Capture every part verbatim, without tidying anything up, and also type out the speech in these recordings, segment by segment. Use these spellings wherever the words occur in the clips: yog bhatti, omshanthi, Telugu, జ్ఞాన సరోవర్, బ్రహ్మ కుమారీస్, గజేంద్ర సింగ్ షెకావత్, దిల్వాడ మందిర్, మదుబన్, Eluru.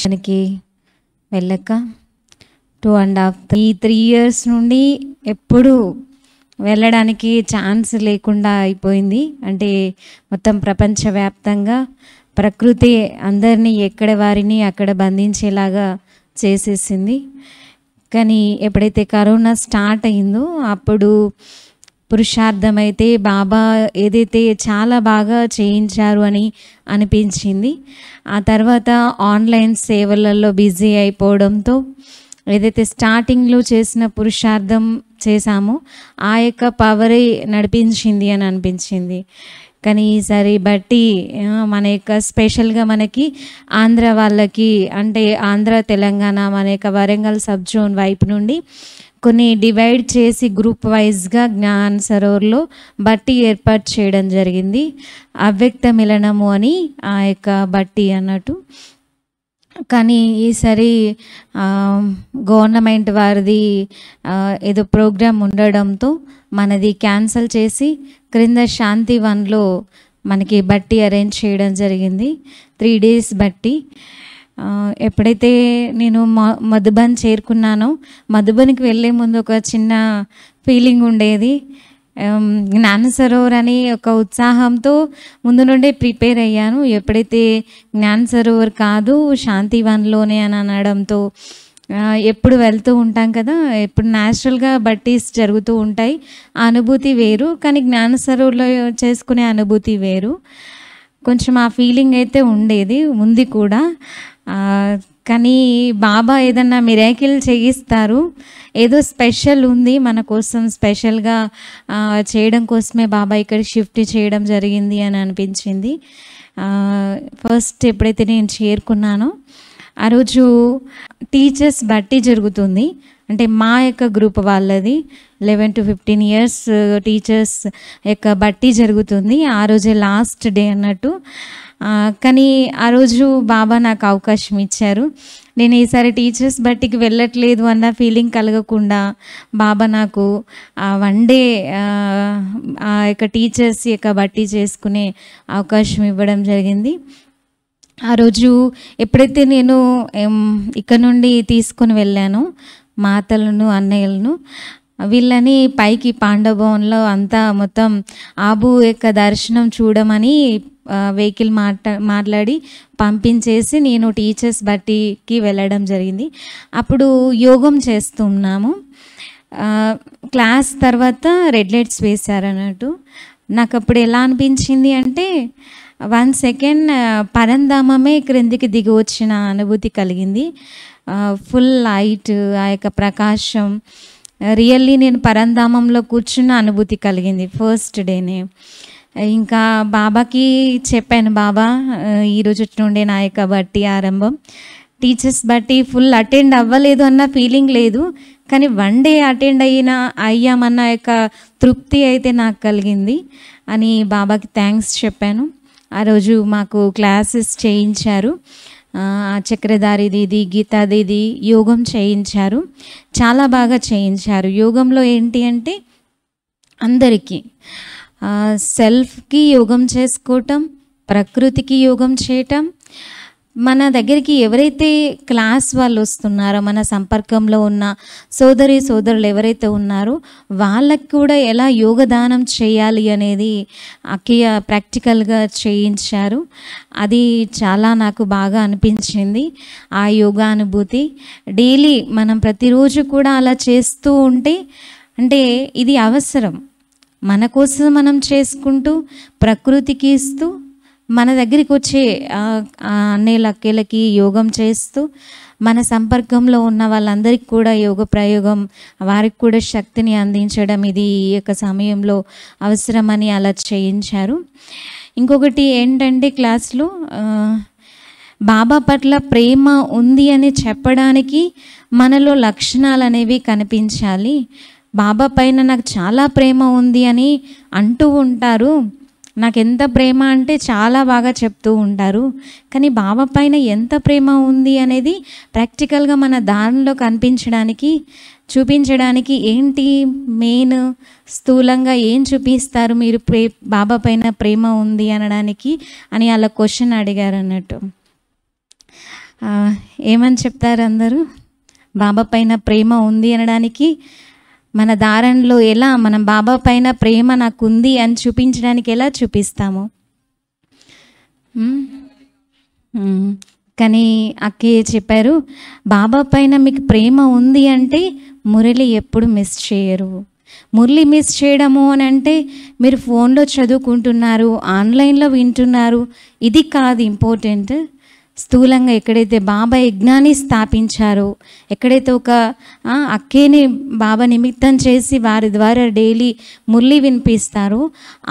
మనకి వెళ్ళక two and half ఈ త్రీ ఇయర్స్ నుండి ఎప్పుడు వెళ్ళడానికి ఛాన్స్ లేకుండా అయిపోయింది. అంటే మొత్తం ప్రపంచవ్యాప్తంగా ప్రకృతి అందరినీ ఎక్కడ వారిని అక్కడ బంధించేలాగా చేసేసింది. కానీ ఎప్పుడైతే కరోనా స్టార్ట్ అయిందో అప్పుడు పురుషార్థమైతే బాబా ఏదైతే చాలా బాగా చేయించారు అని అనిపించింది. ఆ తర్వాత ఆన్లైన్ సేవలలో బిజీ అయిపోవడంతో ఏదైతే స్టార్టింగ్లో చేసిన పురుషార్థం చేశామో ఆ యొక్క పవరే నడిపించింది అని అనిపించింది. కానీ ఈసారి బట్టి మన యొక్క స్పెషల్గా మనకి ఆంధ్ర వాళ్ళకి అంటే ఆంధ్ర తెలంగాణ మన యొక్క వరంగల్ సబ్ జోన్ వైపు నుండి కొన్ని డివైడ్ చేసి గ్రూప్ వైజ్గా జ్ఞాన్ సరోవర్లో బట్టి ఏర్పాటు చేయడం జరిగింది. అవ్యక్త మిలనము అని ఆ యొక్క బట్టి అన్నట్టు. కానీ ఈసారి గవర్నమెంట్ వారిది ఏదో ప్రోగ్రాం ఉండడంతో మనది క్యాన్సిల్ చేసి క్రింద శాంతివన్లో మనకి బట్టి అరేంజ్ చేయడం జరిగింది. త్రీ డేస్ బట్టి. ఎప్పుడైతే నేను మదుబన్ చేరుకున్నానో మదుబన్కి వెళ్ళే ముందు ఒక చిన్న ఫీలింగ్ ఉండేది. జ్ఞాన సరోవర్ అని ఒక ఉత్సాహంతో ముందు నుండే ప్రిపేర్ అయ్యాను. ఎప్పుడైతే జ్ఞాన సరోవర్ కాదు శాంతివన్లోనే అని అనడంతో ఎప్పుడు వెళ్తూ ఉంటాం కదా, ఎప్పుడు న్యాచురల్గా బట్టీస్ జరుగుతూ ఉంటాయి, ఆ అనుభూతి వేరు. కానీ జ్ఞాన సరోవర్లో చేసుకునే అనుభూతి వేరు. కొంచెం ఆ ఫీలింగ్ అయితే ఉండేది, ఉంది కూడా. కానీ బాబా ఏదన్నా మిరాకిల్ చేయిస్తారు, ఏదో స్పెషల్ ఉంది మన కోసం, స్పెషల్గా చేయడం కోసమే బాబా ఇక్కడ షిఫ్ట్ చేయడం జరిగింది అని అనిపించింది. ఫస్ట్ ఎప్పుడైతే నేను చేరుకున్నానో ఆ రోజు టీచర్స్ బట్టి జరుగుతుంది. అంటే మా యొక్క గ్రూప్ వాళ్ళది eleven to fifteen years teachers యొక్క బట్టి జరుగుతుంది. ఆ రోజే లాస్ట్ డే అన్నట్టు. కానీ ఆ రోజు బాబా నాకు అవకాశం ఇచ్చారు. నేను ఈసారి టీచర్స్ బట్టికి వెళ్ళట్లేదు అన్న ఫీలింగ్ కలగకుండా బాబా నాకు వన్ డే ఆ యొక్క టీచర్స్ యొక్క బట్టి చేసుకునే అవకాశం ఇవ్వడం జరిగింది. ఆ రోజు ఎప్పుడైతే నేను ఇక్కడ నుండి తీసుకొని వెళ్ళాను మా అత్తలను అన్నయ్యలను, వీళ్ళని పైకి పాండవభవన్లో అంతా మొత్తం ఆబు యొక్క దర్శనం చూడమని వెహికల్ మాట్లా మాట్లాడి పంపించేసి నేను టీచర్స్ బట్టికి వెళ్ళడం జరిగింది. అప్పుడు యోగం చేస్తున్నాము. క్లాస్ తర్వాత రెడ్ లైట్స్ వేశారు అన్నట్టు. నాకు అప్పుడు ఎలా అనిపించింది అంటే వన్ సెకండ్ పరంధామమే క్రిందికి దిగి వచ్చిన అనుభూతి కలిగింది. ఫుల్ లైట్, ఆ యొక్క ప్రకాశం, రియల్లీ నేను పరంధామంలో కూర్చున్న అనుభూతి కలిగింది ఫస్ట్ డేనే. ఇంకా బాబాకి చెప్పాను, బాబా ఈరోజు నుండి నా యొక్క బట్టి ఆరంభం. టీచర్స్ బట్టి ఫుల్ అటెండ్ అవ్వలేదు అన్న ఫీలింగ్ లేదు, కానీ వన్ డే అటెండ్ అయినా అయ్యామన్న యొక్క తృప్తి అయితే నాకు కలిగింది అని బాబాకి థ్యాంక్స్ చెప్పాను. ఆ రోజు మాకు క్లాసెస్ చేయించారు. చక్రధారి దీది, గీతా దీది యోగం చేయించారు. చాలా బాగా చేయించారు. యోగంలో ఏంటి అంటే అందరికీ సెల్ఫ్కి యోగం చేసుకోవటం, ప్రకృతికి యోగం చేయటం, మన దగ్గరికి ఎవరైతే క్లాస్ వాళ్ళు వస్తున్నారో, మన సంపర్కంలో ఉన్న సోదరి సోదరులు ఎవరైతే ఉన్నారో వాళ్ళకి కూడా ఎలా యోగదానం చేయాలి అనేది అక్కయ్య ప్రాక్టికల్గా చేయించారు. అది చాలా నాకు బాగా అనిపించింది ఆ యోగానుభూతి. డైలీ మనం ప్రతిరోజు కూడా అలా చేస్తూ ఉంటే, అంటే ఇది అవసరం మన కోసం, మనం చేసుకుంటూ ప్రకృతికి ఇస్తూ మన దగ్గరికి వచ్చే అన్నేళ్ళ అక్కేళ్ళకి యోగం చేస్తూ మన సంపర్కంలో ఉన్న వాళ్ళందరికీ కూడా యోగ ప్రయోగం, వారికి కూడా శక్తిని అందించడం ఇది ఈ యొక్క సమయంలో అవసరమని అలా చేయించారు. ఇంకొకటి ఏంటంటే క్లాస్లో బాబా పట్ల ప్రేమ ఉంది అని చెప్పడానికి మనలో లక్షణాలు అనేవి కనిపించాలి. బాబా పైన నాకు చాలా ప్రేమ ఉంది అని అంటూ ఉంటారు. నాకు ఎంత ప్రేమ అంటే చాలా బాగా చెప్తూ ఉంటారు. కానీ బాబా పైన ఎంత ప్రేమ ఉంది అనేది ప్రాక్టికల్గా మన దానిలో కనిపించడానికి, చూపించడానికి ఏంటి మెయిన్ స్థూలంగా ఏం చూపిస్తారు మీరు ప్రే బాబా పైన ప్రేమ ఉంది అనడానికి అని అలా క్వశ్చన్ అడిగారు అన్నట్టు. ఏమని చెప్తారు అందరూ? బాబా పైన ప్రేమ ఉంది అనడానికి, మన దారంలో ఎలా మనం బాబా పైన ప్రేమ నాకు ఉంది అని చూపించడానికి ఎలా చూపిస్తాము? కానీ అక్కయ్య చెప్పారు, బాబా పైన మీకు ప్రేమ ఉంది అంటే మురళి ఎప్పుడు మిస్ చేయరు. మురళి మిస్ చేయడము అని అంటే మీరు ఫోన్లో చదువుకుంటున్నారు, ఆన్లైన్లో వింటున్నారు, ఇది కాదు ఇంపార్టెంట్. స్థూలంగా ఎక్కడైతే బాబా యజ్ఞాన్ని స్థాపించారో, ఎక్కడైతే ఒక అక్కేని బాబా నిమిత్తం చేసి వారి ద్వారా డైలీ మురళి వినిపిస్తారో,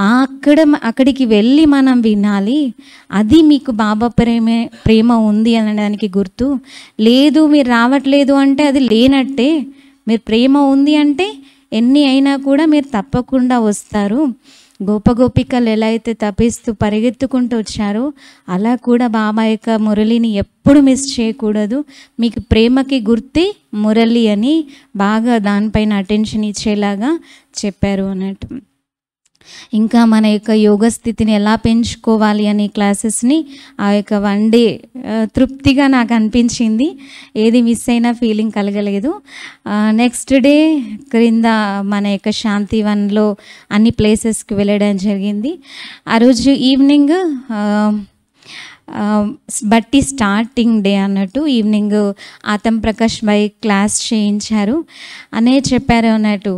అక్కడ అక్కడికి వెళ్ళి మనం వినాలి. అది మీకు బాబా ప్రేమే ప్రేమ ఉంది అనడానికి గుర్తు. లేదు మీరు రావట్లేదు అంటే అది లేనట్టే. మీరు ప్రేమ ఉంది అంటే ఎన్ని అయినా కూడా మీరు తప్పకుండా వస్తారు. గోపగోపికలు ఎలా అయితే తపిస్తూ పరిగెత్తుకుంటూ వచ్చారో, అలా కూడా బాబా యొక్క మురళిని ఎప్పుడు మిస్ చేయకూడదు. మీకు ప్రేమకి గుర్తే మురళి అని బాగా దానిపైన అటెన్షన్ ఇచ్చేలాగా చెప్పారు అన్నట్టు. ఇంకా మన యొక్క యోగ స్థితిని ఎలా పెంచుకోవాలి అనే క్లాసెస్ని ఆ యొక్క వన్ డే తృప్తిగా నాకు అనిపించింది. ఏది మిస్ అయినా ఫీలింగ్ కలగలేదు. నెక్స్ట్ డే క్రింద మన యొక్క శాంతివన్లో అన్ని ప్లేసెస్కి వెళ్ళడం జరిగింది. ఆ రోజు ఈవినింగ్ బట్టి స్టార్టింగ్ డే అన్నట్టు ఈవినింగ్ ఆతం ప్రకాష్ భాయ్ క్లాస్ చేయించారు అనే చెప్పారు అన్నట్టు.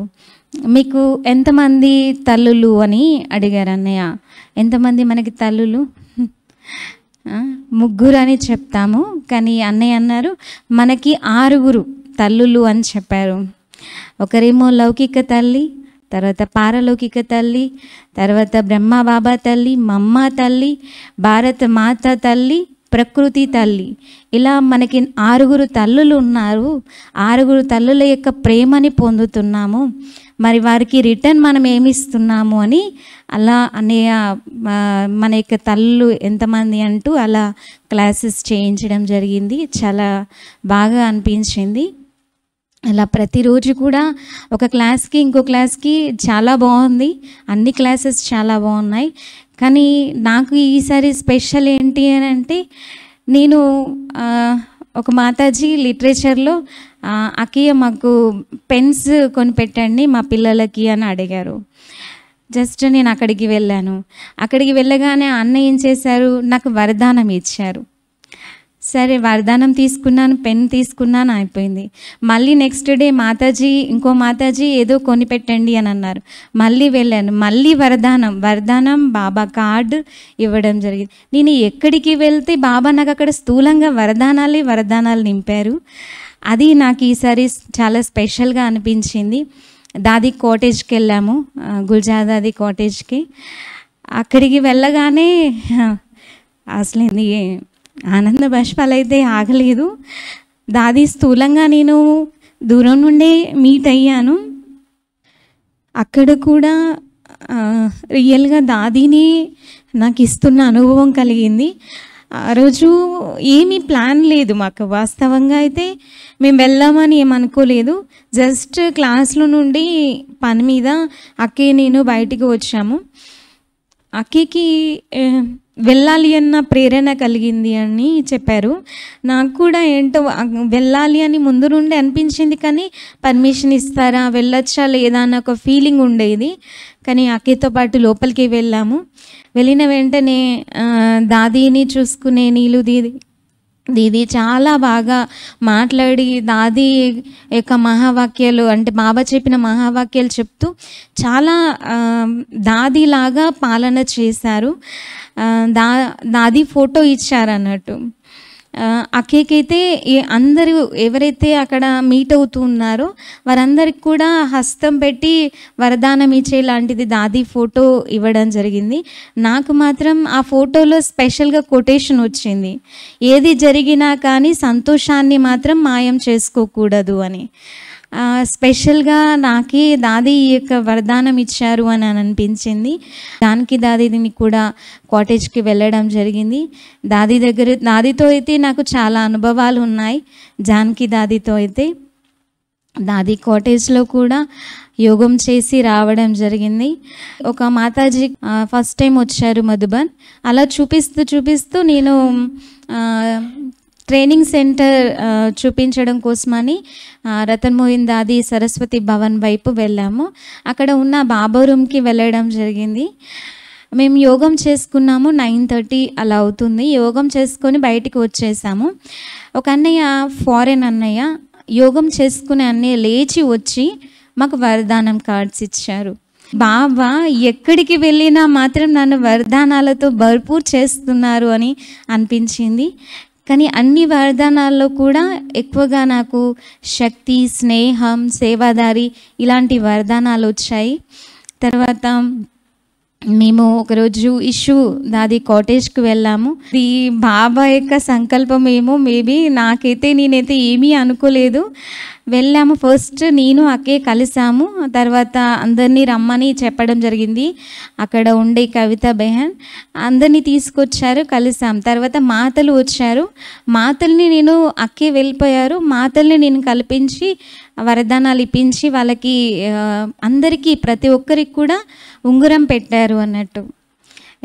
మీకు ఎంతమంది తల్లులు అని అడిగారు అన్నయ్య. ఎంతమంది మనకి తల్లులు? ముగ్గురు అని చెప్తాము, కానీ అన్నయ్య అన్నారు మనకి ఆరుగురు తల్లులు అని చెప్పారు. ఒకరేమో లౌకిక తల్లి, తర్వాత పారలౌకిక తల్లి, తర్వాత బ్రహ్మ బాబా తల్లి, మమ్మ తల్లి, భారత మాత తల్లి, ప్రకృతి తల్లి, ఇలా మనకి ఆరుగురు తల్లులు ఉన్నారు. ఆరుగురు తల్లుల యొక్క ప్రేమని పొందుతున్నాము. మరి వారికి రిటర్న్ మనం ఏమి ఇస్తున్నాము అని అలా అనే మన యొక్క తల్లు ఎంతమంది అంటూ అలా క్లాసెస్ చేయించడం జరిగింది. చాలా బాగా అనిపించింది. అలా ప్రతిరోజు కూడా ఒక క్లాస్కి ఇంకో క్లాస్కి చాలా బాగుంది. అన్ని క్లాసెస్ చాలా బాగున్నాయి. కానీ నాకు ఈసారి స్పెషల్ ఏంటి అని అంటే, నేను ఒక మాతాజీ లిటరేచర్లో అక్కయ్య మాకు పెన్స్ కొని పెట్టండి మా పిల్లలకి అని అడిగారు. జస్ట్ నేను అక్కడికి వెళ్ళాను. అక్కడికి వెళ్ళగానే అన్న ఏం చేశారు, నాకు వరదానం ఇచ్చారు. సరే వరదానం తీసుకున్నాను, పెన్ తీసుకున్నాను, అయిపోయింది. మళ్ళీ నెక్స్ట్ డే మాతాజీ ఇంకో మాతాజీ ఏదో కొనిపెట్టండి అని అన్నారు. మళ్ళీ వెళ్ళాను, మళ్ళీ వరదానం వరదానం బాబా కార్డు ఇవ్వడం జరిగింది. నేను ఎక్కడికి వెళ్తే బాబా నాకు అక్కడ స్థూలంగా వరదానాలే వరదానాలు నింపారు. అది నాకు ఈసారి చాలా స్పెషల్గా అనిపించింది. దాది కాటేజ్కి వెళ్ళాము, గుల్జాదాది కాటేజ్కి. అక్కడికి వెళ్ళగానే అసలు ఆనంద బాష్పాలైతే ఆగలేదు. దాది స్థూలంగా నేను దూరం నుండే మీట్ అయ్యాను. అక్కడ కూడా రియల్గా దాదిని నాకు ఇస్తున్న అనుభవం కలిగింది. ఆ రోజు ఏమీ ప్లాన్ లేదు మాకు. వాస్తవంగా అయితే మేము వెళ్దామని ఏమనుకోలేదు. జస్ట్ క్లాస్లో నుండి పని మీద అక్కే నేను బయటికి వచ్చాము. అక్కేకి వెళ్ళాలి అన్న ప్రేరణ కలిగింది అని చెప్పారు. నాకు కూడా ఏంటో వెళ్ళాలి అని ముందు నుండి అనిపించింది, కానీ పర్మిషన్ ఇస్తారా, వెళ్ళొచ్చా లేదా అన్న ఒక ఫీలింగ్ ఉండేది. కానీ అక్కతో పాటు లోపలికి వెళ్ళాము. వెళ్ళిన వెంటనే దాదీని చూసుకునే నీళ్ళు దీది దీది చాలా బాగా మాట్లాడి దాది యొక్క మహావాక్యాలు అంటే బాబా చెప్పిన మహావాక్యాలు చెప్తూ చాలా దాదిలాగా పాలన చేశారు. దా దాది ఫోటో ఇచ్చారన్నట్టు. అక్కకైతే అందరూ ఎవరైతే అక్కడ మీట్ అవుతూ ఉన్నారో వారందరికి కూడా హస్తం పెట్టి వరదానం ఇచ్చేలాంటిది దాది ఫోటో ఇవ్వడం జరిగింది. నాకు మాత్రం ఆ ఫోటోలో స్పెషల్గా కొటేషన్ వచ్చింది, ఏది జరిగినా కానీ సంతోషాన్ని మాత్రం మాయం చేసుకోకూడదు అని. స్పెషల్గా నాకే దాది ఈ యొక్క వరదానం ఇచ్చారు అని అనిపించింది. దానికి దాదీని కూడా కాటేజ్కి వెళ్ళడం జరిగింది. దాది దగ్గర దాదితో అయితే నాకు చాలా అనుభవాలు ఉన్నాయి. జానకి దాదితో అయితే దాది కాటేజ్లో కూడా యోగం చేసి రావడం జరిగింది. ఒక మాతాజీ ఫస్ట్ టైం వచ్చారు మదుబన్. అలా చూపిస్తూ చూపిస్తూ నేను ట్రైనింగ్ సెంటర్ చూపించడం కోసమని రతన్ మోయిన్ దాది సరస్వతి భవన్ వైపు వెళ్ళాము. అక్కడ ఉన్న బాబా రూమ్కి వెళ్ళడం జరిగింది. మేము యోగం చేసుకున్నాము, నైన్ థర్టీ అలా అవుతుంది. యోగం చేసుకొని బయటికి వచ్చేసాము. ఒక అన్నయ్య, ఫారెన్ అన్నయ్య, యోగం చేసుకునే అన్నయ్య లేచి వచ్చి మాకు వరదానం కార్డ్స్ ఇచ్చారు. బాబా ఎక్కడికి వెళ్ళినా మాత్రం నన్ను వరదానాలతో భర్పూర్ చేస్తున్నారు అని అనిపించింది. కానీ అన్ని వరదానాల్లో కూడా ఎక్కువగా నాకు శక్తి, స్నేహం, సేవాదారి ఇలాంటి వరదానాలు వచ్చాయి. తర్వాత మేము ఒకరోజు ఇష్యూ దాది కాటేజ్కి వెళ్ళాము. ఈ బాబా యొక్క సంకల్పం ఏమో మేబీ, నాకైతే నేనైతే ఏమీ అనుకోలేదు. వెళ్ళాము, ఫస్ట్ నేను అక్కే కలిసాము. తర్వాత అందరినీ రమ్మని చెప్పడం జరిగింది. అక్కడ ఉండే కవిత బెహన్ అందరినీ తీసుకొచ్చారు, కలిసాం. తర్వాత మాతలు వచ్చారు. మాతల్ని నేను అక్కే వెళ్ళిపోయారు. మాతల్ని నేను కల్పించి వరదానాలు ఇప్పించి వాళ్ళకి అందరికీ ప్రతి ఒక్కరికి కూడా ఉంగరం పెట్టారు అన్నట్టు.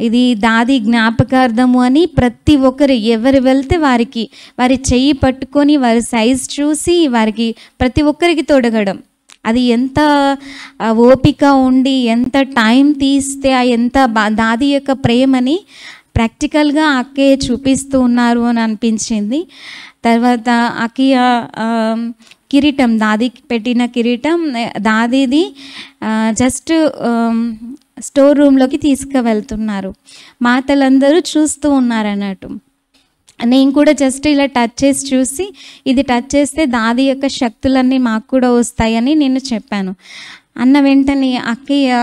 ఇది దాది జ్ఞాపకార్థము అని ప్రతి ఒక్కరు ఎవరు వెళ్తే వారికి వారి చెయ్యి పట్టుకొని వారి సైజ్ చూసి వారికి ప్రతి ఒక్కరికి తొడగడం, అది ఎంత ఓపిక ఉండి ఎంత టైం తీస్తే ఎంత దాది యొక్క ప్రేమని ప్రాక్టికల్గా అక్కయ్య చూపిస్తూ ఉన్నారు అని అనిపించింది. తర్వాత అక్కయ్య కిరీటం, దాదికి పెట్టిన కిరీటం దాదీది జస్ట్ స్టోర్ రూమ్లోకి తీసుకువెళ్తున్నారు. మాతలందరూ చూస్తూ ఉన్నారు అన్నట్టు. నేను కూడా జస్ట్ ఇలా టచ్ చేసి చూసి, ఇది టచ్ చేస్తే దాది యొక్క శక్తులన్నీ మాకు కూడా వస్తాయని నేను చెప్పాను. అన్న వెంటనే అక్కయ్య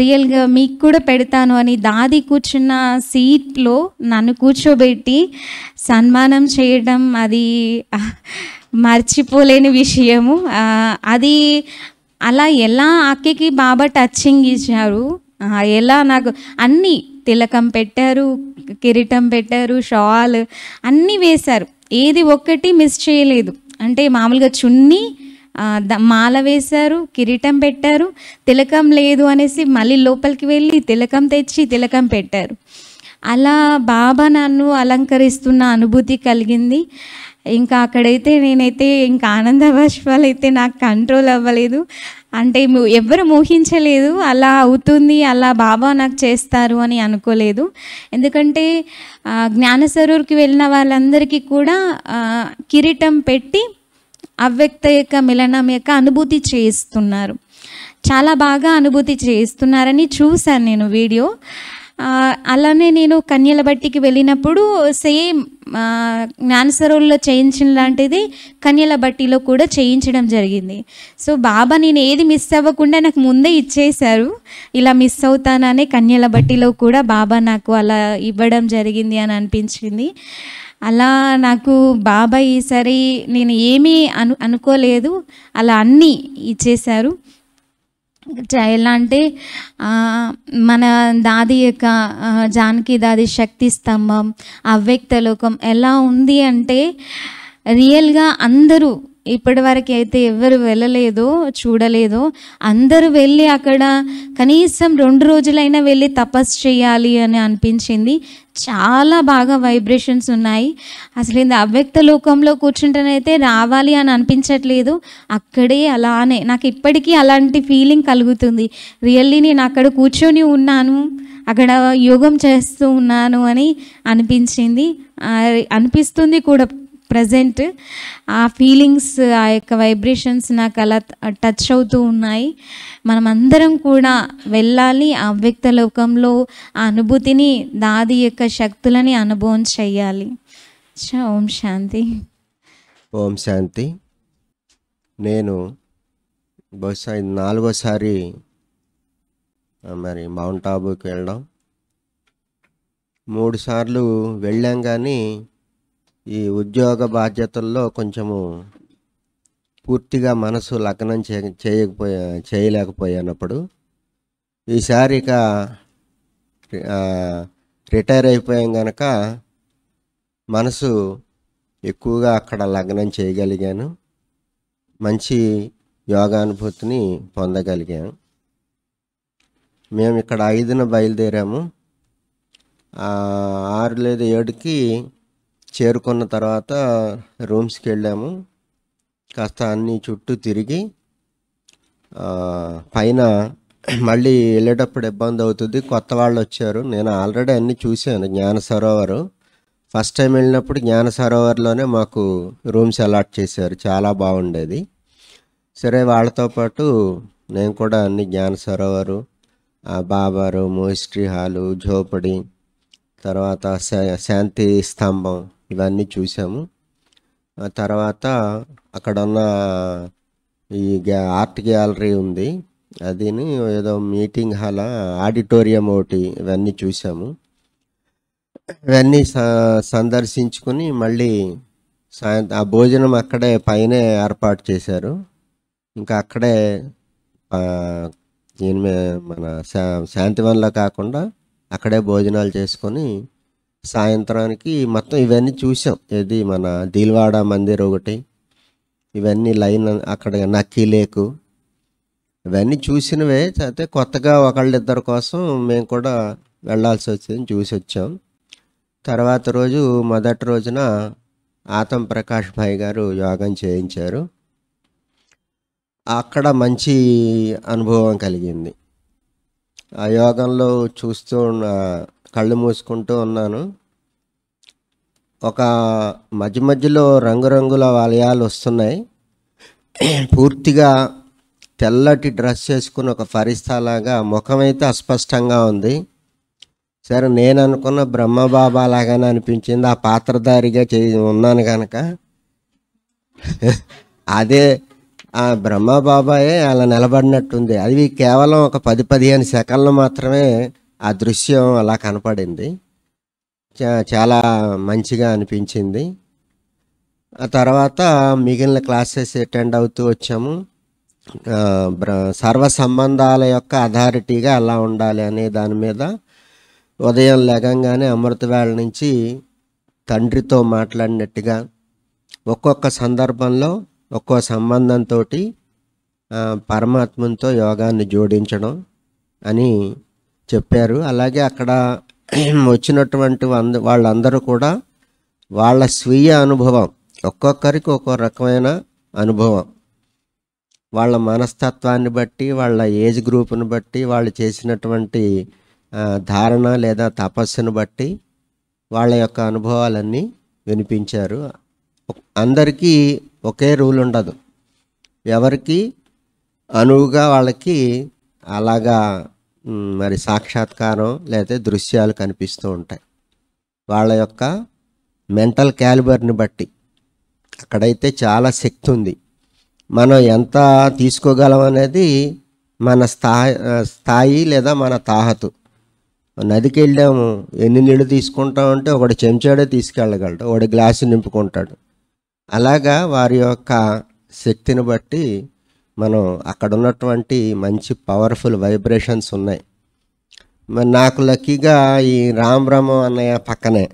రియల్గా మీకు కూడా పెడతాను అని దాది కూర్చున్న సీట్లో నన్ను కూర్చోబెట్టి సన్మానం చేయడం అది మర్చిపోలేని విషయము. అది అలా ఎలా అక్కకి బాబా టచింగ్ ఇచ్చారు, ఎలా నాకు అన్నీ తిలకం పెట్టారు, కిరీటం పెట్టారు, షాల్ అన్నీ వేశారు. ఏది ఒక్కటి మిస్ చేయలేదు. అంటే మామూలుగా చున్నీ, మాల వేశారు, కిరీటం పెట్టారు, తిలకం లేదు అనేసి మళ్ళీ లోపలికి వెళ్ళి తిలకం తెచ్చి తిలకం పెట్టారు. అలా బాబా నన్ను అలంకరిస్తున్న అనుభూతి కలిగింది. ఇంకా అక్కడైతే నేనైతే ఇంకా ఆనంద బాష్పాలైతే నాకు కంట్రోల్ అవ్వలేదు. అంటే ఎవరు మోహించలేదు అలా అవుతుంది, అలా బాబా నాకు చేస్తారు అని అనుకోలేదు. ఎందుకంటే జ్ఞానసరూర్కి వెళ్ళిన వాళ్ళందరికీ కూడా కిరీటం పెట్టి అవ్యక్త యొక్క మిలనం యొక్క అనుభూతి చేయిస్తున్నారు, చాలా బాగా అనుభూతి చేయిస్తున్నారని చూశాను నేను వీడియో. అలానే నేను కన్యల బట్టికి వెళ్ళినప్పుడు సేమ్ జ్ఞానసరోల్లో చేయించిన లాంటిది కన్యల బట్టిలో కూడా చేయించడం జరిగింది. సో బాబా నేను ఏది మిస్ అవ్వకుండా నాకు ముందే ఇచ్చేశారు. ఇలా మిస్ అవుతాననే కన్యల బట్టిలో కూడా బాబా నాకు అలా ఇవ్వడం జరిగింది అని అనిపించింది. అలా నాకు బాబా ఈసారి నేను ఏమీ అను అనుకోలేదు అలా అన్నీ ఇచ్చేశారు. ఎలా అంటే మన దాది యొక్క జానకి దాది శక్తి స్తంభం, అవ్యక్త లోకం ఎలా ఉంది అంటే రియల్గా అందరూ ఇప్పటివరకు అయితే ఎవరు వెళ్ళలేదో చూడలేదో అందరూ వెళ్ళి అక్కడ కనీసం రెండు రోజులైనా వెళ్ళి తపస్సు చేయాలి అని అనిపించింది. చాలా బాగా వైబ్రేషన్స్ ఉన్నాయి. అసలు ఇది అవ్యక్త లోకంలో కూర్చుంటేనైతే రావాలి అని అనిపించట్లేదు. అక్కడే అలానే నాకు ఇప్పటికీ అలాంటి ఫీలింగ్ కలుగుతుంది. రియల్లీ నేను అక్కడ కూర్చొని ఉన్నాను, అక్కడ యోగం చేస్తూ ఉన్నాను అని అనిపించింది, అనిపిస్తుంది కూడా. ప్రజెంట్ ఆ ఫీలింగ్స్, ఆ యొక్క వైబ్రేషన్స్ నాకు అలా టచ్ అవుతూ ఉన్నాయి. మనం అందరం కూడా వెళ్ళాలి ఆ అవ్యక్త లోకంలో, ఆ అనుభూతిని దాది యొక్క శక్తులని అనుభవం చెయ్యాలి. ఓం శాంతి. ఓం శాంతి. నేను బహుశా నాలుగోసారి మరి మౌంట్ ఆబూకి వెళ్ళడం. మూడు సార్లు వెళ్ళాం కానీ ఈ ఉద్యోగ బాధ్యతల్లో కొంచెము పూర్తిగా మనసు లగ్నం చే చేయకపోయా చేయలేకపోయానప్పుడు ఈసారి ఇక రిటైర్ అయిపోయాం కనుక మనసు ఎక్కువగా అక్కడ లగ్నం చేయగలిగాను, మంచి యోగానుభూతిని పొందగలిగాను. మేము ఇక్కడ ఐదున బయలుదేరాము, ఆరు లేదా ఏడుకి చేరుకున్న తర్వాత రూమ్స్కి వెళ్ళాము. కాస్త అన్ని చుట్టూ తిరిగి పైన మళ్ళీ వెళ్ళేటప్పుడు ఇబ్బంది అవుతుంది, కొత్త వాళ్ళు వచ్చారు. నేను ఆల్రెడీ అన్నీ చూశాను. జ్ఞాన సరోవరు ఫస్ట్ టైం వెళ్ళినప్పుడు జ్ఞాన సరోవర్లోనే మాకు రూమ్స్ అలాట్ చేశారు, చాలా బాగుండేది. సరే వాళ్ళతో పాటు నేను కూడా అన్ని జ్ఞాన సరోవరు, బాబా రూము, హిస్టరీ హాలు, జోపడి, తర్వాత శాంతి స్తంభం ఇవన్నీ చూసాము. ఆ తర్వాత అక్కడ ఉన్న ఈ ఆర్ట్ గ్యాలరీ ఉంది, అదిని ఏదో మీటింగ్ హాల్, ఆడిటోరియం ఒకటి, ఇవన్నీ చూసాము. ఇవన్నీ సందర్శించుకుని మళ్ళీ సాయంత్రం ఆ భోజనం అక్కడే పైనే ఏర్పాటు చేశారు. ఇంకా అక్కడే దీని మన శా శాంతివన్లో కాకుండా అక్కడే భోజనాలు చేసుకొని సాయంత్రానికి మొత్తం ఇవన్నీ చూసాం. ఇది మన దిల్వాడ మందిర్ ఒకటి, ఇవన్నీ లైన్ అక్కడ నక్కీ లేకు, ఇవన్నీ చూసినవే. అయితే కొత్తగా ఒకళ్ళిద్దరి కోసం మేము కూడా వెళ్ళాల్సి వచ్చింది, చూసి వచ్చాం. తర్వాత రోజు మొదటి రోజున ఆతం ప్రకాష్ భాయ్ గారు యోగం చేయించారు. అక్కడ మంచి అనుభవం కలిగింది. ఆ యోగంలో చూస్తూ ఉన్న కళ్ళు మూసుకుంటూ ఉన్నాను. ఒక మధ్య మధ్యలో రంగురంగుల వలయాలు వస్తున్నాయి. పూర్తిగా తెల్లటి డ్రెస్ చేసుకుని ఒక ఫరిస్తాలాగా, ముఖం అయితే అస్పష్టంగా ఉంది. సరే నేను అనుకున్న బ్రహ్మబాబా లాగానే అనిపించింది. ఆ పాత్రధారిగా చే ఉన్నాను కనుక అదే ఆ బ్రహ్మబాబాయే అలా నిలబడినట్టుంది. అది కేవలం ఒక పది పదిహేను సెకండ్లు మాత్రమే ఆ దృశ్యం అలా కనపడింది. చాలా మంచిగా అనిపించింది. ఆ తర్వాత మిగిలిన క్లాసెస్ అటెండ్ అవుతూ వచ్చాము. సర్వ సంబంధాల యొక్క అథారిటీగా అలా ఉండాలి అనే దాని మీద ఉదయం లేగంగానే అమృతవేళ నుంచి తండ్రితో మాట్లాడినట్టుగా ఒక్కొక్క సందర్భంలో ఒక్కో సంబంధంతో పరమాత్మతో యోగాన్ని జోడించడం అని చెప్పారు. అలాగే అక్కడ వచ్చినటువంటి అంద వాళ్ళందరూ కూడా వాళ్ళ స్వీయ అనుభవం, ఒక్కొక్కరికి ఒక్కో రకమైన అనుభవం, వాళ్ళ మనస్తత్వాన్ని బట్టి, వాళ్ళ ఏజ్ గ్రూప్ని బట్టి, వాళ్ళు చేసినటువంటి ధారణ లేదా తపస్సును బట్టి వాళ్ళ యొక్క అనుభవాలన్నీ వినిపించారు. అందరికీ ఒకే రూల్ ఉండదు, ఎవరికి అనువుగా వాళ్ళకి అలాగా మరి సాక్షాత్కారం లేదా దృశ్యాలు కనిపిస్తూ ఉంటాయి వాళ్ళ యొక్క మెంటల్ క్యాలిబర్ని బట్టి. అక్కడైతే చాలా శక్తి ఉంది. మనం ఎంత తీసుకోగలం అనేది మన స్థాయి స్థాయి లేదా మన తాహతు. నదికి వెళ్ళాము, ఎన్ని నీళ్ళు తీసుకుంటామంటే ఒకటి చెంచాడే తీసుకెళ్ళగలడు, ఒకటి గ్లాసు నింపుకుంటాడు. అలాగా వారి యొక్క శక్తిని బట్టి మనం అక్కడ ఉన్నటువంటి మంచి పవర్ఫుల్ వైబ్రేషన్స్ ఉన్నాయి. మరి నాకు లక్కీగా ఈ రామ్ రామ అన్నయ్య పక్కనే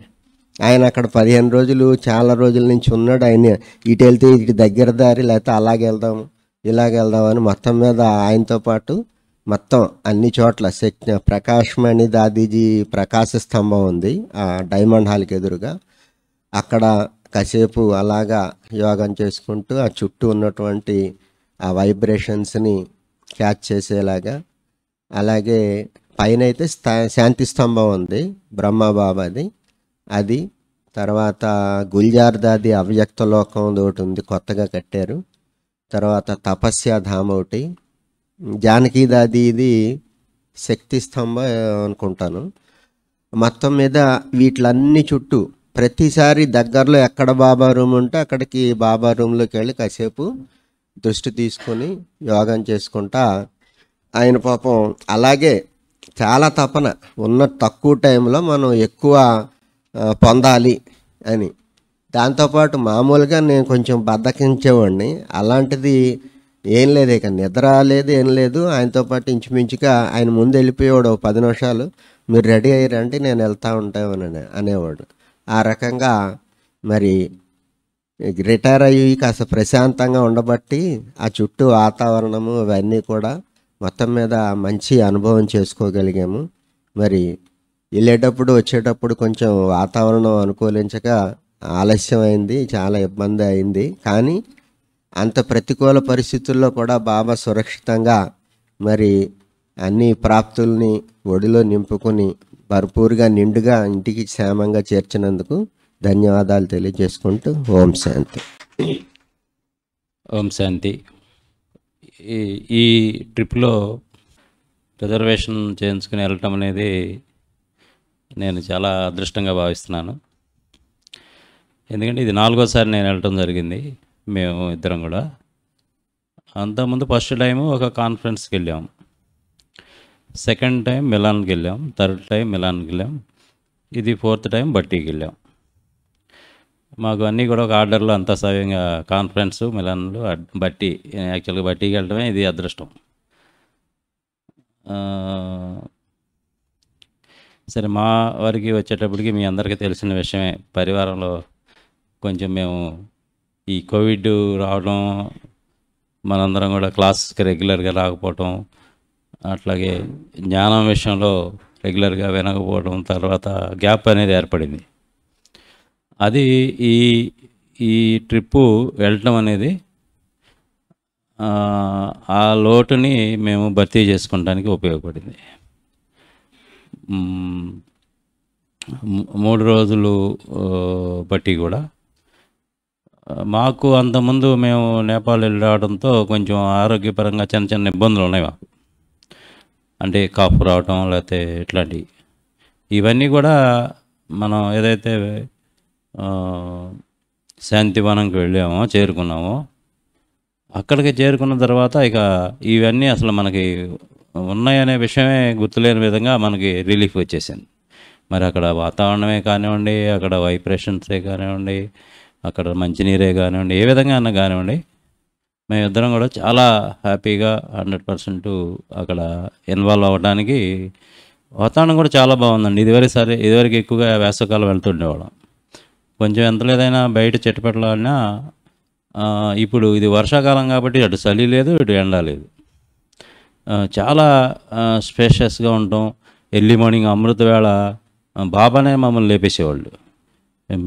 ఆయన అక్కడ పదిహేను రోజులు చాలా రోజుల నుంచి ఉన్నాడు. ఆయన ఇటు వెళ్తే ఇటు దగ్గర దారి, లేకపోతే అలాగెళ్దాము ఇలాగెళ్దామని మొత్తం మీద ఆయనతో పాటు మొత్తం అన్ని చోట్ల శక్తి. ప్రకాశమణి దాదీజీ ప్రకాశ స్తంభం ఉంది ఆ డైమండ్ హాల్కి ఎదురుగా, అక్కడ కాసేపు అలాగా యోగం చేసుకుంటూ ఆ చుట్టూ ఉన్నటువంటి ఆ వైబ్రేషన్స్ని క్యాచ్ చేసేలాగా. అలాగే పైన అయితే స్థా శాంతి స్తంభం ఉంది బ్రహ్మబాబాది, అది తర్వాత గుల్జార్ దాది అవ్యక్త లోకం ఒకటి ఉంది, కొత్తగా కట్టారు. తర్వాత తపస్య ధామ్ ఒకటి, జానకీ దాది ఇది శక్తి స్తంభం అనుకుంటాను. మొత్తం మీద వీటిలన్నీ చుట్టూ ప్రతిసారి దగ్గరలో ఎక్కడ బాబా రూమ్ ఉంటే అక్కడికి బాబా రూమ్లోకి వెళ్ళి కాసేపు దృష్టి తీసుకొని యోగం చేసుకుంటా. ఆయన పాపం అలాగే చాలా తపన, ఉన్న తక్కువ టైంలో మనం ఎక్కువ పొందాలి అని. దాంతోపాటు మామూలుగా నేను కొంచెం బద్దకించేవాడిని, అలాంటిది ఏం లేదు, ఇక నిద్ర లేదు ఏం లేదు. ఆయనతో పాటు ఇంచుమించుగా ఆయన ముందు వెళ్ళిపోయేవాడు, పది నిమిషాలు మీరు రెడీ అయ్యారంటే నేను వెళ్తూ ఉంటామని అనేవాడు. ఆ రకంగా మరి రిటైర్ అయ్యి కాస్త ప్రశాంతంగా ఉండబట్టి ఆ చుట్టూ వాతావరణము ఇవన్నీ కూడా మొత్తం మీద మంచి అనుభవం చేసుకోగలిగాము. మరి వెళ్ళేటప్పుడు వచ్చేటప్పుడు కొంచెం వాతావరణం అనుకూలించక ఆలస్యమైంది, చాలా ఇబ్బంది అయింది. కానీ అంత ప్రతికూల పరిస్థితుల్లో కూడా బాబా సురక్షితంగా మరి అన్ని ప్రాప్తుల్ని ఒడిలో నింపుకొని భర్పూరుగా నిండుగా ఇంటికి క్షేమంగా చేర్చినందుకు ధన్యవాదాలు తెలియజేసుకుంటూ ఓం శాంతి. ఓం శాంతి. ఈ ట్రిప్లో రిజర్వేషన్ చేయించుకుని వెళ్ళటం అనేది నేను చాలా అదృష్టంగా భావిస్తున్నాను. ఎందుకంటే ఇది నాలుగోసారి నేను వెళ్ళటం జరిగింది. మేము ఇద్దరం కూడా అంతకుముందు ఫస్ట్ టైము ఒక కాన్ఫరెన్స్కి వెళ్ళాం, సెకండ్ టైం మిలాన్కి వెళ్ళాం, థర్డ్ టైం మిలాన్కి వెళ్ళాం, ఇది ఫోర్త్ టైం బట్టీకి వెళ్ళాం. మాకు అన్నీ కూడా ఒక ఆర్డర్లో అంతా సవ్యంగా కాన్ఫరెన్స్ మిలాన్లు బట్టి, యాక్చువల్గా బట్టీకి వెళ్ళడమే ఇది అదృష్టం. సరే, మా వారికి వచ్చేటప్పటికి మీ అందరికీ తెలిసిన విషయమే, పరివారంలో కొంచెం మేము ఈ కోవిడ్ రావడం, మనందరం కూడా క్లాస్కి రెగ్యులర్గా రాకపోవటం, అట్లాగే జ్ఞానం విషయంలో రెగ్యులర్గా వినకపోవడం, తర్వాత గ్యాప్ అనేది ఏర్పడింది. అది ఈ ఈ ట్రిప్పు వెళ్ళటం అనేది ఆ లోటుని మేము భర్తీ చేసుకోవడానికి ఉపయోగపడింది. మూడు రోజులు బట్టి కూడా మాకు అంతకుముందు మేము నేపాల్ వెళ్ళి రావడంతో కొంచెం ఆరోగ్యపరంగా చిన్న చిన్న ఇబ్బందులు ఉన్నాయి మాకు, అంటే కాఫ్ రావటం లేకపోతే ఇట్లాంటివి. ఇవన్నీ కూడా మనం ఏదైతే శాంతివనంకి వెళ్ళామో చేరుకున్నామో, అక్కడికి చేరుకున్న తర్వాత ఇక ఇవన్నీ అసలు మనకి ఉన్నాయనే విషయమే గుర్తులేని విధంగా మనకి రిలీఫ్ వచ్చేసింది. మరి అక్కడ వాతావరణమే కానివ్వండి, అక్కడ వైబ్రేషన్సే కానివ్వండి, అక్కడ మంచినీరే కానివ్వండి, ఏ విధంగా అన్న కానివ్వండి, మేమిద్దరం కూడా చాలా హ్యాపీగా హండ్రెడ్ పర్సెంట్ అక్కడ ఇన్వాల్వ్ అవ్వడానికి వాతావరణం కూడా చాలా బాగుందండి. ఇదివరకు సరే ఇదివరకు ఎక్కువగా వేసవకాలం వెళ్తుండేవాళ్ళం, కొంచెం ఎంత లేదైనా బయట చెట్టుపెట్టాలన్నా. ఇప్పుడు ఇది వర్షాకాలం కాబట్టి అటు చలి లేదు, ఇటు ఎండ లేదు, చాలా స్పేషియస్గా ఉంటాం. ఎర్లీ మార్నింగ్ అమృత వేళ బాబానే మమ్మల్ని లేపేసేవాళ్ళు.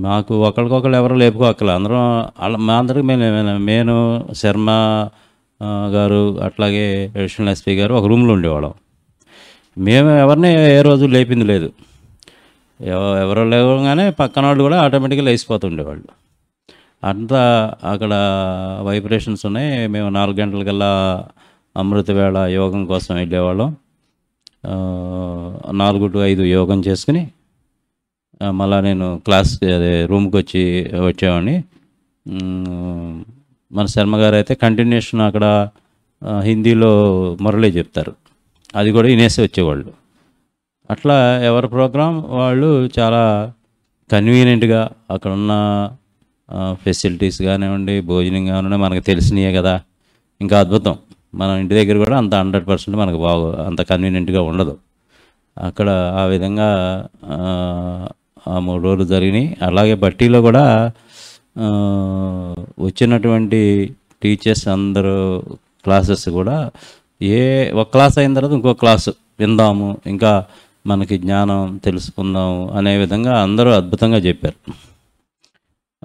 మాకు ఒకరికొకరు ఎవరో లేపుకోకల, అందరం మా అందరికి మేము నేను శర్మ గారు అట్లాగే అడిషనల్ ఎస్పీ గారు ఒక రూమ్లో ఉండేవాళ్ళం. మేము ఎవరిని ఏ రోజు లేపింది లేదు, ఎవరో లేవగానే పక్కన వాళ్ళు కూడా ఆటోమేటిక్గా లేచిపోతుండేవాళ్ళు. అంతా అక్కడ వైబ్రేషన్స్ ఉన్నాయి. మేము నాలుగు గంటలకల్లా అమృత వేళ యోగం కోసం వెళ్ళేవాళ్ళం. నాలుగు టు ఐదు యోగం చేసుకుని మళ్ళీ నేను క్లాస్ అదే రూమ్కి వచ్చి వచ్చేవాడిని. మన శర్మ గారు అయితే కంటిన్యూషన్ అక్కడ హిందీలో మురళి చెప్తారు, అది కూడా వినేసి వచ్చేవాళ్ళు. అట్లా ఎవరి ప్రోగ్రాం వాళ్ళు చాలా కన్వీనియంట్గా అక్కడున్న ఫెసిలిటీస్ కానివ్వండి, భోజనం కానివ్వండి మనకు తెలిసినయే కదా, ఇంకా అద్భుతం. మనం ఇంటి దగ్గర కూడా అంత హండ్రెడ్ పర్సెంట్ మనకు బాగు అంత కన్వీనియంట్గా ఉండదు. అక్కడ ఆ విధంగా ఆ మూడు రోజులు జరిగినాయి. అలాగే బట్టీలో కూడా వచ్చినటువంటి టీచర్స్ అందరూ క్లాసెస్ కూడా ఏ ఒక క్లాస్ అయిన తర్వాత ఇంకో క్లాసు విందాము, ఇంకా మనకి జ్ఞానం తెలుసుకుందాము అనే విధంగా అందరూ అద్భుతంగా చెప్పారు.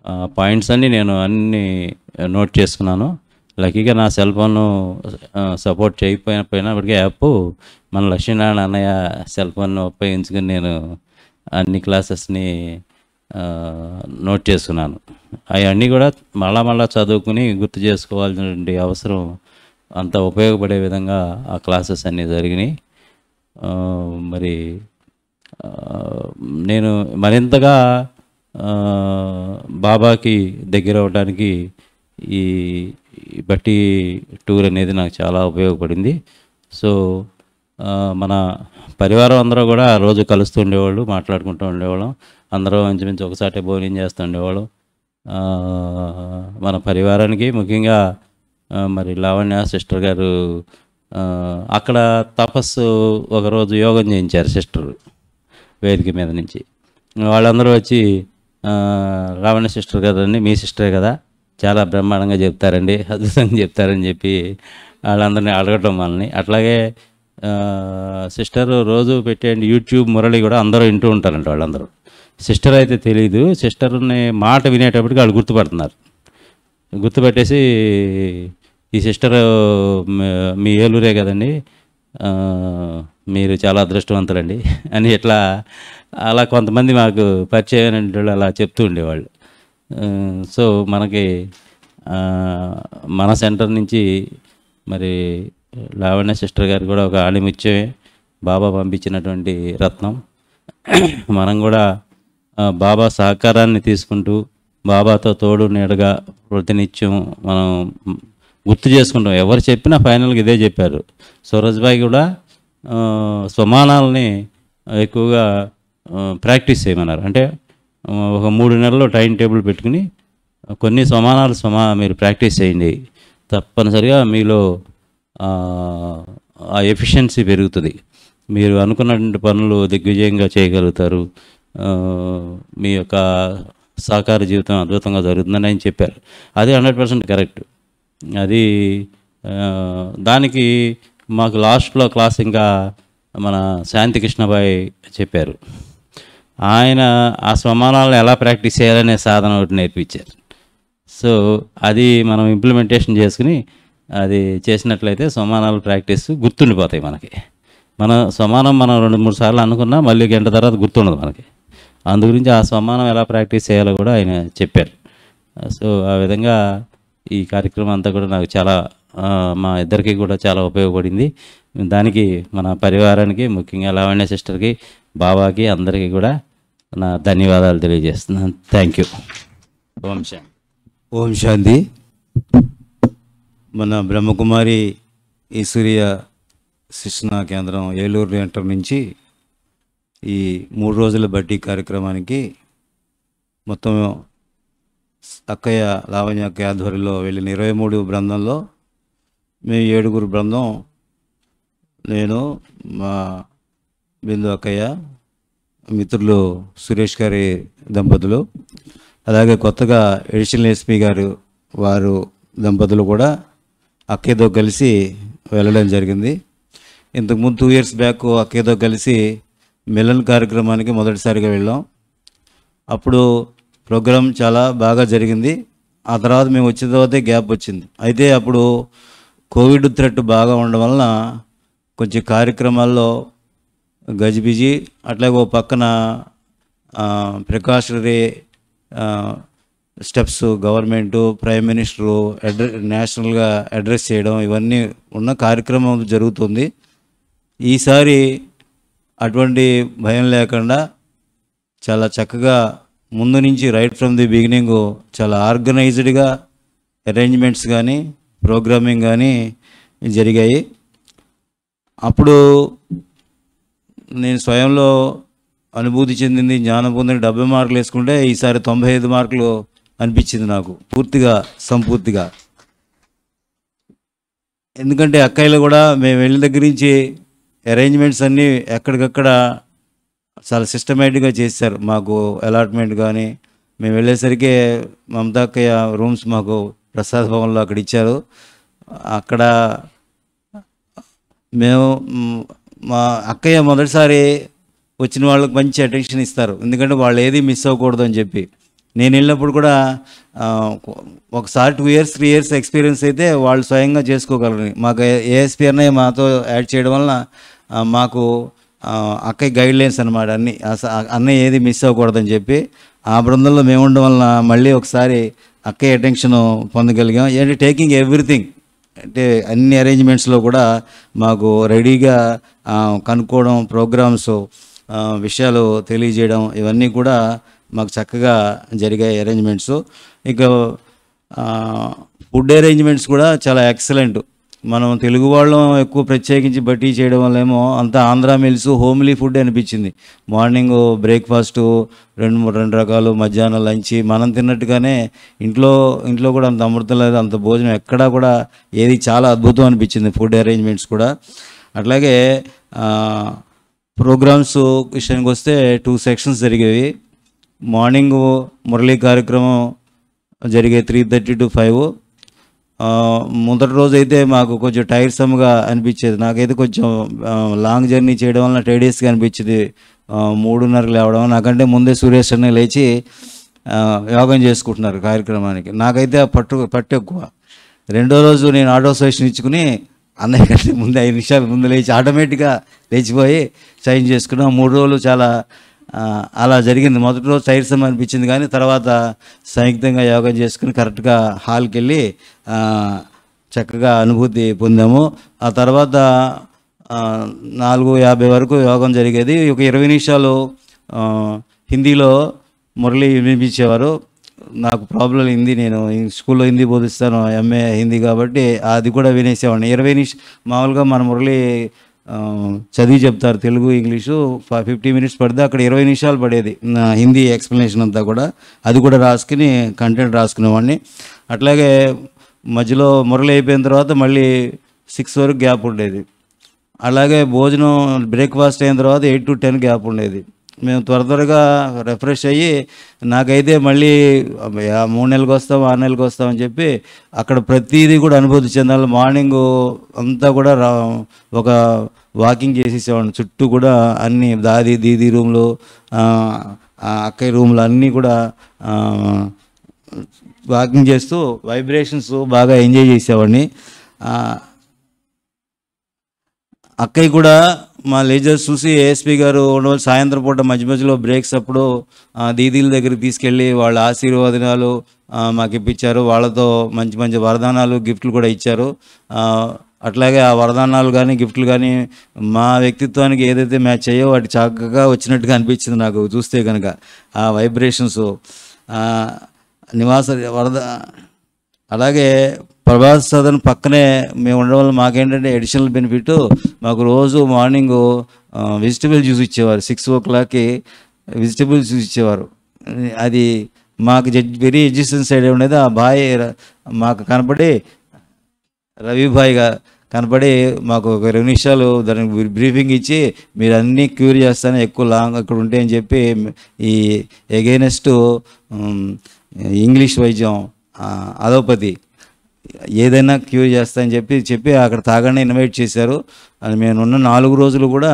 ఆ పాయింట్స్ అన్నీ నేను అన్నీ నోట్ చేసుకున్నాను. లక్కీగా నా సెల్ ఫోన్ సపోర్ట్ చేయకపోయినప్పటికీ యాప్ మన లక్ష్మీనారాయణ అన్నయ్య సెల్ ఫోన్ ఉపయోగించుకుని నేను అన్ని క్లాసెస్ని నోట్ చేసుకున్నాను. అవన్నీ కూడా మళ్ళా మళ్ళా చదువుకుని గుర్తు చేసుకోవాల్సినటువంటి అవసరం అంత ఉపయోగపడే విధంగా ఆ క్లాసెస్ అన్నీ జరిగినాయి. మరి నేను మరింతగా బాబాకి దగ్గర అవ్వడానికి ఈ బట్టి టూర్ అనేది నాకు చాలా ఉపయోగపడింది. సో మన పరివారం అందరూ కూడా రోజు కలుస్తూ ఉండేవాళ్ళు, మాట్లాడుకుంటూ ఉండేవాళ్ళం. అందరూ మంచి ఒకసారి భోజనం చేస్తూ ఉండేవాళ్ళం. మన పరివారానికి ముఖ్యంగా మరి లావణ్య సిస్టర్ గారు అక్కడ తపస్సు ఒకరోజు యోగం చేయించారు సిస్టర్ వేదిక మీద నుంచి. వాళ్ళందరూ వచ్చి లావణ్య సిస్టర్ కదండి, మీ సిస్టరే కదా, చాలా బ్రహ్మాండంగా చెప్తారండి, అద్భుతంగా చెప్తారని చెప్పి వాళ్ళందరినీ అడగటం మనల్ని. అట్లాగే సిస్టర్ రోజు పెట్టేయండి యూట్యూబ్ మురళి కూడా అందరూ వింటూ ఉంటారంట వాళ్ళందరూ. సిస్టర్ అయితే తెలియదు, సిస్టర్ని మాట వినేటప్పటికి వాళ్ళు గుర్తుపడుతున్నారు. గుర్తుపెట్టేసి ఈ సిస్టర్ మీ ఏలూరే కదండి, మీరు చాలా అదృష్టవంతులండి అని ఇట్లా అలా కొంతమంది మాకు పరిచయం అనేటోళ్ళు అలా చెప్తూ ఉండేవాళ్ళు. సో మనకి మన సెంటర్ నుంచి మరి లావణ్య సిస్టర్ గారు కూడా ఒక ఆలిమిత్యమే, బాబా పంపించినటువంటి రత్నం. మనం కూడా బాబా సహకారాన్ని తీసుకుంటూ బాబాతో తోడు నీడగా ప్రతినిత్యం మనం గుర్తు చేసుకుంటాం. ఎవరు చెప్పినా ఫైనల్గా ఇదే చెప్పారు. సూరజ్భాయ్ కూడా సమానాలని ఎక్కువగా ప్రాక్టీస్ చేయమన్నారు. అంటే ఒక మూడు నెలల్లో టైం టేబుల్ పెట్టుకుని కొన్ని సమానాలు సమా మీరు ప్రాక్టీస్ చేయండి, తప్పనిసరిగా మీలో ఆ ఎఫిషియన్సీ పెరుగుతుంది, మీరు అనుకున్నటువంటి పనులు దిగ్విజయంగా చేయగలుగుతారు, మీ యొక్క సహకార జీవితం అద్భుతంగా జరుగుతుందని ఆయన చెప్పారు. అది హండ్రెడ్ పర్సెంట్ కరెక్ట్. అది దానికి మాకు లాస్ట్లో క్లాస్ ఇంకా మన శాంతి కృష్ణబాయ్ చెప్పారు. ఆయన ఆ స్వమానాలను ఎలా ప్రాక్టీస్ చేయాలనే సాధన ఒకటి నేర్పించారు. సో అది మనం ఇంప్లిమెంటేషన్ చేసుకుని అది చేసినట్లయితే సమానాలు ప్రాక్టీస్ గుర్తుండిపోతాయి మనకి. మన సమానం మనం రెండు మూడు సార్లు అనుకున్నా మళ్ళీ గంట తర్వాత గుర్తుండదు మనకి. అందు గురించి ఆ సమానం ఎలా ప్రాక్టీస్ చేయాలో కూడా ఆయన చెప్పారు. సో ఆ విధంగా ఈ కార్యక్రమం అంతా కూడా నాకు చాలా మా ఇద్దరికి కూడా చాలా ఉపయోగపడింది. దానికి మన పరివారానికి, ముఖ్యంగా లావణ్య సిస్టర్కి, బాబాకి, అందరికీ కూడా నా ధన్యవాదాలు తెలియజేస్తున్నాను. Thank you. ఓం శాంతి. ఓం శాంతి. మన బ్రహ్మకుమారి ఈశ్వరీయ శిక్షణా కేంద్రం ఏలూరు సెంటర్ నుంచి ఈ మూడు రోజుల బట్టి కార్యక్రమానికి మొత్తం అక్కయ్య లావణ్య అక్కయ్య ఆధ్వర్యంలో వెళ్ళిన ఇరవై మూడు బృందంలో మేము ఏడుగురు బృందం, నేను, మా బిందు అక్కయ్య, మిత్రులు సురేష్ గారి దంపతులు, అలాగే కొత్తగా ఎడిషనల్ ఎస్పీ గారు వారు దంపతులు కూడా అక్కయ్యతో కలిసి వెళ్ళడం జరిగింది. ఇంతకుముందు టూ ఇయర్స్ బ్యాక్ అక్కయ్యతో కలిసి మిలన్ కార్యక్రమానికి మొదటిసారిగా వెళ్ళాం. అప్పుడు ప్రోగ్రాం చాలా బాగా జరిగింది. ఆ తర్వాత మేము వచ్చిన తర్వాతే గ్యాప్ వచ్చింది. అయితే అప్పుడు కోవిడ్ థ్రెట్ బాగా ఉండడం వలన కొంచెం కార్యక్రమాల్లో గజిబిజి, అట్లాగే ఓ పక్కన precautionary steps government, prime minister అడ్ర నేషనల్గా అడ్రస్ చేయడం, ఇవన్నీ ఉన్న కార్యక్రమం జరుగుతుంది. ఈసారి అటువంటి భయం లేకుండా చాలా చక్కగా ముందు నుంచి రైట్ ఫ్రమ్ ది బిగినింగ్ చాలా ఆర్గనైజ్డ్గా అరేంజ్మెంట్స్ కానీ ప్రోగ్రామింగ్ కానీ జరిగాయి. అప్పుడు నేను స్వయంలో అనుభూతి చెందింది, జ్ఞానం పొందిన డెబ్బై మార్కులు వేసుకుంటే ఈసారి తొంభై ఐదు మార్కులు అనిపించింది నాకు పూర్తిగా సంపూర్తిగా. ఎందుకంటే అక్కయ్యలు కూడా మేము వెళ్ళిన దగ్గర నుంచి అరేంజ్మెంట్స్ అన్నీ ఎక్కడికక్కడ చాలా సిస్టమేటిక్గా చేశారు. మాకు అలాట్మెంట్ కానీ మేము వెళ్ళేసరికి మమతా అక్కయ్య రూమ్స్ మాకు ప్రసాద్ భవన్లో అక్కడ ఇచ్చారు. అక్కడ మేము మా అక్కయ్య మొదటిసారి వచ్చిన వాళ్ళకి మంచి అటెన్షన్ ఇస్తారు, ఎందుకంటే వాళ్ళు ఏది మిస్ అవ్వకూడదు అని చెప్పి. నేను వెళ్ళినప్పుడు కూడా ఒకసారి two years three years experience అయితే వాళ్ళు స్వయంగా చేసుకోగలరు. మాకు ఏఎస్పీ అనే మాతో యాడ్ చేయడం వలన మాకు అక్కయ్య గైడ్లైన్స్ అనమాట, అన్నీ అన్నయ్య ఏది మిస్ అవ్వకూడదని చెప్పి. ఆ బృందంలో మేము ఉండడం వలన మళ్ళీ ఒకసారి అక్కయ్య అటెన్షన్ పొందగలిగాం. ఏంటంటే టేకింగ్ ఎవ్రీథింగ్, అంటే అన్ని అరేంజ్మెంట్స్లో కూడా మాకు రెడీగా కనుక్కోవడం, ప్రోగ్రామ్స్ విషయాలు తెలియజేయడం, ఇవన్నీ కూడా మాకు చక్కగా జరిగాయి అరేంజ్మెంట్స్. ఇక ఫుడ్ అరేంజ్మెంట్స్ కూడా చాలా ఎక్సలెంట్. మనం తెలుగు వాళ్ళం ఎక్కువ ప్రత్యేకించి బట్టి చేయడం వల్ల ఏమో అంతా ఆంధ్ర మీల్స్, హోమ్లీ ఫుడ్ అనిపించింది. మార్నింగ్ బ్రేక్ఫాస్ట్ రెండు మూడు రెండు రకాలు, మధ్యాహ్నం లంచ్ మనం తిన్నట్టుగానే ఇంట్లో ఇంట్లో కూడా అంత అమృతం లేదు, అంత భోజనం ఎక్కడా కూడా ఏది. చాలా అద్భుతం అనిపించింది ఫుడ్ అరేంజ్మెంట్స్ కూడా. అట్లాగే ప్రోగ్రామ్స్ విషయానికి వస్తే టూ సెక్షన్స్ జరిగేవి. మార్నింగ్ మురళీ కార్యక్రమం జరిగే త్రీ థర్టీ టు ఫైవ్, మొదటి రోజు అయితే మాకు కొంచెం టైర్సమ్గా అనిపించేది. నాకైతే కొంచెం లాంగ్ జర్నీ చేయడం వల్ల టైర్డీస్గా అనిపించేది. మూడున్నర లేవడం, నాకంటే ముందే సురేష్ అన్న లేచి యోగం చేసుకుంటున్నారు కార్యక్రమానికి. నాకైతే పట్టు పట్టు ఎక్కువ. రెండో రోజు నేను ఆటో సైన్ ఇచ్చుకుని అన్నయ్య కంటే ముందే ఐదు నిమిషాలు ముందు లేచి ఆటోమేటిక్గా లేచిపోయి సైన్ చేసుకున్నాం. మూడు రోజులు చాలా అలా జరిగింది. మొదటి రోజు టైర్సం అనిపించింది, కానీ తర్వాత సంయుక్తంగా యోగం చేసుకుని కరెక్ట్గా హాల్కి వెళ్ళి చక్కగా అనుభూతి పొందాము. ఆ తర్వాత నాలుగు యాభై వరకు యోగం జరిగేది. ఒక ఇరవై నిమిషాలు హిందీలో మురళి వినిపించేవారు. నాకు ప్రాబ్లం హిందీ, నేను స్కూల్లో హిందీ బోధిస్తాను, ఎంఏ హిందీ కాబట్టి అది కూడా వినేసేవాడిని. ఇరవై నిమిషం మామూలుగా మన మురళి చదివి చెప్తారు తెలుగు ఇంగ్లీషు, ఫిఫ్టీ మినిట్స్ పడితే అక్కడ ఇరవై నిమిషాలు పడేది హిందీ ఎక్స్ప్లెనేషన్ అంతా కూడా. అది కూడా రాసుకుని కంటెంట్ రాసుకునేవాడిని. అట్లాగే మధ్యలో మురళి అయిపోయిన తర్వాత మళ్ళీ సిక్స్ వరకు గ్యాప్ ఉండేది. అలాగే భోజనం బ్రేక్ఫాస్ట్ అయిన తర్వాత ఎయిట్ టు టెన్ గ్యాప్ ఉండేది. మేము త్వర త్వరగా రిఫ్రెష్ అయ్యి, నాకైతే మళ్ళీ మూడు నెలలకు వస్తాం ఆరు నెలలకు వస్తామని చెప్పి అక్కడ ప్రతిదీ కూడా అనుభూతి చెందాలి. మార్నింగ్ అంతా కూడా ఒక వాకింగ్ చేసేసేవాడిని. చుట్టూ కూడా అన్ని దాది దీది రూమ్లు, అక్కయ్య రూమ్లు అన్నీ కూడా వాకింగ్ చేస్తూ వైబ్రేషన్స్ బాగా ఎంజాయ్ చేసేవాడిని. అక్కయ్య కూడా మా లేజర్స్ చూసి ఏఎస్పీ గారు ఉండవల్ సాయంత్రం పూట మధ్య మధ్యలో బ్రేక్స్ అప్పుడు దీదీల దగ్గరికి తీసుకెళ్ళి వాళ్ళ ఆశీర్వాదనాలు మాకు ఇప్పించారు. వాళ్ళతో మంచి మంచి వరదానాలు గిఫ్ట్లు కూడా ఇచ్చారు. అట్లాగే ఆ వరదానాలు కానీ గిఫ్ట్లు కానీ మా వ్యక్తిత్వానికి ఏదైతే మ్యాచ్ అయ్యో వాటి చక్కగా వచ్చినట్టుగా అనిపించింది నాకు చూస్తే కనుక. ఆ వైబ్రేషన్స్ నివాస వరద. అలాగే ప్రభాస్ సదన్ పక్కనే మేము ఉండడం వల్ల మాకేంటంటే అడిషనల్ బెనిఫిట్, మాకు రోజు మార్నింగ్ వెజిటబుల్ జ్యూస్ ఇచ్చేవారు. సిక్స్ ఓ క్లాక్కి వెజిటబుల్ జ్యూస్ ఇచ్చేవారు. అది మాకు జడ్జ్ వెరీ ఎడ్జిస్టెన్స్ సైడ్ ఉండేది. ఆ బాయ్ మాకు కనపడి, రవి బాయ్గా కనపడి మాకు ఒక రెండు నిమిషాలు దానికి బ్రీఫింగ్ ఇచ్చి, మీరు అన్నీ క్యూర్ చేస్తాను ఎక్కువ లాంగ్ అక్కడ ఉంటాయని చెప్పి ఈ ఎగైనెస్ట్ ఇంగ్లీష్ వైద్యం అలోపతి ఏదైనా క్యూర్ చేస్తాయని చెప్పి చెప్పి అక్కడ తాగానే ఇన్వైట్ చేశారు. అది మేము ఉన్న నాలుగు రోజులు కూడా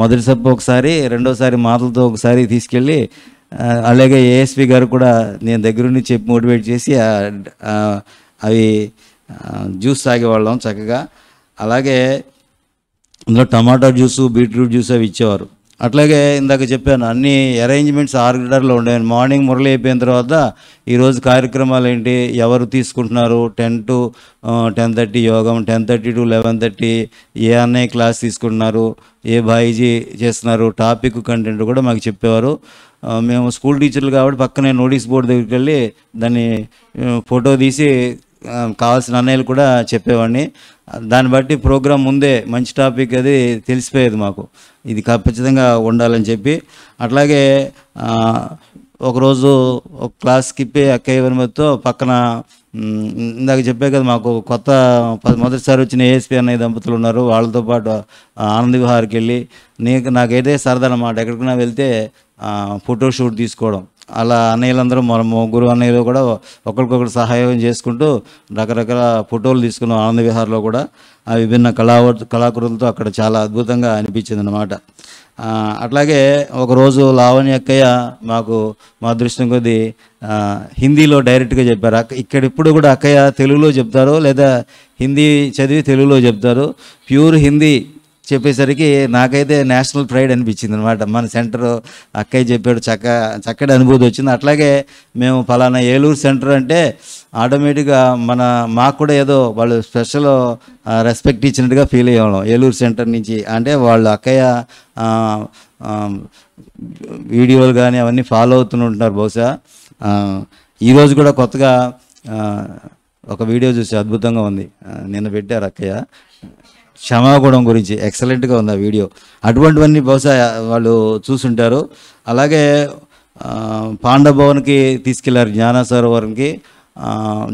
మొదటి సభ ఒకసారి, రెండోసారి మాటలతో ఒకసారి తీసుకెళ్ళి, అలాగే ఏఎస్పీ గారు కూడా నేను దగ్గరుండి చెప్పి మోటివేట్ చేసి అవి జ్యూస్ తాగేవాళ్ళం చక్కగా. అలాగే ఇందులో టమాటా జ్యూసు, బీట్రూట్ జ్యూస్ అవి ఇచ్చేవారు. అట్లాగే ఇందాక చెప్పాను అన్ని అరేంజ్మెంట్స్ ఆర్డర్లో ఉండేవి. మార్నింగ్ మురళి అయిపోయిన తర్వాత ఈరోజు కార్యక్రమాలు ఏంటి, ఎవరు తీసుకుంటున్నారు, టెన్ టు టెన్ థర్టీ యోగం, ten thirty to eleven thirty ఏ అన్నయ్య క్లాస్ తీసుకుంటున్నారు, ఏ బాయిజీ చేస్తున్నారు, టాపిక్ కంటెంట్ కూడా మాకు చెప్పేవారు. మేము స్కూల్ టీచర్లు కాబట్టి పక్కనే నోటీస్ బోర్డు దగ్గరికి వెళ్ళి దాన్ని ఫోటో తీసి కావాల్సిన అన్నయ్యలు కూడా చెప్పేవాడిని. దాన్ని బట్టి ప్రోగ్రాం ముందే మంచి టాపిక్ అది తెలిసిపోయేది మాకు, ఇది ఖచ్చితంగా ఉండాలని చెప్పి. అట్లాగే ఒకరోజు ఒక క్లాస్కి అక్కయ్య అనుమతితో పక్కన ఇందాక చెప్పే కదా మాకు కొత్త మొదటిసారి వచ్చిన ఏఎస్పీ అనే దంపతులు ఉన్నారు. వాళ్ళతో పాటు ఆనంద్ విహార్కి వెళ్ళి నీకు నాకైతే సరదా అన్నమాట ఎక్కడికైనా వెళ్తే ఫోటోషూట్ తీసుకోవడం. అలా అన్నయ్యలందరూ మన ముగ్గురు అన్నయ్యలు కూడా ఒకరికొకరు సహాయం చేసుకుంటూ రకరకాల ఫోటోలు తీసుకున్నాం. ఆనంద విహార్లో కూడా ఆ విభిన్న కళా కళాకృతులతో అక్కడ చాలా అద్భుతంగా అనిపించింది అన్నమాట. అట్లాగే ఒకరోజు లావణ్య అక్కయ్య మాకు మా అదృష్టం కొద్దీ హిందీలో డైరెక్ట్గా చెప్పారు. అక్క ఇక్కడ ఇప్పుడు కూడా అక్కయ్య తెలుగులో చెప్తారు, లేదా హిందీ చదివి తెలుగులో చెప్తారు. ప్యూర్ హిందీ చెప్పేసరికి నాకైతే నేషనల్ ప్రైడ్ అనిపించింది అనమాట. మన సెంటర్ అక్కయ్య చెప్పాడు, చక్క చక్కటి అనుభూతి వచ్చింది. అట్లాగే మేము ఫలానా ఏలూరు సెంటర్ అంటే ఆటోమేటిక్గా మన మాకు కూడా ఏదో వాళ్ళు స్పెషల్ రెస్పెక్ట్ ఇచ్చినట్టుగా ఫీల్ అయ్యేవాళ్ళం ఏలూరు సెంటర్ నుంచి. అంటే వాళ్ళు అక్కయ్య వీడియోలు కానీ అవన్నీ ఫాలో అవుతుంటారు. బహుశా ఈరోజు కూడా కొత్తగా ఒక వీడియో చూసి అద్భుతంగా ఉంది, నిన్న పెట్టారు అక్కయ్య క్షమాగుణం గురించి, ఎక్సలెంట్గా ఉంది ఆ వీడియో. అటువంటివన్నీ బహుశా వాళ్ళు చూసుంటారు. అలాగే పాండభవన్కి తీసుకెళ్లారు, జ్ఞాన సరోవరంకి.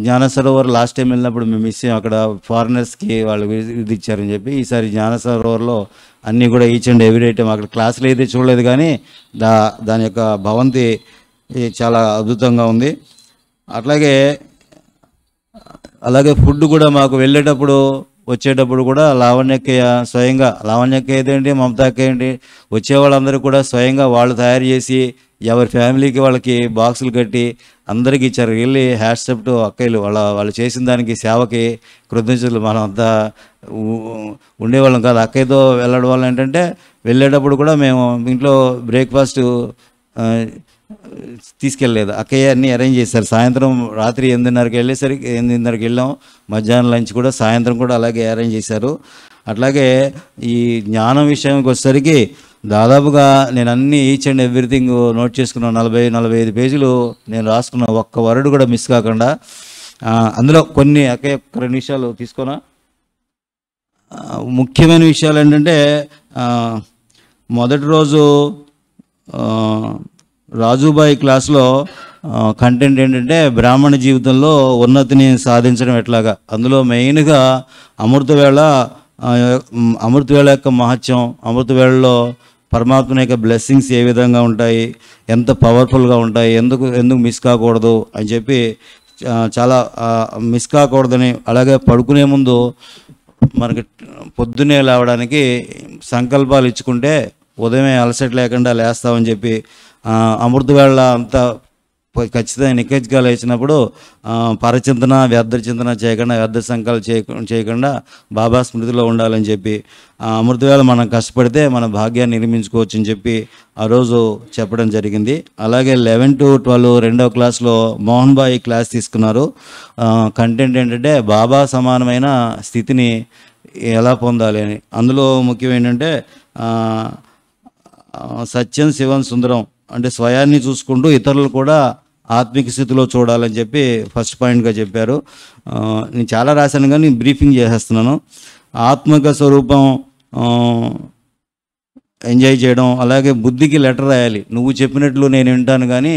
జ్ఞాన సరోవర్ లాస్ట్ టైం వెళ్ళినప్పుడు మేము మిస్ అయ్యాం, అక్కడ ఫారినర్స్కి వాళ్ళు ఇది ఇచ్చారని చెప్పి. ఈసారి జ్ఞాన సరోవర్లో అన్నీ కూడా ఈచ్ అండ్ ఎవ్రీ ఐటమ్ అక్కడ క్లాసులు అయితే చూడలేదు, కానీ దా దాని యొక్క భవంతి చాలా అద్భుతంగా ఉంది. అట్లాగే అలాగే ఫుడ్ కూడా మాకు వెళ్ళేటప్పుడు వచ్చేటప్పుడు కూడా లావణ్యకయ్య స్వయంగా లావణ్యకయ్య ఏంటి మమతాకయ్య ఏంటి వచ్చే వాళ్ళందరూ కూడా స్వయంగా వాళ్ళు తయారు చేసి ఎవరి ఫ్యామిలీకి వాళ్ళకి బాక్సులు కట్టి అందరికీ ఇచ్చారు. వెళ్ళి హ్యాష్ సెప్ టు అక్కయ్యలు వాళ్ళ వాళ్ళు చేసిన దానికి సేవకి కృతజ్ఞతలు. మనం అంతా ఉండేవాళ్ళం కాదు. అక్కయ్యతో వెళ్ళడం వల్ల ఏంటంటే వెళ్ళేటప్పుడు కూడా మేము ఇంట్లో బ్రేక్ఫాస్ట్ తీసుకెళ్ళలేదు. అక్కయ్య అన్నీ అరేంజ్ చేశారు. సాయంత్రం రాత్రి ఎనిమిదిన్నరకి వెళ్ళేసరికి ఎనిమిదిన్నరకి వెళ్ళాం. మధ్యాహ్నం లంచ్ కూడా సాయంత్రం కూడా అలాగే అరేంజ్ చేశారు. అట్లాగే ఈ జ్ఞానం విషయానికి వచ్చేసరికి దాదాపుగా నేను అన్నీ ఈచ్ అండ్ ఎవ్రీథింగ్ నోట్ చేసుకున్నాను. నలభై నలభై ఐదు పేజీలు నేను రాసుకున్న ఒక్క వర్డ్ కూడా మిస్ కాకుండా. అందులో కొన్ని అక్కయ్య రెండు విషయాలు తీసుకున్నా. ముఖ్యమైన విషయాలు ఏంటంటే మొదటి రోజు రాజుబాయి క్లాస్లో కంటెంట్ ఏంటంటే బ్రాహ్మణ జీవితంలో ఉన్నతిని సాధించడం ఎట్లాగా. అందులో మెయిన్గా అమృతవేళ అమృతవేళ యొక్క మహత్యం, అమృతవేళలో పరమాత్మ యొక్క బ్లెస్సింగ్స్ ఏ విధంగా ఉంటాయి, ఎంత పవర్ఫుల్గా ఉంటాయి, ఎందుకు ఎందుకు మిస్ కాకూడదు అని చెప్పి చాలా మిస్ కాకూడదని. అలాగే పడుకునే ముందు మనకి పొద్దునే లేవడానికి సంకల్పాలు ఇచ్చుకుంటే ఉదయమే అలసట లేకుండా లేస్తామని చెప్పి అమృతవేళ అంతా ఖచ్చితంగా నిఖచ్చిగా లేచినప్పుడు పరచింతన వ్యర్థ చింతన చేయకుండా వ్యర్థ సంకల్పం చేయ చేయకుండా బాబా స్మృతిలో ఉండాలని చెప్పి అమృతవేళ మనం కష్టపడితే మన భాగ్యాన్ని నిర్మించుకోవచ్చు అని చెప్పి ఆ రోజు చెప్పడం జరిగింది. అలాగే లెవెన్ టు ట్వెల్వ్ రెండవ క్లాస్లో మోహన్ బాయ్ క్లాస్ తీసుకున్నారు. కంటెంట్ ఏంటంటే బాబా సమానమైన స్థితిని ఎలా పొందాలి అని. అందులో ముఖ్యం ఏంటంటే సత్యం శివం సుందరం అంటే స్వయాన్ని చూసుకుంటూ ఇతరులు కూడా ఆత్మిక స్థితిలో చూడాలని చెప్పి ఫస్ట్ పాయింట్గా చెప్పారు. నేను చాలా రాశాను కానీ బ్రీఫింగ్ చేసేస్తున్నాను. ఆత్మిక స్వరూపం ఎంజాయ్ చేయడం. అలాగే బుద్ధికి లెటర్ రాయాలి. నువ్వు చెప్పినట్లు నేను వింటాను కానీ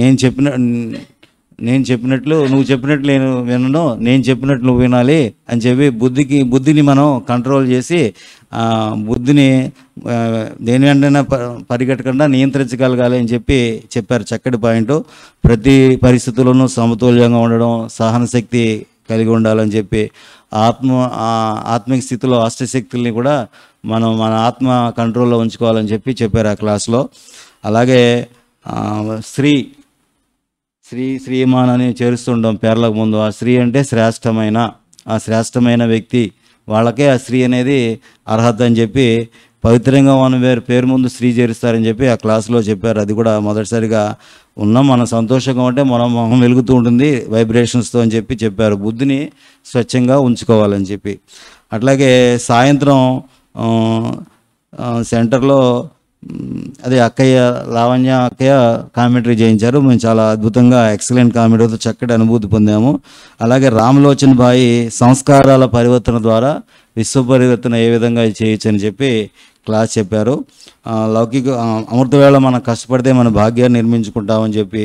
నేను చెప్పిన నేను చెప్పినట్లు నువ్వు చెప్పినట్లు నేను వినను, నేను చెప్పినట్లు నువ్వు వినాలి అని చెప్పి బుద్ధికి బుద్ధిని మనం కంట్రోల్ చేసి బుద్ధిని దేని వెంటనే పరిగెట్టకుండా నియంత్రించగలగాలి అని చెప్పి చెప్పారు. చక్కటి పాయింట్. ప్రతి పరిస్థితుల్లోనూ సమతుల్యంగా ఉండడం, సహనశక్తి కలిగి ఉండాలని చెప్పి ఆత్మ ఆత్మిక స్థితిలో అష్టశక్తుల్ని కూడా మనం మన ఆత్మ కంట్రోల్లో ఉంచుకోవాలని చెప్పి చెప్పారు ఆ క్లాస్లో. అలాగే శ్రీ శ్రీ శ్రీమాన్ అని చేరుస్తుంటాం పేర్లకు ముందు. ఆ శ్రీ అంటే శ్రేష్టమైన, ఆ శ్రేష్టమైన వ్యక్తి వాళ్ళకే ఆ శ్రీ అనేది అర్హత అని చెప్పి పవిత్రంగా ఉన్న పేరు పేరు ముందు శ్రీ చేరుస్తారని చెప్పి ఆ క్లాస్లో చెప్పారు. అది కూడా మొదటిసారిగా ఉన్నాం మనం సంతోషంగా ఉంటే మనం మొహం వెలుగుతూ ఉంటుంది వైబ్రేషన్స్తో అని చెప్పి చెప్పారు. బుద్ధిని స్వచ్ఛంగా ఉంచుకోవాలని చెప్పి. అట్లాగే సాయంత్రం సెంటర్లో అదే అక్కయ్య లావణ్య అక్కయ్య కామెంటరీ చేయించారు. మేము చాలా అద్భుతంగా ఎక్సలెంట్ కామెంటరీతో చక్కటి అనుభూతి పొందాము. అలాగే రామలోచన్ భాయ్ సంస్కారాల పరివర్తన ద్వారా విశ్వ పరివర్తన ఏ విధంగా చేయొచ్చు అని చెప్పి క్లాస్ చెప్పారు. లౌకిక అమృతవేళ మనం కష్టపడితే మన భాగ్యాన్ని నిర్మించుకుంటామని చెప్పి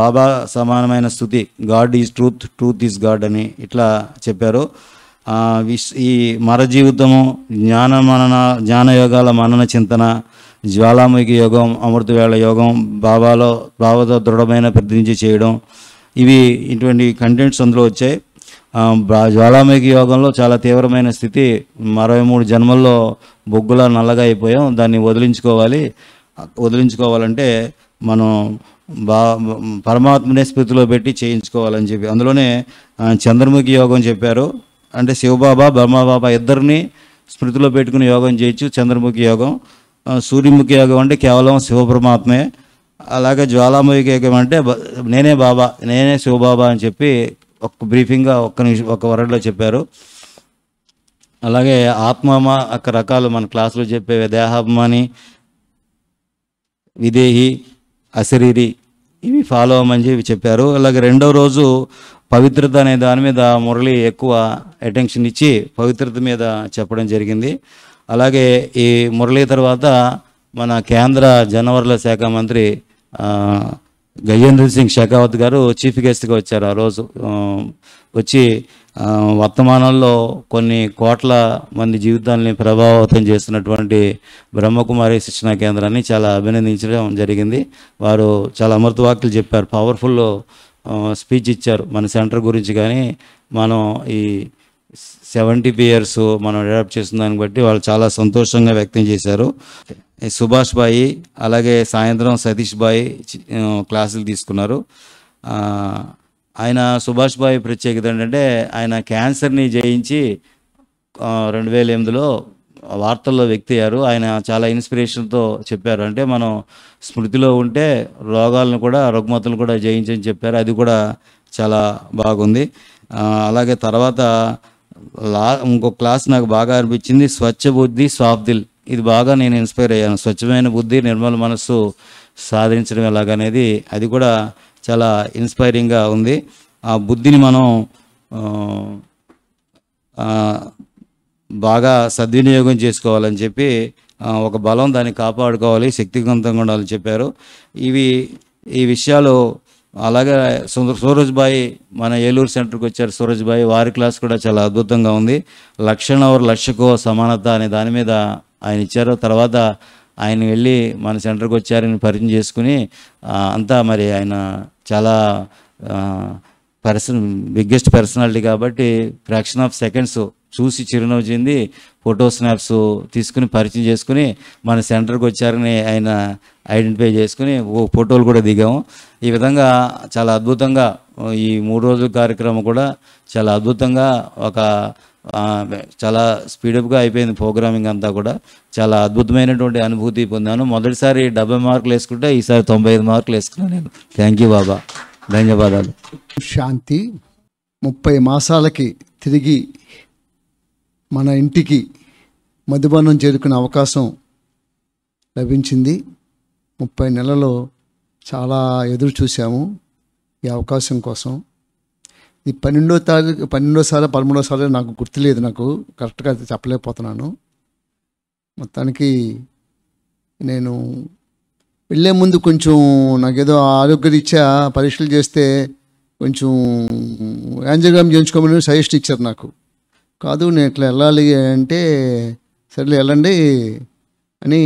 బాబా సమానమైన స్థుతి God is truth, truth is God అని ఇట్లా చెప్పారు. విశ్ ఈ మర జీవితము జ్ఞాన మనన జ్ఞానయోగాల మనన చింతన జ్వాలాముఖి యోగం అమృతవేళ యోగం బాబాలో బాబాతో దృఢమైన ప్రతినిధి చేయడం ఇవి ఇటువంటి కంటెంట్స్ అందులో వచ్చాయి. జ్వాలాముఖి యోగంలో చాలా తీవ్రమైన స్థితి. అరవై మూడు జన్మల్లో బొగ్గులా నల్లగా అయిపోయాం. దాన్ని వదిలించుకోవాలి. వదిలించుకోవాలంటే మనం బా పరమాత్మనే స్థితిలో పెట్టి చేయించుకోవాలని చెప్పి అందులోనే చంద్రముఖి యోగం చెప్పారు. అంటే శివబాబా బ్రహ్మబాబా ఇద్దరిని స్మృతిలో పెట్టుకుని యోగం చేయొచ్చు చంద్రముఖి యోగం. సూర్యముఖి యోగం అంటే కేవలం శివపరమాత్మే. అలాగే జ్వాలాముఖి యోగం అంటే నేనే బాబా నేనే శివబాబా అని చెప్పి ఒక్క బ్రీఫింగ్గా ఒక్క నిమిషం ఒక వరడ్లో చెప్పారు. అలాగే ఆత్మ ఒక రకాలు మన క్లాసులో చెప్పేవి దేహాభిమాని, విదేహి, అశరీరి ఇవి ఫాలో అవ్వమని చెప్పి చెప్పారు. అలాగే రెండో రోజు పవిత్రత అనే దాని మీద మురళి ఎక్కువ అటెన్షన్ ఇచ్చి పవిత్రత మీద చెప్పడం జరిగింది. అలాగే ఈ మురళి తర్వాత మన కేంద్ర జనవరుల శాఖ మంత్రి గజేంద్ర సింగ్ షెకావత్ గారు చీఫ్ గెస్ట్గా వచ్చారు. ఆ రోజు వచ్చి వర్తమానంలో కొన్ని కోట్ల మంది జీవితాలని ప్రభావితం చేస్తున్నటువంటి బ్రహ్మ కుమారీస్ శిక్షణ కేంద్రాన్ని చాలా అభినందించడం జరిగింది. వారు చాలా అమృతవాక్యలు చెప్పారు. పవర్ఫుల్ స్పీచ్ ఇచ్చారు మన సెంటర్ గురించి. కానీ మనం ఈ సెవెంటీ ఇయర్స్ మనం అడాప్ట్ చేసిన దాన్ని బట్టి వాళ్ళు చాలా సంతోషంగా వ్యక్తం చేశారు. సుభాష్ బాయి అలాగే సాయంత్రం సతీష్ బాయి క్లాసులు తీసుకున్నారు. ఆయన సుభాష్ బాయి ప్రత్యేకత ఏంటంటే ఆయన క్యాన్సర్ని జయించి రెండు వేల ఎనిమిదిలో వార్తల్లో వ్యక్తి అయ్యారు. ఆయన చాలా ఇన్స్పిరేషన్తో చెప్పారు, అంటే మనం స్మృతిలో ఉంటే రోగాలను కూడా రుగ్మతలను కూడా జయించని చెప్పారు. అది కూడా చాలా బాగుంది. అలాగే తర్వాత లా ఇంకో క్లాస్ నాకు బాగా అనిపించింది, స్వచ్ఛ బుద్ధి సాఫ్దిల్. ఇది బాగా నేను ఇన్స్పైర్ అయ్యాను, స్వచ్ఛమైన బుద్ధి నిర్మల మనస్సు సాధించడం ఎలాగనేది. అది కూడా చాలా ఇన్స్పైరింగ్గా ఉంది. ఆ బుద్ధిని మనం బాగా సద్వినియోగం చేసుకోవాలని చెప్పి ఒక బలం దాన్ని కాపాడుకోవాలి, శక్తివంతంగా ఉండాలని చెప్పారు. ఇవి ఈ విషయాలు. అలాగే సూరజ్ బాయి మన ఏలూరు సెంటర్కి వచ్చారు. సూరజ్ బాయి వారి క్లాస్ కూడా చాలా అద్భుతంగా ఉంది. లక్షణ ఓర్ లక్షకో సమానత అనే దాని మీద ఆయన ఇచ్చారు. తర్వాత ఆయన వెళ్ళి మన సెంటర్కి వచ్చారని పరిచయం చేసుకుని అంతా మరి ఆయన చాలా పర్సన్ బిగ్గెస్ట్ పర్సనాలిటీ కాబట్టి ఫ్రాక్షన్ ఆఫ్ సెకండ్స్ చూసి చిరునవ్వు చెంది ఫోటో స్నాప్స్ తీసుకుని పరిచయం చేసుకుని మన సెంటర్కి వచ్చారని ఆయన ఐడెంటిఫై చేసుకుని ఓ ఫోటోలు కూడా దిగాము. ఈ విధంగా చాలా అద్భుతంగా ఈ మూడు రోజుల కార్యక్రమం కూడా చాలా అద్భుతంగా ఒక చాలా స్పీడప్గా అయిపోయింది. ప్రోగ్రామింగ్ అంతా కూడా చాలా అద్భుతమైనటువంటి అనుభూతి పొందాను. మొదటిసారి డెబ్బై మార్కులు వేసుకుంటే ఈసారి తొంభై ఐదు మార్కులు వేసుకున్నాను నేను. థ్యాంక్ యూ బాబా, ధన్యవాదాలు. శాంతి ముప్పై మాసాలకి తిరిగి మన ఇంటికి మధుబనం చేరుకునే అవకాశం లభించింది. ముప్పై నెలలో చాలా ఎదురు చూసాము ఈ అవకాశం కోసం. ఈ పన్నెండో తారీఖు పన్నెండోసారి పదమూడోసారి నాకు గుర్తులేదు, నాకు కరెక్ట్గా చెప్పలేకపోతున్నాను. మొత్తానికి నేను వెళ్ళే ముందు కొంచెం నాకేదో ఆరోగ్యరీత్యా పరీక్షలు చేస్తే కొంచెం యాంజియోగ్రామ్ చేయించుకోమని సజెస్ట్ ఇచ్చారు. నాకు కాదు, నేను ఇట్లా వెళ్ళాలి అంటే సరేలే వెళ్ళండి అని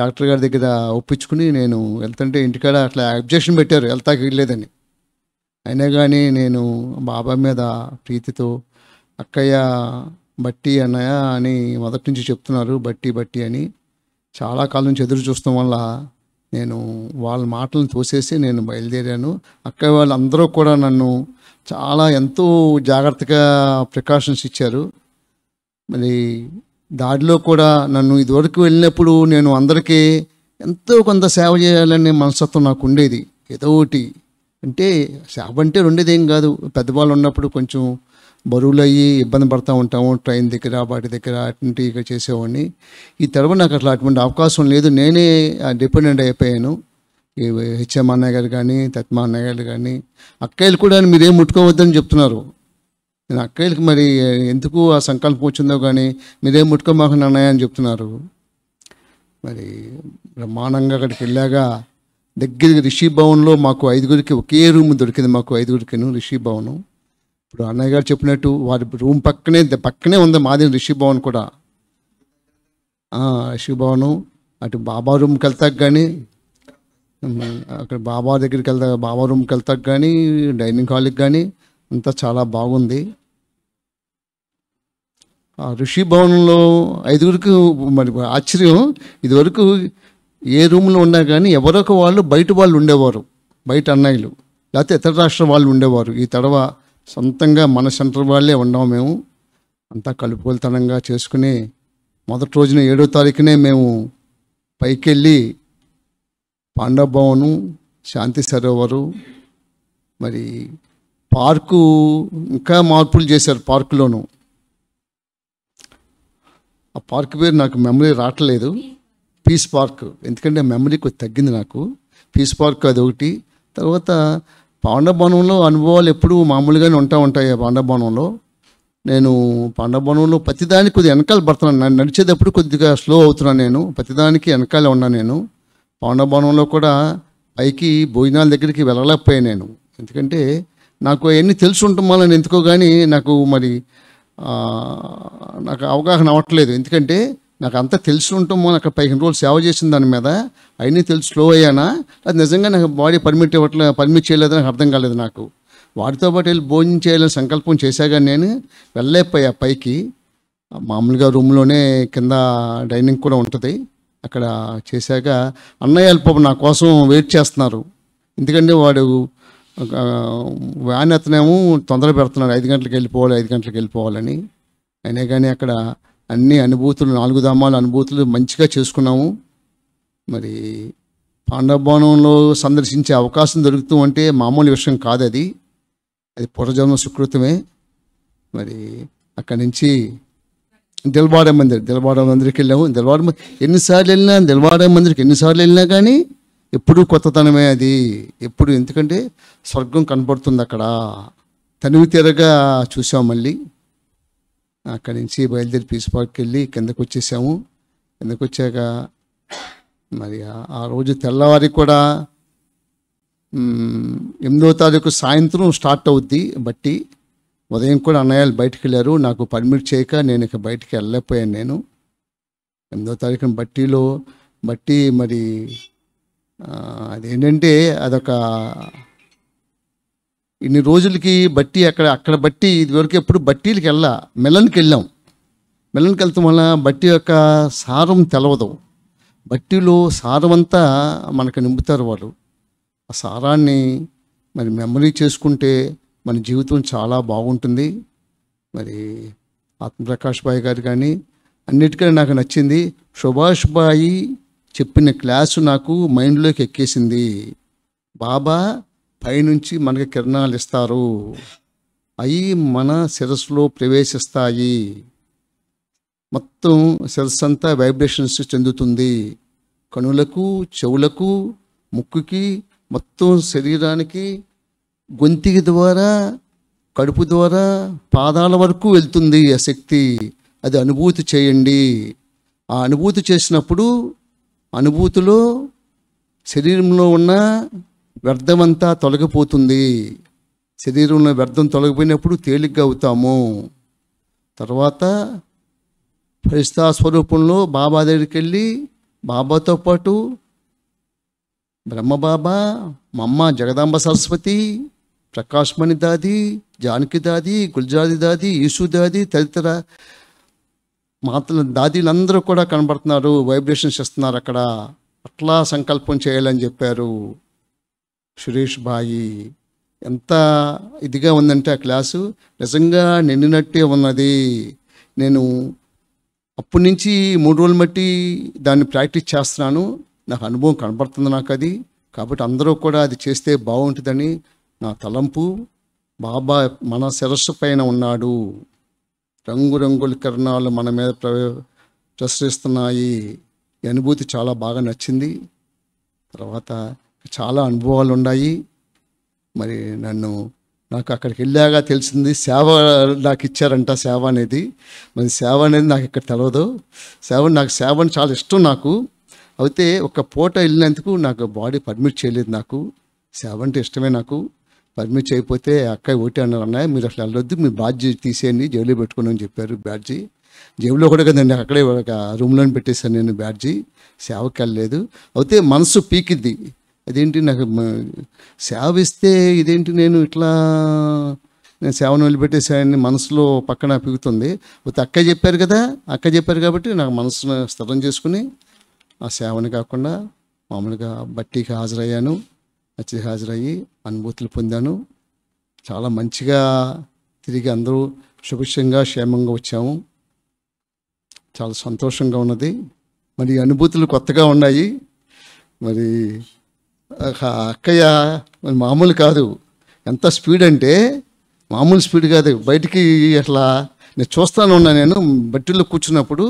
డాక్టర్ గారి దగ్గర ఒప్పించుకుని నేను వెళ్తుంటే ఇంటికాడ అట్లా అబ్జెక్షన్ పెట్టారు వెళ్తాకి వెళ్ళలేదని. అయినా కానీ నేను బాబా మీద ప్రీతితో అక్కయ్య బట్టి అన్నయ్య అని మొదటి నుంచి చెప్తున్నారు, బట్టి బట్టి అని. చాలా కాలం నుంచి ఎదురు చూస్తాం వల్ల నేను వాళ్ళ మాటలను తోసేసి నేను బయలుదేరాను. అక్కయ్య వాళ్ళందరూ కూడా నన్ను చాలా ఎంతో జాగ్రత్తగా ప్రికాషన్స్ ఇచ్చారు. మరి దాడిలో కూడా నన్ను ఇదివరకు వెళ్ళినప్పుడు నేను అందరికీ ఎంతో కొంత సేవ చేయాలనే మనస్తత్వం నాకు ఉండేది. ఏదో ఒకటి అంటే సేవ అంటే రెండేదేం కాదు, పెద్దవాళ్ళు ఉన్నప్పుడు కొంచెం బరువులు అయ్యి ఇబ్బంది పడుతూ ఉంటాము ట్రైన్ దగ్గర వాటి దగ్గర అటువంటి చేసేవాడిని. ఈ తరపు నాకు అట్లా అటువంటి అవకాశం లేదు, నేనే డిపెండెంట్ అయిపోయాను. హెచ్ఎం అన్నయ్య గారు కానీ తత్మా అన్నయ్య గారు కానీ అక్కయ్యలు కూడా మీరేం ముట్టుకోవద్దని చెప్తున్నారు. నేను అక్కయ్యలకి మరి ఎందుకు ఆ సంకల్పం వచ్చిందో కానీ మీరేం ముట్టుకోమాకని అన్నయ్య అని చెప్తున్నారు. మరి బ్రహ్మాండంగా అక్కడికి వెళ్ళాక దగ్గర రిషి భవన్లో మాకు ఐదుగురికి ఒకే రూమ్ దొరికింది. మాకు ఐదుగురికిను రిషి భవనం. ఇప్పుడు అన్నయ్య గారు చెప్పినట్టు వారి రూమ్ పక్కనే పక్కనే ఉంది మాది రిషి భవన్ కూడా. రిషి భవనం అటు బాబా రూమ్కి వెళ్తాక కానీ అక్కడ బాబా దగ్గరికి వెళ్తా బాబా రూమ్కి వెళ్తాక కానీ డైనింగ్ హాల్కి కానీ అంతా చాలా బాగుంది. ఆ ఋషి భవనంలో ఐదుగురికి మరి ఆశ్చర్యం, ఇదివరకు ఏ రూమ్లో ఉన్నా కానీ ఎవరొక వాళ్ళు బయట వాళ్ళు ఉండేవారు, బయట అన్నయ్యలు లేకపోతే ఇతర రాష్ట్ర వాళ్ళు ఉండేవారు. ఈ తడవ సొంతంగా మన సెంటర్ వాళ్ళే ఉన్నాము మేము. అంతా కలుపుకొలతనంగా చేసుకుని మొదటి రోజున ఏడో తారీఖునే మేము పైకి వెళ్ళి పాండవభవను, శాంతి సరోవరు, మరి పార్కు ఇంకా మార్పులు చేశారు. పార్కులోను ఆ పార్క్ పేరు నాకు మెమరీ రావట్లేదు, పీస్ పార్క్, ఎందుకంటే మెమరీ కొద్ది తగ్గింది నాకు. పీస్ పార్క్ అదొకటి. తర్వాత పాండవభవనంలో అనుభవాలు ఎప్పుడూ మామూలుగానే ఉంటా ఉంటాయి. పాండవభవనంలో నేను పాండవభవనంలో ప్రతిదానికి కొద్దిగా వెనకాల పడుతున్నాను, నడిచేటప్పుడు కొద్దిగా స్లో అవుతున్నాను, నేను ప్రతిదానికి వెనకాల ఉన్నాను. నేను పాండవభవనంలో కూడా పైకి భోజనాల దగ్గరికి వెళ్ళలేకపోయాను నేను, ఎందుకంటే నాకు అవన్నీ తెలిసి ఉంటాం వాళ్ళని ఎందుకో కానీ నాకు మరి నాకు అవగాహన అవ్వట్లేదు. ఎందుకంటే నాకు అంతా తెలిసి ఉంటాం మన అక్కడ పైకి రోజులు సేవ చేసిన దాని మీద అవన్నీ తెలిసి స్లో అయ్యానా అది నిజంగా నాకు బాడీ పర్మిట్ ఇవ్వట్లే పర్మిట్ చేయలేదు నాకు అర్థం కాలేదు నాకు. వారితో పాటు వెళ్ళి భోజనం చేయాలని సంకల్పం చేశాగా నేను వెళ్ళలేకపోయా పైకి. మామూలుగా రూమ్లోనే కింద డైనింగ్ కూడా ఉంటుంది, అక్కడ చేశాక అన్నయ్య పాపం నా కోసం వెయిట్ చేస్తున్నారు. ఎందుకంటే వాడు వ్యాన్ అతనేమో తొందర పెడుతున్నాడు, ఐదు గంటలకు వెళ్ళిపోవాలి ఐదు గంటలకు వెళ్ళిపోవాలని. అయినా కానీ అక్కడ అన్ని అనుభూతులు, నాలుగు ధామాల అనుభూతులు మంచిగా చేసుకున్నాము. మరి పాండవభవనంలో సందర్శించే అవకాశం దొరుకుతూ అంటే మామూలు విషయం కాదు, అది అది పూర్వజన్మ సుకృతమే. మరి అక్కడి నుంచి దిల్వాడ మందిర్, దిల్వాడ మందిర్కి వెళ్ళాము. దిల్వాడ ఎన్నిసార్లు వెళ్ళినా దిల్వాడ మందిర్కి ఎన్నిసార్లు వెళ్ళినా కానీ ఎప్పుడూ కొత్తతనమే అది, ఎప్పుడు. ఎందుకంటే స్వర్గం కనపడుతుంది అక్కడ, తనివి తీరగా చూసాము. మళ్ళీ అక్కడి నుంచి బయలుదేరి పీస్ పార్క్కి వెళ్ళి కిందకు వచ్చేసాము. కిందకు వచ్చాక మరి ఆ రోజు తెల్లవారి కూడా ఎనిమిదో తారీఖు సాయంత్రం స్టార్ట్ అవుద్ది బట్టి. ఉదయం కూడా అన్నయ్యలు బయటకు వెళ్ళారు, నాకు పర్మిట్ చేయక నేను ఇక బయటికి వెళ్ళలేకపోయాను. నేను ఎనిమిదో తారీఖున బట్టీలో బట్టి మరి అదేంటంటే అదొక ఇన్ని రోజులకి బట్టి అక్కడ అక్కడ బట్టి ఇదివరకు ఎప్పుడు బట్టీలకి వెళ్ళా, మెలన్కి వెళ్ళాం. మెలన్కి వెళ్తాం వల్ల బట్టి యొక్క సారం తెలవదు, బట్టిలో సారమంతా మనకు నింపుతారు వాళ్ళు. ఆ సారాన్ని మరి మెమరీ చేసుకుంటే మన జీవితం చాలా బాగుంటుంది. మరి ఆత్మప్రకాష్ భాయ్ గారు కానీ అన్నిటికీ నాకు నచ్చింది, సుభాష్ భాయ్ చెప్పిన క్లాసు నాకు మైండ్లోకి ఎక్కేసింది. బాబా పైనుంచి మనకి కిరణాలు ఇస్తారు, అవి మన శిరస్సులో ప్రవేశిస్తాయి, మొత్తం శిరస్సు అంతా వైబ్రేషన్స్ చెందుతుంది. కనులకు, చెవులకు, ముక్కుకి, మొత్తం శరీరానికి, గొంతుకి ద్వారా, కడుపు ద్వారా పాదాల వరకు వెళ్తుంది ఆ శక్తి. అది అనుభూతి చేయండి. ఆ అనుభూతి చేసినప్పుడు అనుభూతిలో శరీరంలో ఉన్న వ్యర్థమంతా తొలగిపోతుంది. శరీరంలో వ్యర్థం తొలగిపోయినప్పుడు తేలిగ్గా అవుతాము. తర్వాత ఫరిస్తా స్వరూపంలో బాబా దగ్గరికి వెళ్ళి బాబాతో పాటు బ్రహ్మబాబా, మమ్మ జగదాంబ సరస్వతి, ప్రకాశ్మణి దాది, జానకి దాది, గుల్జాది దాది, యేసు దాది తదితర మాతల దాదీలందరూ కూడా కనబడుతున్నారు, వైబ్రేషన్స్ ఇస్తున్నారు అక్కడ. అట్లా సంకల్పం చేయాలని చెప్పారు సురేష్ భాయి. ఎంత ఇదిగా ఉందంటే ఆ క్లాసు నిజంగా నిండినట్టే ఉన్నది. నేను అప్పటి నుంచి మూడు రోజులు బట్టి దాన్ని ప్రాక్టీస్ చేస్తున్నాను, నాకు అనుభవం కనబడుతుంది నాకు అది. కాబట్టి అందరూ కూడా అది చేస్తే బాగుంటుందని నా తలంపు. బాబా మన శిరస్సు పైన ఉన్నాడు, రంగురంగుల కిరణాలు మన మీద ప్రసరిస్తున్నాయి. ఈ అనుభూతి చాలా బాగా నచ్చింది. తర్వాత చాలా అనుభవాలు ఉన్నాయి. మరి నన్ను నాకు అక్కడికి వెళ్ళాక తెలిసింది, సేవ నాకు ఇచ్చారంట. సేవ అనేది మరి సేవ అనేది నాకు ఇక్కడ తెలియదు. సేవ నాకు సేవ చాలా ఇష్టం నాకు. అయితే ఒక పూట వెళ్ళినందుకు నాకు బాడీ పర్మిట్ చేయలేదు. నాకు సేవ అంటే ఇష్టమే నాకు. పర్మిట్ చేయకపోతే అక్క ఒకటి అన్నారు, అన్నయ్య మీరు అసలు వెళ్ళొద్దు, మీ బ్యాడ్జీ తీసేయండి, జేబులో పెట్టుకుని అని చెప్పారు. బ్యాడ్జీ జేబులో కూడా కదండి, అక్కడే ఒక రూమ్లోనే పెట్టేశాను నేను. బ్యాడ్జీ సేవకి వెళ్ళలేదు. అయితే మనసు పీకిద్ది, అదేంటి నాకు సేవ ఇస్తే ఇదేంటి నేను ఇట్లా నేను సేవను వదిలిపెట్టేసాయని మనసులో పక్కన పీగుతుంది. అయితే అక్క చెప్పారు కదా, అక్క చెప్పారు కాబట్టి నాకు మనసును స్థిరం చేసుకుని ఆ సేవని కాకుండా మామూలుగా బట్టీకి హాజరయ్యాను. వచ్చి హాజరయ్యి అనుభూతులు పొందాను. చాలా మంచిగా తిరిగి అందరూ సుభిక్షంగా క్షేమంగా వచ్చాము. చాలా సంతోషంగా ఉన్నది. మరి అనుభూతులు కొత్తగా ఉన్నాయి. మరి అక్కయ్య మరి మామూలు కాదు, ఎంత స్పీడ్ అంటే మామూలు స్పీడ్ కాదు. బయటికి అట్లా నేను చూస్తాను ఉన్నా, నేను బట్టీలో కూర్చున్నప్పుడు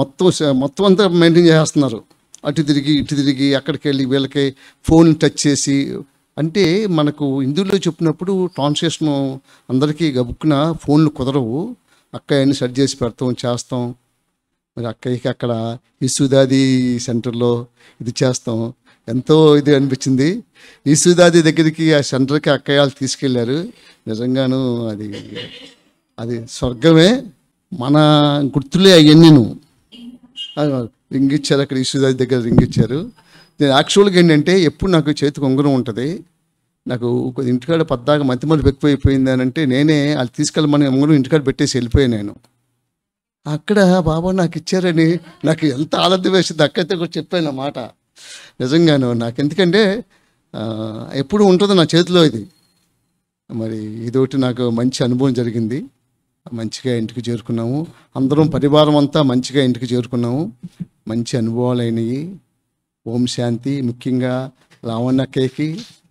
మొత్తం మొత్తం అంతా మెయింటైన్ చేస్తున్నారు. అటు తిరిగి ఇటు తిరిగి అక్కడికి వెళ్ళి వీళ్ళకి ఫోన్ టచ్ చేసి, అంటే మనకు హిందువులో చెప్పినప్పుడు ట్రాన్స్లేషన్ అందరికీ గబుక్కున ఫోన్లు కుదరవు. అక్కయ్యని సెట్ చేసి పెడతాం, చేస్తాం. మరి అక్కయ్యకి అక్కడ యేసుదాది సెంటర్లో ఇది చేస్తాం. ఎంతో ఇది అనిపించింది. యేసుదాది దగ్గరికి ఆ సెంటర్కి అక్కయ్య వాళ్ళు తీసుకెళ్ళారు. నిజంగాను అది అది స్వర్గమే, మన గుర్తులే అవన్నీ. రింగ్ ఇచ్చారు అక్కడ యేసుదాది దగ్గర రింగ్ ఇచ్చారు. నేను యాక్చువల్గా ఏంటంటే ఎప్పుడు నాకు చేతికి ఉంగరం ఉంటుంది, నాకు ఇంటికాడ పద్దాక మతి మరుపు ఎక్కువైపోయింది అని అంటే నేనే అది తీసుకెళ్ళమని అమ్మను ఇంటికాడ పెట్టేసి వెళ్ళిపోయాను. నేను అక్కడ బాబా నాకు ఇచ్చారని నాకు ఎంత ఆనందం వేసింది. అక్కడితో కూడా చెప్పాను మాట నిజంగాను నాకు, ఎందుకంటే ఎప్పుడు ఉంటుంది నా చేతిలో ఇది. మరి ఇదొకటి నాకు మంచి అనుభవం జరిగింది. మంచిగా ఇంటికి చేరుకున్నాము, అందరం పరివారం అంతా మంచిగా ఇంటికి చేరుకున్నాము. మంచి అనుభవాలు అయినాయి. ఓం శాంతి ముఖ్యంగా రావణకేకి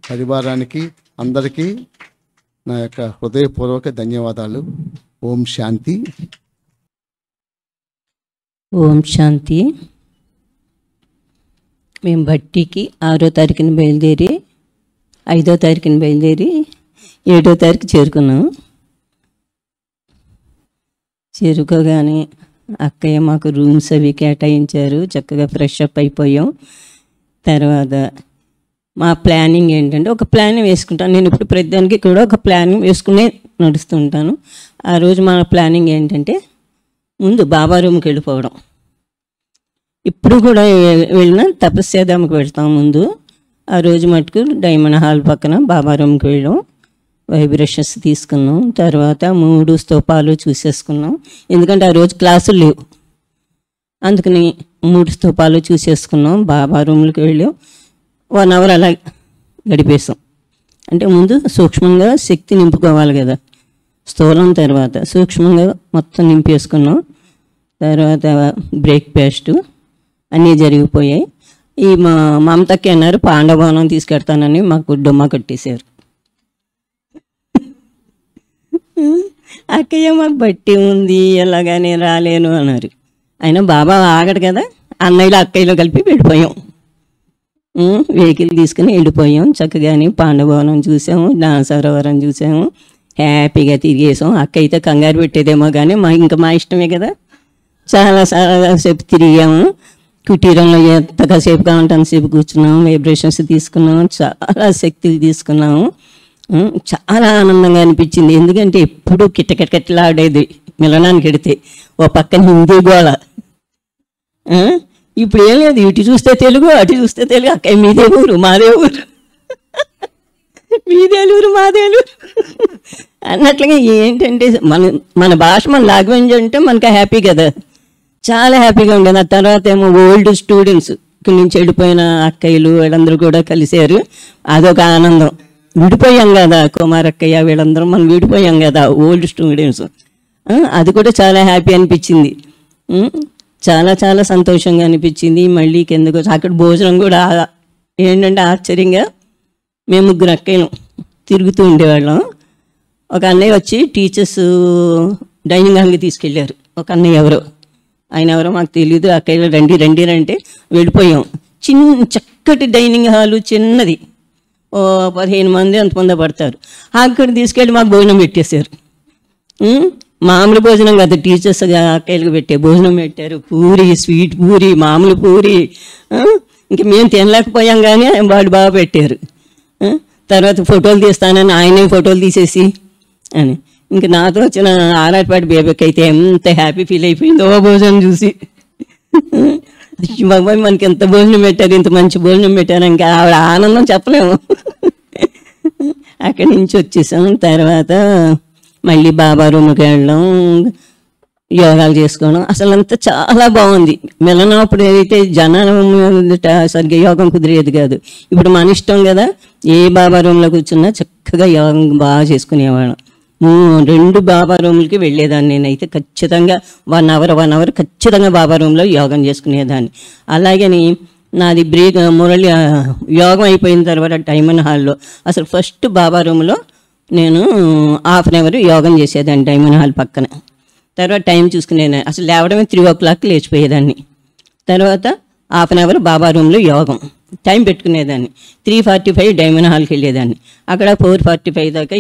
పరివారానికి అందరికీ నా యొక్క హృదయపూర్వక ధన్యవాదాలు. ఓం శాంతి. ఓం శాంతి. మేము భట్టికి ఆరో తారీఖున బయలుదేరి ఐదో తారీఖున బయలుదేరి ఏడో తారీఖు చేరుకున్నాము. చేరుకోగానే అక్కయ్య మాకు రూమ్స్ అవి కేటాయించారు. చక్కగా ఫ్రెష్ అప్ అయిపోయాం. తర్వాత మా ప్లానింగ్ ఏంటంటే ఒక ప్లాన్ వేసుకుంటాను నేను. ఇప్పుడు ప్రతిదానికి కూడా ఒక ప్లానింగ్ వేసుకునే నడుస్తుంటాను. ఆ రోజు మన ప్లానింగ్ ఏంటంటే ముందు బాబా రూమ్కి వెళ్ళిపోవడం. ఇప్పుడు కూడా వెళ్ళినా తపస్సేదానికి వెళ్తాం ముందు. ఆ రోజు మటుకు డైమండ్ హాల్ పక్కన బాబా రూమ్కి వెళ్ళాం, వైబ్రేషన్స్ తీసుకున్నాం. తర్వాత మూడు స్తూపాలు చూసేసుకున్నాం, ఎందుకంటే ఆ రోజు క్లాసులు లేవు. అందుకని మూడు స్తూపాలు చూసేసుకున్నాం, బాబా రూమ్కి వెళ్ళాం. వన్ అవర్ అలా గడిపేసాం. అంటే ముందు సూక్ష్మంగా శక్తి నింపుకోవాలి కదా, స్థూలం తర్వాత సూక్ష్మంగా మొత్తం నింపేసుకున్నాం. తర్వాత బ్రేక్ఫాస్ట్ అన్నీ జరిగిపోయాయి. ఈ మా మమతకి అన్నారు పాండవనం తీసుకెడతానని, మాకు డొమ్మ కట్టేశారు. అక్కయ్య మాకు బట్టి ఉంది ఎలాగా నేను రాలేను అన్నారు. అయినా బాబా ఆగడు కదా, అన్నయ్యలో అక్కయ్యలో కలిపి వెళ్ళిపోయాం. వెహికల్ తీసుకుని వెళ్ళిపోయాం. చక్కగానే పాండవనం చూసాము, దానసరోవరం చూసాము, హ్యాపీగా తిరిగేసాం. అక్కయితే కంగారు పెట్టేదేమో కానీ మా ఇంకా మా ఇష్టమే కదా. చాలా చాలాసేపు తిరిగాము. కుటీరంలో ఎంతసేపు కావాలంటే సేపు కూర్చున్నాము, వైబ్రేషన్స్ తీసుకున్నాము, చాలా శక్తులు తీసుకున్నాము. చాలా ఆనందంగా అనిపించింది, ఎందుకంటే ఎప్పుడు కిటకిటకిటలాడేది మిలనానికి వెడితే ఓ పక్కన హిందీ గోళ. ఇప్పుడు ఏం లేదు, ఇటు చూస్తే తెలుగు అటు చూస్తే తెలుగు. అక్క మీదే ఊరు మాదే ఊరు, మీదేలూరు మాదేలూరు అన్నట్లుగా ఏంటంటే మన మన భాష మన లాంగ్వేజ్ అంటే మనకు హ్యాపీ కదా, చాలా హ్యాపీగా ఉండేది. ఆ తర్వాత ఏమో ఓల్డ్ స్టూడెంట్స్ ఇక్కడ నుంచి వెళ్ళిపోయిన అక్కయ్యలు వీళ్ళందరూ కూడా కలిశారు. అదొక ఆనందం. విడిపోయాం కదా కుమారక్కయ్య వీళ్ళందరూ మనం విడిపోయాం కదా ఓల్డ్ స్టూడెంట్స్, అది కూడా చాలా హ్యాపీ అనిపించింది. చాలా చాలా సంతోషంగా అనిపించింది. మళ్ళీ కిందకు అక్కడ భోజనం కూడా ఏంటంటే ఆశ్చర్యంగా మేము ముగ్గురు అక్కయ్యను తిరుగుతూ ఉండేవాళ్ళం. ఒక అన్నయ్య వచ్చి టీచర్స్ డైనింగ్ హాల్కి తీసుకెళ్ళారు. ఒక అన్నయ్య ఎవరో ఆయన ఎవరో మాకు తెలియదు. అక్కయ్యలో రండి రండి అంటే వెళ్ళిపోయాం. చిన్న చక్కటి డైనింగ్ హాలు, చిన్నది, ఓ పదిహేను మంది అంతమంది పడతారు. అక్కడ తీసుకెళ్ళి మాకు భోజనం పెట్టేశారు. మామూలు భోజనం కదా, టీచర్స్ అక్కయ్యలకు పెట్టే భోజనం పెట్టారు. పూరి, స్వీట్ పూరి, మామూలు పూరి. ఇంక మేము తినలేకపోయాం కానీ వాళ్ళు బాగా పెట్టారు. తర్వాత ఫోటోలు తీస్తానని ఆయనే ఫోటోలు తీసేసి అని, ఇంక నాతో వచ్చిన ఆరాటపాటి బేబీకి అయితే ఎంత హ్యాపీ ఫీల్ అయిపోయిందో భోజనం చూసి. బాబాయ్ మనకి ఎంత భోజనం పెట్టారు, ఇంత మంచి భోజనం పెట్టారు. ఇంకా ఆవిడ ఆనందం చెప్పలేము. అక్కడి నుంచి వచ్చేసాం. తర్వాత మళ్ళీ బాబా రూమ్కి వెళ్ళడం, యోగాలు చేసుకోవడం, అసలు అంతా చాలా బాగుంది. మిలనప్పుడు ఏదైతే జనం సరిగ్గా యోగం కుదిరేది కాదు, ఇప్పుడు మన ఇష్టం కదా. ఏ బాబా రూమ్లో కూర్చున్నా చక్కగా యోగం బాగా చేసుకునేవాళ్ళం. రెండు బాబా రూములకి వెళ్ళేదాన్ని నేనైతే ఖచ్చితంగా. వన్ అవర్ వన్ అవర్ ఖచ్చితంగా బాబా రూమ్లో యోగం చేసుకునేదాన్ని. అలాగని నాది బ్రేక్ మురళి యోగం అయిపోయిన తర్వాత డైమండ్ హాల్లో అసలు ఫస్ట్ బాబా రూమ్లో నేను హాఫ్ అన్ అవర్ యోగం చేసేదాన్ని డైమండ్ హాల్ పక్కన. తర్వాత టైం చూసుకునేదాన్ని, అసలు లేవడమే త్రీ ఓ క్లాక్ లేచిపోయేదాన్ని. తర్వాత హాఫ్ అన్ అవర్ బాబా రూమ్లో యోగం టైం పెట్టుకునేదాన్ని. త్రీ ఫార్టీ ఫైవ్ డైమండ్ హాల్కి వెళ్ళేదాన్ని. అక్కడ ఫోర్ ఫార్టీ ఫైవ్ దాకా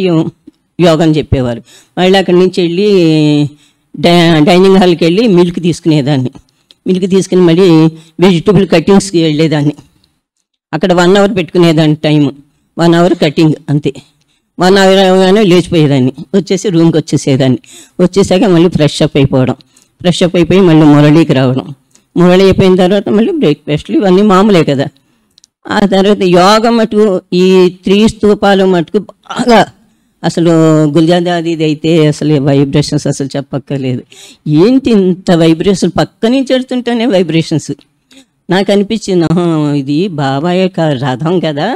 యోగం చెప్పేవారు. మళ్ళీ అక్కడి నుంచి వెళ్ళి డై డైనింగ్ హాల్కి వెళ్ళి మిల్క్ తీసుకునేదాన్ని. మిల్క్ తీసుకుని మళ్ళీ వెజిటబుల్ కటింగ్స్కి వెళ్ళేదాన్ని. అక్కడ వన్ అవర్ పెట్టుకునేదాన్ని టైము, వన్ అవర్ కటింగ్ అంతే. వన్ అవర్ అవగానే లేచిపోయేదాన్ని, వచ్చేసి రూమ్కి వచ్చేసేదాన్ని. వచ్చేసాక మళ్ళీ ఫ్రెష్ అప్ అయిపోవడం, ఫ్రెష్ అప్ అయిపోయి మళ్ళీ మురళికి రావడం. మురళి అయిపోయిన తర్వాత మళ్ళీ బ్రేక్ఫాస్ట్లు ఇవన్నీ మామూలే కదా. ఆ తర్వాత యోగం మటు ఈ త్రీ స్తూపాలు మటుకు బాగా అసలు గుల్జాదాది అయితే అసలు వైబ్రేషన్స్ అసలు చెప్పక్కర్లేదు. ఏంటి ఇంత వైబ్రేషన్, పక్క నుంచి ఎడుతుంటేనే వైబ్రేషన్స్. నాకు అనిపించింది ఇది బాబా యొక్క రథం కదా,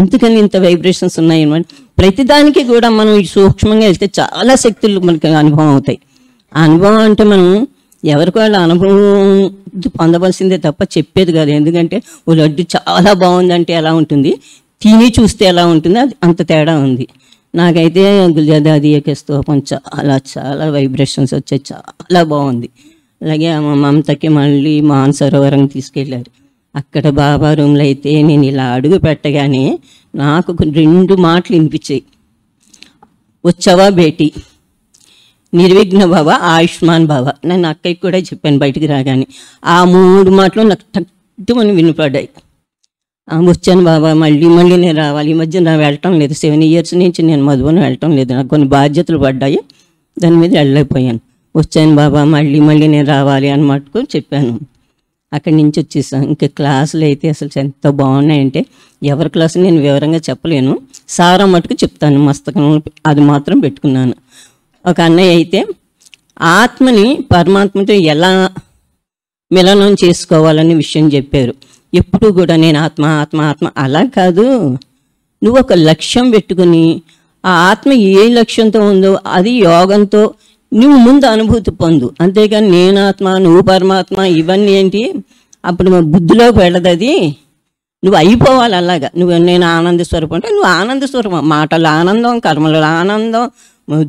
అందుకని ఇంత వైబ్రేషన్స్ ఉన్నాయన్నమాట. ప్రతిదానికి కూడా మనం సూక్ష్మంగా వెళ్తే చాలా శక్తులు మనకి అనుభవం అవుతాయి. ఆ అనుభవం అంటే మనం ఎవరికి వాళ్ళ అనుభవం పొందవలసిందే తప్ప చెప్పేది కాదు. ఎందుకంటే ఓ లడ్డు చాలా బాగుందంటే ఎలా ఉంటుంది, తిని చూస్తే ఎలా ఉంటుంది, అది అంత తేడా ఉంది. నాకైతే గుల్జాదాది యొక్క స్తూపం చాలా చాలా వైబ్రేషన్స్ వచ్చాయి, చాలా బాగుంది. అలాగే మా మమతకి మళ్ళీ మాన్ సరోవరం తీసుకెళ్ళారు. అక్కడ బాబా రూమ్లో అయితే నేను ఇలా అడుగు పెట్టగానే నాకు రెండు మాటలు వినిపించాయి. వచ్చావా బేటీ, నిర్విఘ్న బాబా, ఆయుష్మాన్ బాబా. నేను అక్కకి కూడా చెప్పాను బయటికి రాగానే. ఆ మూడు మాటలు నాకు తట్టుమని వినపడ్డాయి. వచ్చాను బాబా, మళ్ళీ మళ్ళీ నేను రావాలి. ఈ మధ్య నాకు వెళ్ళటం లేదు, సెవెన్ ఇయర్స్ నుంచి నేను మదుబన్ వెళ్ళటం లేదు. నాకు కొన్ని బాధ్యతలు పడ్డాయి, దాని మీద వెళ్ళలేకపోయాను. వచ్చాను బాబా, మళ్ళీ మళ్ళీ నేను రావాలి అని మటుకు చెప్పాను. అక్కడి నుంచి వచ్చేసాం. ఇంకా క్లాసులు అయితే అసలు ఎంత బాగున్నాయంటే ఎవరి క్లాసు నేను వివరంగా చెప్పలేను, సారా మటుకు చెప్తాను. మస్తకం అది మాత్రం పెట్టుకున్నాను. ఒక అన్నయ్య అయితే ఆత్మని పరమాత్మతో ఎలా మిలనం చేసుకోవాలనే విషయం చెప్పారు. ఎప్పుడు కూడా నేను ఆత్మ ఆత్మ ఆత్మ అలా కాదు, నువ్వు ఒక లక్ష్యం పెట్టుకుని ఆ ఆత్మ ఏ లక్ష్యంతో ఉందో అది యోగంతో నువ్వు ముందు అనుభూతి పొందు. అంతేకాని నేను ఆత్మ నువ్వు పరమాత్మ ఇవన్నీ ఏంటి, అప్పుడు మా బుద్ధిలో పెడదు. అది నువ్వు అయిపోవాలి అలాగా. నువ్వు నేను ఆనంద స్వరూపం అంటే నువ్వు ఆనంద స్వరూపం. మాటలు ఆనందం, కర్మలలో ఆనందం,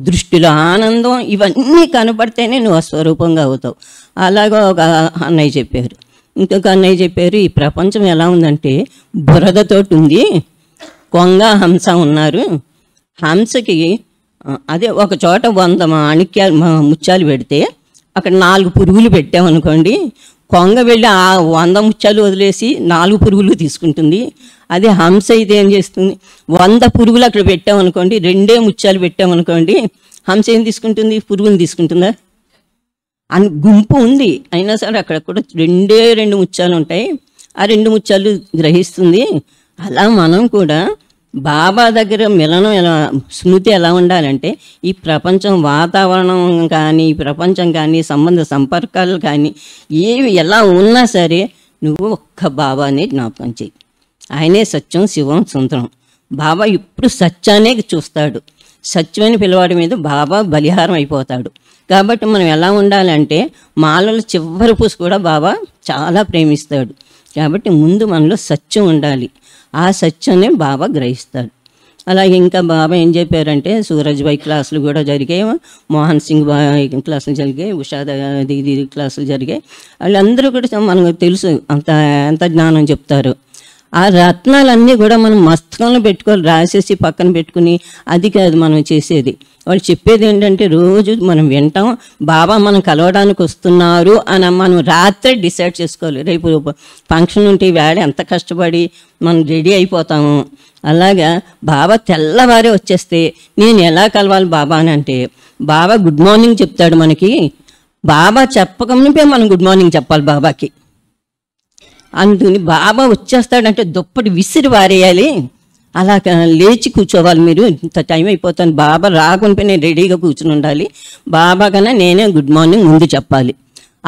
దృష్టిలో ఆనందం, ఇవన్నీ కనపడితేనే నువ్వు ఆ స్వరూపంగా అవుతావు. అలాగా ఒక అన్నయ్య చెప్పారు. ఇంకొక అన్నయ్య చెప్పారు, ఈ ప్రపంచం ఎలా ఉందంటే బురదతోటి ఉంది, కొంగ హంస ఉన్నారు. హంసకి అదే ఒక చోట వంద మాణిక్యాలు ముత్యాలు పెడితే అక్కడ నాలుగు పురుగులు పెట్టామనుకోండి, కొంగ వెళ్ళి ఆ వంద ముత్యాలు వదిలేసి నాలుగు పురుగులు తీసుకుంటుంది. అదే హంస అయితే ఏం చేస్తుంది, వంద పురుగులు అక్కడ పెట్టామనుకోండి, రెండే ముత్యాలు పెట్టామనుకోండి, హంస ఏం తీసుకుంటుంది, పురుగులు తీసుకుంటుందా అని. గుంపు ఉంది అయినా సరే అక్కడ కూడా రెండే రెండు ముత్యాలు ఉంటాయి, ఆ రెండు ముత్యాలు గ్రహిస్తుంది. అలా మనం కూడా బాబా దగ్గర మిలనం ఎలా, స్మృతి ఎలా ఉండాలంటే ఈ ప్రపంచం వాతావరణం కానీ, ఈ ప్రపంచం కానీ, సంబంధ సంపర్కాలు కానీ ఏవి ఎలా ఉన్నా సరే నువ్వు ఒక్క బాబానే జ్ఞాపకం చేయి. ఆయనే సత్యం, శివం, సుందరం. బాబా ఇప్పుడు సత్యానే చూస్తాడు. సత్యమైన పిల్లవాడి మీద బాబా బలిహారం అయిపోతాడు. కాబట్టి మనం ఎలా ఉండాలంటే మాలలు చివరి పూసి కూడా బాబా చాలా ప్రేమిస్తాడు. కాబట్టి ముందు మనలో సత్యం ఉండాలి, ఆ సత్యాన్ని బాబా గ్రహిస్తాడు. అలాగే ఇంకా బాబా ఏం చెప్పారంటే సూరజ్ భాయ్ క్లాసులు కూడా జరిగాయి, మోహన్ సింగ్ భాయ్ క్లాసులు జరిగాయి, ఉషాద దిగి క్లాసులు జరిగాయి. వాళ్ళందరూ కూడా మనకు తెలుసు అంత ఎంత జ్ఞానం చెప్తారు. ఆ రత్నాలన్నీ కూడా మనం మస్తకంలో పెట్టుకొని రాసేసి పక్కన పెట్టుకుని అది కాదు మనం చేసేది. వాళ్ళు చెప్పేది ఏంటంటే రోజు మనం వింటాం, బాబా మనం కలవడానికి వస్తున్నారు అని మనం రాత్రే డిసైడ్ చేసుకోవాలి. రేపు ఫంక్షన్ ఉంటే వేళ ఎంత కష్టపడి మనం రెడీ అయిపోతాము, అలాగా బాబా తెల్లవారే వచ్చేస్తే నేను ఎలా కలవాలి బాబా అని అంటే బాబా గుడ్ మార్నింగ్ చెప్తాడు మనకి. బాబా చెప్పకమునిపే మనం గుడ్ మార్నింగ్ చెప్పాలి బాబాకి. అందుకని బాబా వచ్చేస్తాడంటే దుప్పటి విసిరి వారేయాలి, అలా లేచి కూర్చోవాలి. మీరు ఇంత టైం అయిపోతాను, బాబా రాకుండా నేను రెడీగా కూర్చుని ఉండాలి. బాబా కన్నా నేనే గుడ్ మార్నింగ్ ముందు చెప్పాలి.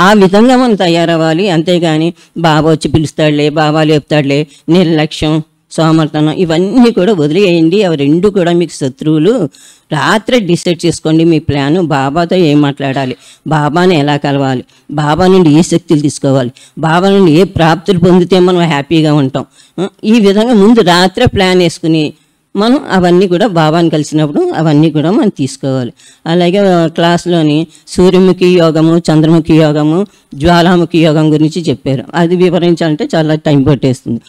ఆ విధంగా మనం తయారవ్వాలి. అంతేగాని బాబా వచ్చి పిలుస్తాడులే, బాబా లేపుతాడులే, నిర్లక్ష్యం, సోమర్తనం ఇవన్నీ కూడా వదిలేయండి. అవి రెండు కూడా మీకు శత్రువులు. రాత్రి డిసైడ్ చేసుకోండి మీ ప్లాను. బాబాతో ఏం మాట్లాడాలి, బాబాని ఎలా కలవాలి, బాబా నుండి ఏ శక్తులు తీసుకోవాలి, బాబా నుండి ఏ ప్రాప్తులు పొందితే మనం హ్యాపీగా ఉంటాం. ఈ విధంగా ముందు రాత్రే ప్లాన్ వేసుకుని మనం అవన్నీ కూడా బాబాని కలిసినప్పుడు అవన్నీ కూడా మనం తీసుకోవాలి. అలాగే క్లాస్లోని సూర్యముఖి యోగము, చంద్రముఖి యోగము, జ్వాలాముఖి యోగం గురించి చెప్పారు. అది వివరించాలంటే చాలా టైం పట్టేస్తుంది.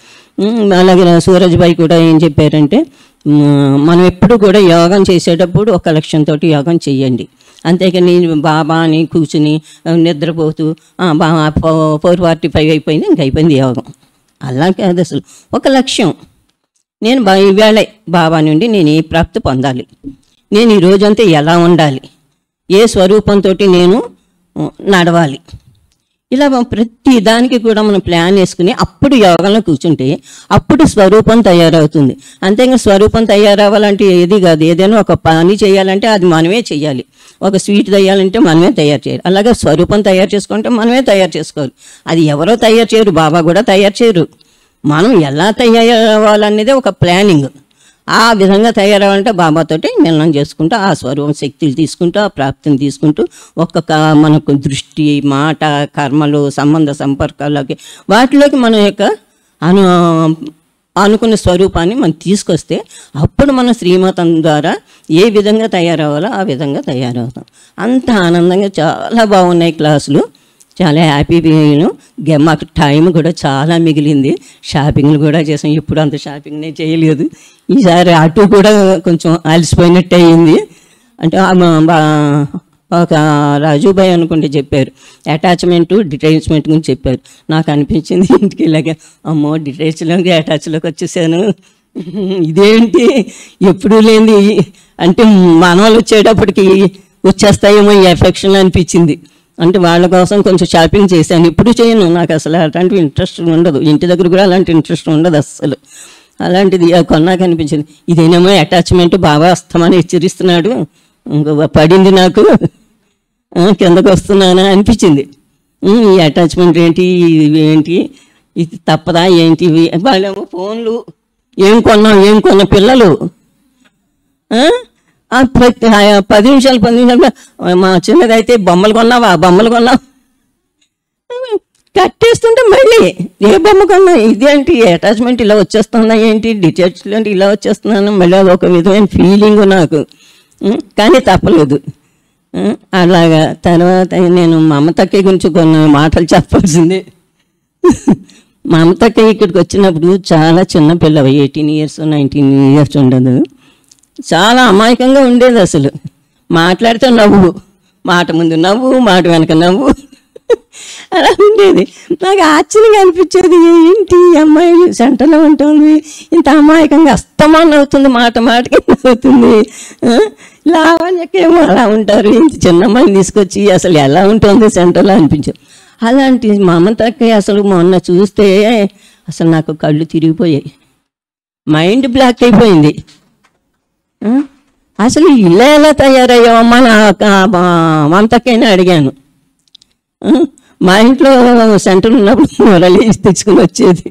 అలాగే సూరజ్ భాయ్ కూడా ఏం చెప్పారంటే మనం ఎప్పుడు కూడా యోగం చేసేటప్పుడు ఒక లక్ష్యంతో యోగం చేయండి. అంతేకాని బాబా అని కూర్చుని నిద్రపోతూ బాబా ఫోర్ ఫార్టీ ఫైవ్ అయిపోయింది ఇంక అయిపోయింది యోగం, అలా కాదు. అసలు ఒక లక్ష్యం, నేను బా ఈవేళ బాబా నుండి నేను ఏ ప్రాప్తి పొందాలి, నేను ఈ రోజంతా ఎలా ఉండాలి, ఏ స్వరూపంతో నేను నడవాలి, ఇలా ప్రతి దానికి కూడా మనం ప్లాన్ చేసుకుని అప్పుడు యోగంలో కూర్చుంటే అప్పుడు స్వరూపం తయారవుతుంది. అంతేగా స్వరూపం తయారవ్వాలంటే ఏది కాదు, ఏదైనా ఒక పని చేయాలంటే అది మనమే చేయాలి, ఒక స్వీట్ తయారంటే మనమే తయారు చేయాలి. అలాగే స్వరూపం తయారు చేసుకుంటే మనమే తయారు చేసుకోవాలి. అది ఎవరో తయారు చేయరు, బాబా కూడా తయారు చేయరు. మనం ఎలా తయారవ్వాలనేది ఒక ప్లానింగ్. ఆ విధంగా తయారవ్వాలంటే బాబాతోటి మిలనం చేసుకుంటూ ఆ స్వరూపం శక్తిని తీసుకుంటూ ఆ ప్రాప్తిని తీసుకుంటూ ఒక్కొక్క మనకు దృష్టి, మాట, కర్మలు, సంబంధ సంపర్కాలకి వాటిలోకి మన యొక్క అను అనుకున్న స్వరూపాన్ని మనం తీసుకొస్తే అప్పుడు మనం శ్రీమతం ద్వారా ఏ విధంగా తయారవ్వాలో ఆ విధంగా తయారవుతాం. అంత ఆనందంగా చాలా బాగున్నాయి క్లాసులు, చాలా హ్యాపీ అయ్యాను. మాకు టైం కూడా చాలా మిగిలింది, షాపింగ్లు కూడా చేసాం. ఇప్పుడు అంత షాపింగ్ నేను చేయలేదు, ఈసారి అటు కూడా కొంచెం అలసిపోయినట్టు అయింది. అంటే ఒక రాజుభాయ్ అనుకుంటే చెప్పారు అటాచ్మెంటు డిటాచ్మెంట్ గురించి చెప్పారు. నాకు అనిపించింది ఇంటికి వెళ్ళాక అమ్మో డిటాచ్లోకి అటాచ్లోకి వచ్చేసాను, ఇదేంటి ఎప్పుడూ లేని అంటే మనవాళ్ళు వచ్చేటప్పటికి వచ్చేస్తాయేమో ఈ ఎఫెక్షన్ అనిపించింది. అంటే వాళ్ళ కోసం కొంచెం షాపింగ్ చేశాను, ఇప్పుడు చేయను. నాకు అసలు అలాంటివి ఇంట్రెస్ట్ ఉండదు, ఇంటి దగ్గర కూడా అలాంటి ఇంట్రెస్ట్ ఉండదు అస్సలు. అలాంటిది కొన్నాక అనిపించింది ఇదేనేమో అటాచ్మెంట్, బాగా వస్తామని హెచ్చరిస్తున్నాడు, ఇంకొక పడింది నాకు కిందకు వస్తున్నానా అనిపించింది. ఈ అటాచ్మెంట్ ఏంటి, ఇవి ఏంటి, ఇది తప్పదా ఏంటి, ఇవి వాళ్ళేమో ఫోన్లు ఏం కొన్నాం ఏం కొన్న పిల్లలు ప్రతి పది నిమిషాలు పది నిమిషాలు మా చిన్నదైతే బొమ్మలు కొన్నావా బొమ్మలు కొన్నావు కట్టేస్తుంటే మళ్ళీ ఏ బొమ్మ కొన్నా, ఇదేంటి అటాచ్మెంట్ ఇలా వచ్చేస్తున్నా ఏంటి, డిటాచ్మెంట్ ఇలా వచ్చేస్తున్నాను, మళ్ళీ ఒక విధమైన ఫీలింగ్ నాకు. కానీ తప్పలేదు అలాగా. తర్వాత నేను మమతక్కయ్య గురించి కొన్ని మాటలు చెప్పాల్సింది. మమతక్కయ్య ఇక్కడికి వచ్చినప్పుడు చాలా చిన్న పిల్ల, ఎయిటీన్ ఇయర్స్ నైన్టీన్ ఇయర్స్ ఉండదు, చాలా అమాయకంగా ఉండేది. అసలు మాట్లాడితే నవ్వు, మాట ముందు నవ్వు, మాట వెనక నవ్వు, అలా ఉండేది. నాకు ఆశ్చర్యంగా అనిపించేది ఏంటి అమ్మాయి సెంటర్లో ఉంటుంది ఇంత అమాయకంగా, అస్తమానం అవుతుంది, మాట మాటకి అవుతుంది. లావణ్యకేమో అలా ఉంటారు, ఇంత చిన్న అమ్మాయిని తీసుకొచ్చి అసలు ఎలా ఉంటుంది సెంటర్లో అనిపించదు. అలాంటి మా అమ్మతకి అసలు మొన్న చూస్తే అసలు నాకు కళ్ళు తిరిగిపోయాయి, మైండ్ బ్లాక్ అయిపోయింది. అసలు ఇలా ఎలా తయారయ్యావమ్మా మమతక్కైనా అడిగాను. మా ఇంట్లో సెంటర్ ఉన్నప్పుడు మురళి తెచ్చుకుని వచ్చేది,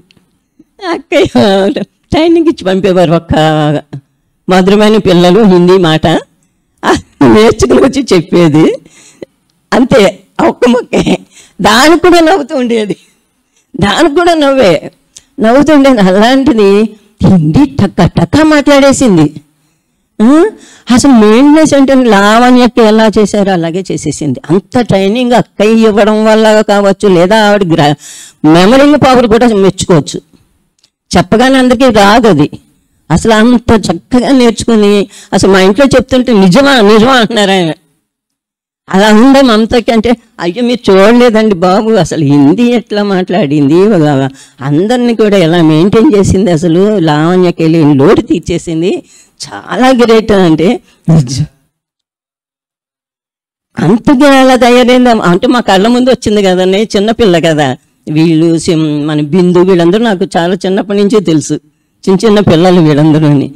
అక్కయ్య ట్రైనింగ్ ఇచ్చి పంపేవారు. ఒక్క మధురమైన పిల్లలు హిందీ మాట నేర్చుకుని వచ్చి చెప్పేది, అంతే ఒక్క మొక్కే. దానికి కూడా నవ్వుతూ ఉండేది, దానికి కూడా నవ్వే నవ్వుతుండేది. అలాంటిది హిందీ టక్క టక్క మాట్లాడేసింది. అసలు మెయిన్నెస్ అంటే లావణ్యకి ఎలా చేశారో అలాగే చేసేసింది. అంత ట్రైనింగ్ అక్కయ్య ఇవ్వడం వల్ల కావచ్చు, లేదా ఆవిడ గ్రా మెమరింగ్ పవర్ కూడా మెచ్చుకోవచ్చు. చెప్పగానే అందరికీ రాదు అది, అసలు అంత చక్కగా నేర్చుకుని. అసలు మా ఇంట్లో చెప్తుంటే నిజమా నిజమా అంటున్నారు ఆయన, అలా ఉండే మమతకి. అంటే అయ్యో మీరు చూడలేదండి బాబు, అసలు హిందీ ఎట్లా మాట్లాడింది, అందరినీ కూడా ఎలా మెయింటైన్ చేసింది, అసలు లావణ్యకి వెళ్ళి లోటు తీర్చేసింది, చాలా గ్రేట్. అంటే అంతగా అలా తయారైంది అంటే మా కళ్ళ ముందు వచ్చింది కదండి, చిన్నపిల్ల కదా. వీళ్ళు మన బిందు వీళ్ళందరూ నాకు చాలా చిన్నప్పటి నుంచే తెలుసు, చిన్న చిన్న పిల్లలు వీళ్ళందరూ అని.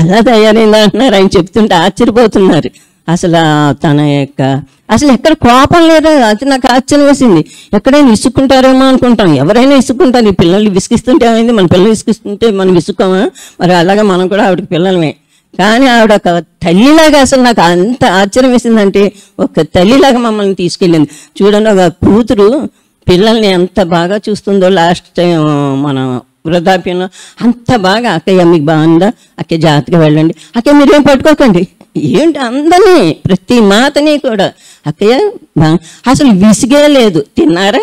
అలా తయారైందా అంటున్నారు ఆయన చెప్తుంటే, ఆశ్చర్యపోతున్నారు. అసలు తన యొక్క అసలు ఎక్కడ కోపం లేదా, అది నాకు ఆశ్చర్యం వేసింది. ఎక్కడైనా ఇసుక్కుంటారేమో అనుకుంటాం, ఎవరైనా ఇసుక్కుంటారు. ఈ పిల్లలు విసుకిస్తుంటే ఏమైంది, మన పిల్లలు విసుకిస్తుంటే మనం విసుక్కామా, మరి అలాగే మనం కూడా ఆవిడకి పిల్లలమే. కానీ ఆవిడ ఒక తల్లిలాగా అసలు నాకు అంత ఆశ్చర్యం వేసిందంటే, ఒక తల్లిలాగా మమ్మల్ని తీసుకెళ్ళింది. చూడండి ఒక కూతురు పిల్లల్ని ఎంత బాగా చూస్తుందో. లాస్ట్ టైం మనం వృద్ధాప్యంలో అంత బాగా అక్కయ్య మీకు బాగుందా, అక్కయ్య జాగ్రత్తగా వెళ్ళండి, అక్కయ్య మీరేం పట్టుకోకండి, ఏంటి అందరినీ ప్రతి మాటని కూడా అక్కయ్య అసలు విసిగే లేదు, తిన్నారా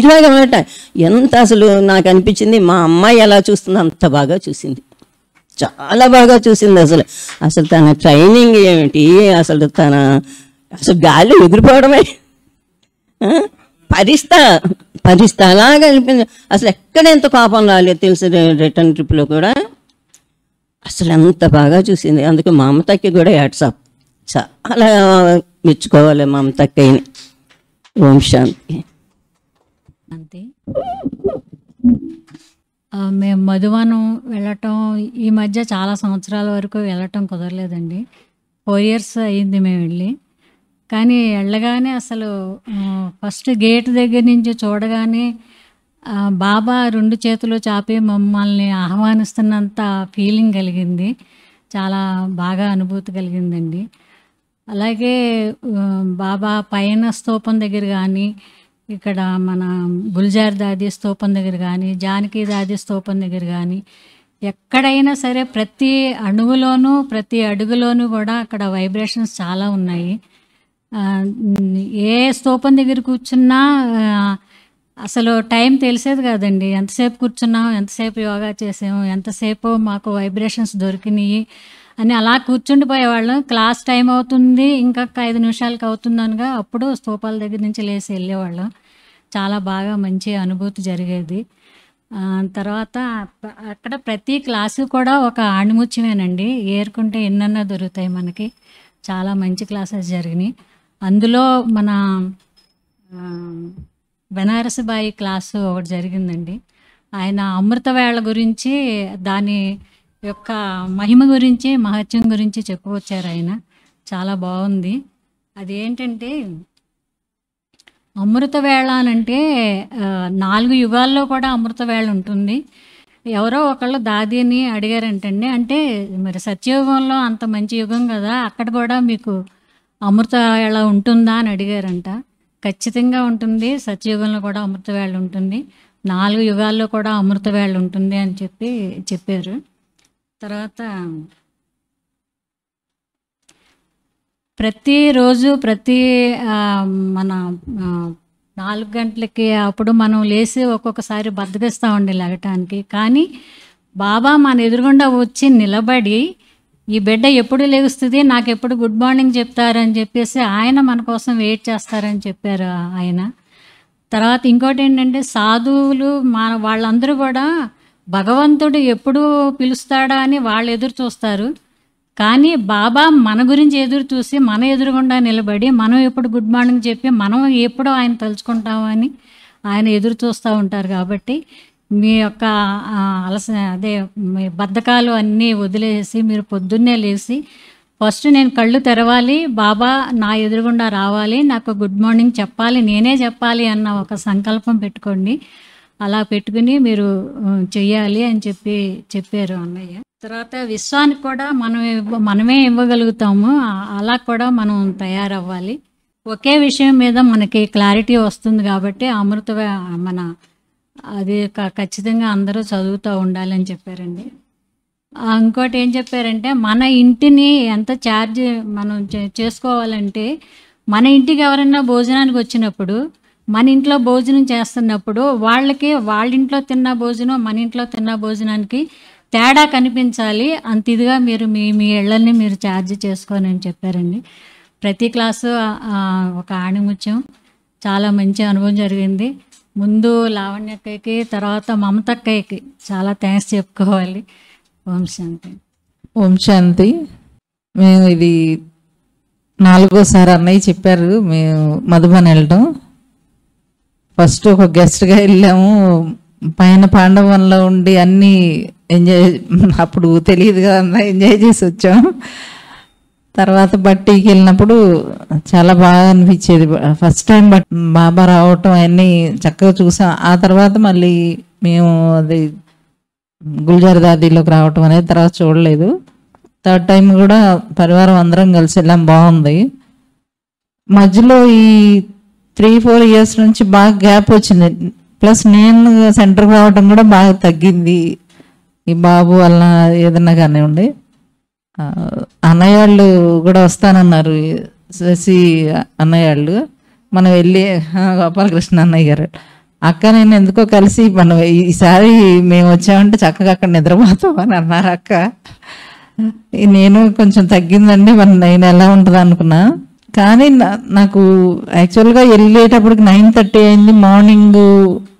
ఇలాగమాట. ఎంత అసలు నాకు అనిపించింది మా అమ్మాయి ఎలా చూస్తుందో అంత బాగా చూసింది, చాలా బాగా చూసింది. అసలు అసలు తన ట్రైనింగ్ ఏమిటి, అసలు తన అసలు గాలి ఎగిరిపోవడమే పరిస్థ పరిస్థ అలాగే అనిపించింది. అసలు ఎక్కడ ఎంత కోపం రాలేదు తెలుసు, రిటర్న్ ట్రిప్లో కూడా అసలు అంత బాగా చూసింది. అందుకే మా అమ్మతక్కి కూడా యాట్సాప్, చాలా మెచ్చుకోవాలి మా అమ్మతక్కని. ఓం శాంతి. శాంతి. మేము మధువనం వెళ్ళటం ఈ మధ్య చాలా సంవత్సరాల వరకు వెళ్ళటం కుదరలేదండి. ఫోర్ ఇయర్స్ అయింది మేము వెళ్ళి. కానీ వెళ్ళగానే అసలు ఫస్ట్ గేట్ దగ్గర నుంచి చూడగానే బాబా రెండు చేతులు చాపి మమ్మల్ని ఆహ్వానిస్తున్నంత ఫీలింగ్ కలిగింది, చాలా బాగా అనుభూతి కలిగిందండి. అలాగే బాబా పైన స్తూపం దగ్గర కానీ, ఇక్కడ మన గుల్జార్ దాది స్తూపం దగ్గర కానీ, జానకి దాది స్తూపం దగ్గర కానీ, ఎక్కడైనా సరే ప్రతి అణువులోనూ ప్రతి అడుగులోనూ కూడా అక్కడ వైబ్రేషన్స్ చాలా ఉన్నాయి. ఏ స్తూపం దగ్గర కూర్చున్నా అసలు టైం తెలిసేది కాదండి. ఎంతసేపు కూర్చున్నాం, ఎంతసేపు యోగా చేసాము, ఎంతసేపు మాకు వైబ్రేషన్స్ దొరికినాయి అని అలా కూర్చుండిపోయేవాళ్ళం. క్లాస్ టైం అవుతుంది, ఇంకా ఐదు నిమిషాలకు అవుతుందనగా అప్పుడు స్తూపాల దగ్గర నుంచి లేచి వెళ్ళేవాళ్ళం. చాలా బాగా మంచి అనుభూతి జరిగేది. తర్వాత అక్కడ ప్రతి క్లాసు కూడా ఒక ఆణిముత్యమేనండి, ఏరుకుంటే ఎన్నన్నా దొరుకుతాయి మనకి. చాలా మంచి క్లాసెస్ జరిగినాయి. అందులో మన బెనారస్ బాయి క్లాసు ఒకటి జరిగిందండి. ఆయన అమృతవేళ గురించి, దాని యొక్క మహిమ గురించి, మహత్యం గురించి చెప్పుకొచ్చారు ఆయన. చాలా బాగుంది. అదేంటంటే అమృతవేళ అనంటే నాలుగు యుగాల్లో కూడా అమృతవేళ ఉంటుంది. ఎవరో ఒకళ్ళు దాదీని అడిగారంటండి, అంటే మరి సత్యయుగంలో అంత మంచి యుగం కదా, అక్కడ కూడా మీకు అమృతవేళ ఉంటుందా అని అడిగారంట. ఖచ్చితంగా ఉంటుంది, సత్యయుగంలో కూడా అమృతవేళ ఉంటుంది, నాలుగు యుగాల్లో కూడా అమృతవేళ ఉంటుంది అని చెప్పి చెప్పారు. తర్వాత ప్రతిరోజు ప్రతి మన నాలుగు గంటలకి అప్పుడు మనం లేసి ఒక్కొక్కసారి బద్దకిస్తూ ఉండే లేగటానికి, కానీ బాబా మన ఎదురుగుండా వచ్చి నిలబడి ఈ బిడ్డ ఎప్పుడు లేగుస్తుంది, నాకు ఎప్పుడు గుడ్ మార్నింగ్ చెప్తారని చెప్పేసి ఆయన మన కోసం వెయిట్ చేస్తారని చెప్పారు ఆయన. తర్వాత ఇంకోటి ఏంటంటే సాధువులు మన వాళ్ళందరూ కూడా భగవంతుడు ఎప్పుడు పిలుస్తాడా అని వాళ్ళు ఎదురు చూస్తారు, కానీ బాబా మన గురించి ఎదురు చూసి మన ఎదురుగుండా నిలబడి మనం ఎప్పుడు గుడ్ మార్నింగ్ చెప్పి మనం ఎప్పుడు ఆయన తలుచుకుంటామని ఆయన ఎదురు చూస్తూ ఉంటారు. కాబట్టి మీ యొక్క అలస అదే మీ బద్ధకాలు అన్నీ వదిలేసి మీరు పొద్దున్నే లేచి ఫస్ట్ నేను కళ్ళు తెరవాలి, బాబా నా ఎదురుగుండా రావాలి, నాకు గుడ్ మార్నింగ్ చెప్పాలి, నేనే చెప్పాలి అన్న ఒక సంకల్పం పెట్టుకోండి. అలా పెట్టుకుని మీరు చెయ్యాలి అని చెప్పి చెప్పారు అన్నయ్య. తర్వాత విశ్వానికి కూడా మనం మనమే ఇవ్వగలుగుతాము, అలా కూడా మనం తయారవ్వాలి. ఒకే విషయం మీద మనకి క్లారిటీ వస్తుంది కాబట్టి అమృత మన అది ఖచ్చితంగా అందరూ చదువుతూ ఉండాలని చెప్పారండి. ఇంకోటి ఏం చెప్పారంటే మన ఇంటిని ఎంత ఛార్జ్ మనం చేసుకోవాలంటే, మన ఇంటికి ఎవరైనా భోజనానికి వచ్చినప్పుడు మన ఇంట్లో భోజనం చేస్తున్నప్పుడు వాళ్ళకి వాళ్ళ ఇంట్లో తిన్న భోజనం మన ఇంట్లో తిన్న భోజనానికి తేడా కనిపించాలి, అంత ఇదిగా మీరు మీ మీ ఇళ్ళని మీరు ఛార్జ్ చేసుకొని అని చెప్పారండి. ప్రతి క్లాసు ఒక ఆణిముత్యం. చాలా మంచి అనుభవం జరిగింది. ముందు లావణ్యక్కయ్యకి, తర్వాత మమతక్కయ్యకి చాలా థ్యాంక్స్ చెప్పుకోవాలి. ఓం శాంతి. ఓం శాంతి. మేము ఇది నాలుగోసారి అన్నయ్య చెప్పారు మేము మదుబన్ వెళ్ళటం. ఫస్ట్ ఒక గెస్ట్గా వెళ్ళాము, పైన పాండవన్లో ఉండి అన్నీ ఎంజాయ్, అప్పుడు తెలియదు కదా అన్న, ఎంజాయ్ చేసి వచ్చాం. తర్వాత బట్టీకి వెళ్ళినప్పుడు చాలా బాగా అనిపించేది. ఫస్ట్ టైం బట్ బాబా రావటం అన్నీ చక్కగా చూసాం. ఆ తర్వాత మళ్ళీ మేము అది గుల్జార్ దాదీలోకి రావటం అనేది తర్వాత చూడలేదు. థర్డ్ టైం కూడా పరివారం అందరం కలిసి వెళ్ళాం, బాగుంది. మధ్యలో ఈ త్రీ ఫోర్ ఇయర్స్ నుంచి బాగా గ్యాప్ వచ్చింది. ప్లస్ నేను సెంటర్కి రావటం కూడా బాగా తగ్గింది ఈ బాబు వల్ల ఏదన్నా కానివ్వండి. అన్నయ్య వాళ్ళు కూడా వస్తానన్నారు, శశి అన్నయ్య వాళ్ళు. మనం వెళ్ళి గోపాలకృష్ణ అన్నయ్య గారు అక్క నేను ఎందుకో కలిసి మనం ఈసారి మేము వచ్చామంటే చక్కగా అక్కడ నిద్రపోతాం అని అన్నారు అక్క. నేను కొంచెం తగ్గిందండి, మరి నేను ఎలా ఉంటుంది అనుకున్నా, కానీ నాకు యాక్చువల్గా వెళ్ళేటప్పటికి నైన్ థర్టీ అయింది మార్నింగ్.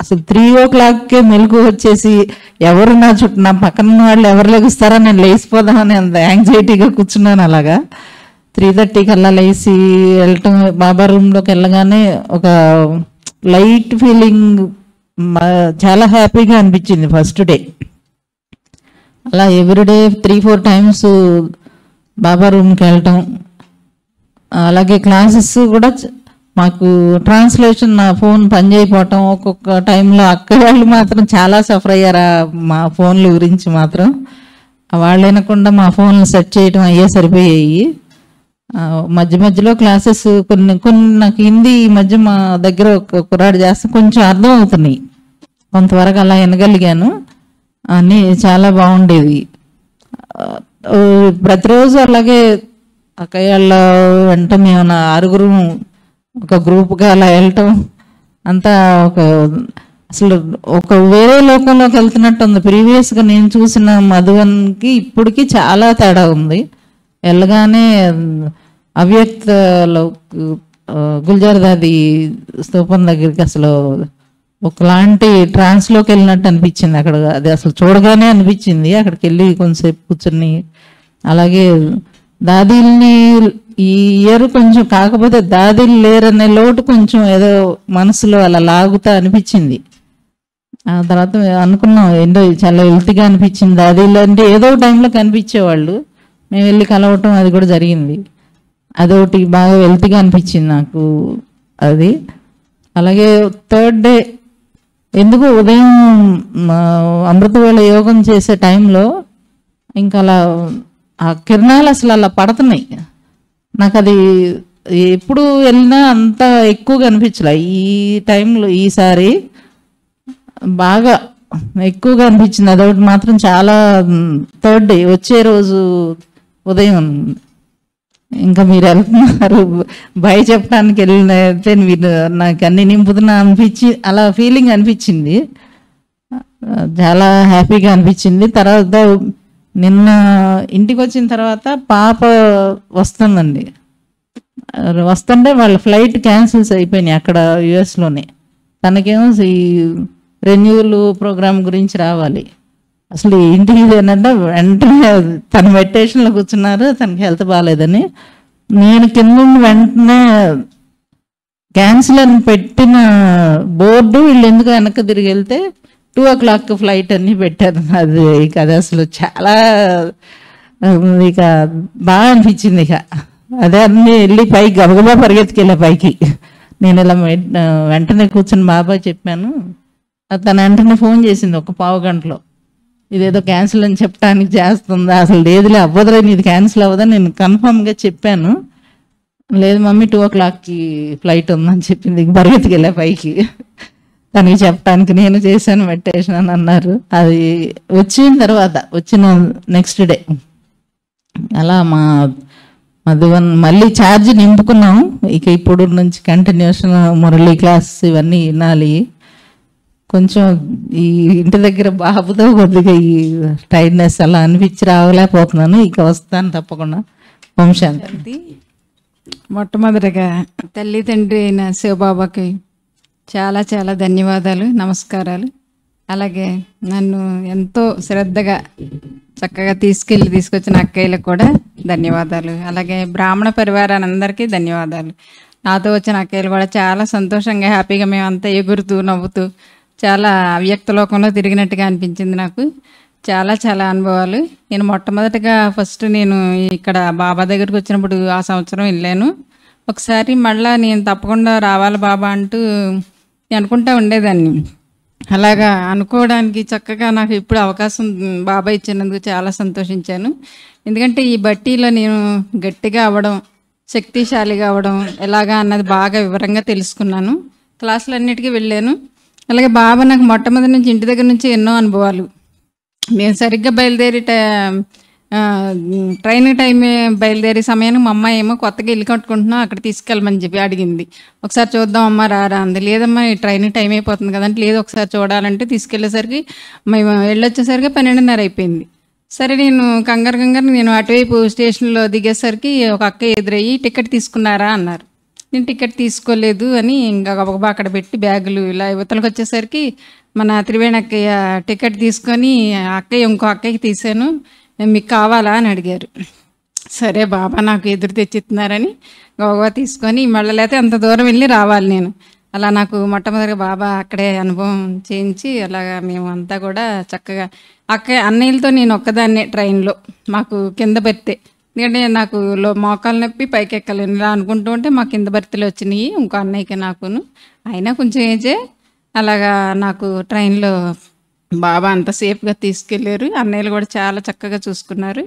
అసలు త్రీ ఓ క్లాక్కే మెలకు వచ్చేసి ఎవరు నా చుట్టూ నా పక్కన వాళ్ళు ఎవరు లెగుస్తారా, నేను లేచిపోదామని అంత యాంగ్జైటీగా కూర్చున్నాను. అలాగా త్రీ థర్టీకి అలా లేచి వెళ్ళటం, బాబా రూమ్లోకి వెళ్ళగానే ఒక లైట్ ఫీలింగ్ చాలా హ్యాపీగా అనిపించింది ఫస్ట్ డే. అలా ఎవ్రీడే త్రీ ఫోర్ టైమ్స్ బాబా రూమ్కి వెళ్ళటం, అలాగే క్లాసెస్ కూడా మాకు ట్రాన్స్లేషన్ నా ఫోన్ పనిచేయపోవటం, ఒక్కొక్క టైంలో అక్క వాళ్ళు మాత్రం చాలా సఫర్ అయ్యారా మా ఫోన్ల గురించి మాత్రం, వాళ్ళు వినకుండా మా ఫోన్లు సెట్ చేయడం అయ్యే సరిపోయాయి. మధ్య మధ్యలో క్లాసెస్ కొన్ని కొన్ని నాకు హిందీ ఈ మధ్య మా దగ్గర ఒక కుర్రాడు చేస్తే కొంచెం అర్థం అవుతున్నాయి, కొంతవరకు అలా వినగలిగాను అని చాలా బాగుండేది. ప్రతిరోజు అలాగే అక్కయ్యాళ్ళ వెంట మేము ఆరుగురు ఒక గ్రూప్గా అలా వెళ్ళటం అంతా ఒక అసలు ఒక వేరే లోకంలోకి వెళ్తున్నట్టు ఉంది. ప్రీవియస్గా నేను చూసిన మధువన్కి ఇప్పటికీ చాలా తేడా ఉంది. వెళ్ళగానే అవ్యక్తలో గుల్జార్ దాది స్తూపం దగ్గరికి అసలు ఒకలాంటి ట్రాన్స్లోకి వెళ్ళినట్టు అనిపించింది. అక్కడ అది అసలు చూడగానే అనిపించింది. అక్కడికి వెళ్ళి కొంతసేపు కూర్చుని, అలాగే దాదీల్ని ఈ ఇయర్ కొంచెం కాకపోతే దాదీలు లేరనే లోటు కొంచెం ఏదో మనసులో అలా లాగుతా అనిపించింది. ఆ తర్వాత అనుకున్నాం ఏంటో చాలా హెల్తీగా అనిపించింది. దాదీలు అంటే ఏదో టైంలో కనిపించేవాళ్ళు, మేము వెళ్ళి కలవటం అది కూడా జరిగింది. అదొకటి బాగా హెల్తీగా అనిపించింది నాకు అది. అలాగే థర్డ్ డే ఎందుకు ఉదయం అమృతవేళ యోగం చేసే టైంలో ఇంకా అలా ఆ కిరణాలు అసలు అలా పడుతున్నాయి. నాకు అది ఎప్పుడు వెళ్ళినా అంత ఎక్కువగా అనిపించలే, ఈ టైంలో ఈసారి బాగా ఎక్కువగా అనిపించింది. అదొకటి మాత్రం చాలా థర్డ్ డే వచ్చే రోజు ఉదయం ఇంకా మీరు వెళ్తున్నారు భయ చెప్పడానికి వెళ్ళినైతే మీరు నాకు అన్ని నింపుతున్నా అనిపించి అలా ఫీలింగ్ అనిపించింది, చాలా హ్యాపీగా అనిపించింది. తర్వాత నిన్న ఇంటికి వచ్చిన తర్వాత పాప వస్తుందండి, వస్తుంటే వాళ్ళ ఫ్లైట్ క్యాన్సిల్స్ అయిపోయినాయి అక్కడ యుఎస్లోనే. తనకేమో ఈ రెన్యూవల్ ప్రోగ్రామ్ గురించి రావాలి, అసలు ఇంటికి ఏంటంటే వెంటనే తను మెడిటేషన్లో కూర్చున్నారు, తనకి హెల్త్ బాగాలేదని. నేను కింద వెంటనే క్యాన్సిల్ అని పెట్టిన బోర్డు వీళ్ళు ఎందుకు వెనక్కి తిరిగి వెళ్తే టూ ఓ క్లాక్ ఫ్లైట్ అన్నీ పెట్టారు. అది ఇక అది అసలు చాలా ఇక బాగా అనిపించింది. ఇక అదే అన్నీ వెళ్ళి పైకి గబగబా పరిగెత్తుకెళ్ళా పైకి. నేను ఇలా వెంటనే కూర్చొని బాబా చెప్పాను, తను వెంటనే ఫోన్ చేసింది ఒక పావు గంటలో, ఇదేదో క్యాన్సిల్ అని చెప్పడానికి చేస్తుందా అసలు లేదులే అవ్వదులే ఇది క్యాన్సిల్ అవ్వదా. నేను కన్ఫామ్గా చెప్పాను, లేదు మమ్మీ టూ ఓ క్లాక్కి ఫ్లైట్ ఉందని చెప్పింది. పరిగెత్తుకెళ్ళా పైకి తనకి చెప్పడానికి, నేను చేశాను మెడిటేషన్ అని అన్నారు. అది వచ్చిన తర్వాత వచ్చిన నెక్స్ట్ డే అలా మా మధువన్ మళ్ళీ ఛార్జ్ నింపుకున్నాం. ఇక ఇప్పుడు నుంచి కంటిన్యూషన్ మురళీ క్లాస్ ఇవన్నీ వినాలి. కొంచెం ఈ ఇంటి దగ్గర బాబుతో కొద్దిగా ఈ టైర్నెస్ అలా అనిపించి రావలేకపోతున్నాను. ఇక వస్తాను తప్పకుండా. వంశాంతి మొట్టమొదటిగా తల్లిదండ్రి అయిన శివబాబాకి చాలా చాలా ధన్యవాదాలు, నమస్కారాలు. అలాగే నన్ను ఎంతో శ్రద్ధగా చక్కగా తీసుకెళ్ళి తీసుకొచ్చిన అక్కయ్యలకు కూడా ధన్యవాదాలు. అలాగే బ్రాహ్మణ పరివారాన్ని అందరికీ ధన్యవాదాలు. నాతో వచ్చిన అక్కయ్యలు కూడా చాలా సంతోషంగా హ్యాపీగా మేమంతా ఎగురుతూ నవ్వుతూ చాలా అవ్యక్త లోకంలో తిరిగినట్టుగా అనిపించింది నాకు. చాలా చాలా అనుభవాలు. నేను మొట్టమొదటిగా ఫస్ట్ నేను ఇక్కడ బాబా దగ్గరికి వచ్చినప్పుడు ఆ సంవత్సరం వెళ్ళాను. ఒకసారి మళ్ళీ నేను తప్పకుండా రావాలి బాబా అంటూ నేను అనుకుంటూ ఉండేదాన్ని. అలాగా అనుకోవడానికి చక్కగా నాకు ఇప్పుడు అవకాశం బాబా ఇచ్చినందుకు చాలా సంతోషించాను. ఎందుకంటే ఈ బట్టీలో నేను గట్టిగా అవ్వడం, శక్తిశాలిగా అవ్వడం ఎలాగా అన్నది బాగా వివరంగా తెలుసుకున్నాను. క్లాసులన్నిటికీ వెళ్ళాను. అలాగే బాబా నాకు మొట్టమొదటి నుంచి ఇంటి దగ్గర నుంచి ఎన్నో అనుభవాలు. మేము సరిగ్గా బయలుదేరి ట్రైన్ టైం బయలుదేరే సమయానికి మా అమ్మాయి ఏమో కొత్తగా ఇల్లు కట్టుకుంటున్నాం అక్కడ తీసుకెళ్ళమని చెప్పి అడిగింది. ఒకసారి చూద్దాం అమ్మ రారా అంది. లేదమ్మా ఈ ట్రైన్ టైం అయిపోతుంది కదంటే లేదు ఒకసారి చూడాలంటే తీసుకెళ్ళేసరికి మేము వెళ్ళొచ్చేసరికి పన్నెండున్నర అయిపోయింది. సరే నేను కంగారు కంగారు నేను అటువైపు స్టేషన్లో దిగేసరికి ఒక అక్క ఎదురయ్యి టికెట్ తీసుకున్నారా అన్నారు. నేను టికెట్ తీసుకోలేదు అని ఇంకా గబగబా అక్కడ పెట్టి బ్యాగులు ఇలా యువతలకు వచ్చేసరికి మన త్రివేణి అక్కయ్య టికెట్ తీసుకొని అక్కయ్య ఇంకో అక్కయ్యకి తీసాను మీకు కావాలా అని అడిగారు. సరే బాబా నాకు ఎదురు తెచ్చిస్తున్నారని గబగబా తీసుకొని మళ్ళీ లేకపోతే అంత దూరం వెళ్ళి రావాలి నేను. అలా నాకు మొట్టమొదటిగా బాబా అక్కడే అనుభవం చేయించి అలాగా మేము అంతా కూడా చక్కగా అక్క అన్నయ్యలతో నేను ఒక్కదాన్నే ట్రైన్లో మాకు కింద బెర్తే, ఎందుకంటే నాకు లో మోకాలు నొప్పి పైకి ఎక్కలేను ఇలా అనుకుంటూ ఉంటే మా కింద బెర్తలు వచ్చినాయి ఇంకో అన్నయ్యకి నాకును. అయినా కొంచెం ఏజే అలాగా నాకు ట్రైన్లో బాబా అంత సేఫ్గా తీసుకెళ్ళారు, అన్నయ్యలు కూడా చాలా చక్కగా చూసుకున్నారు.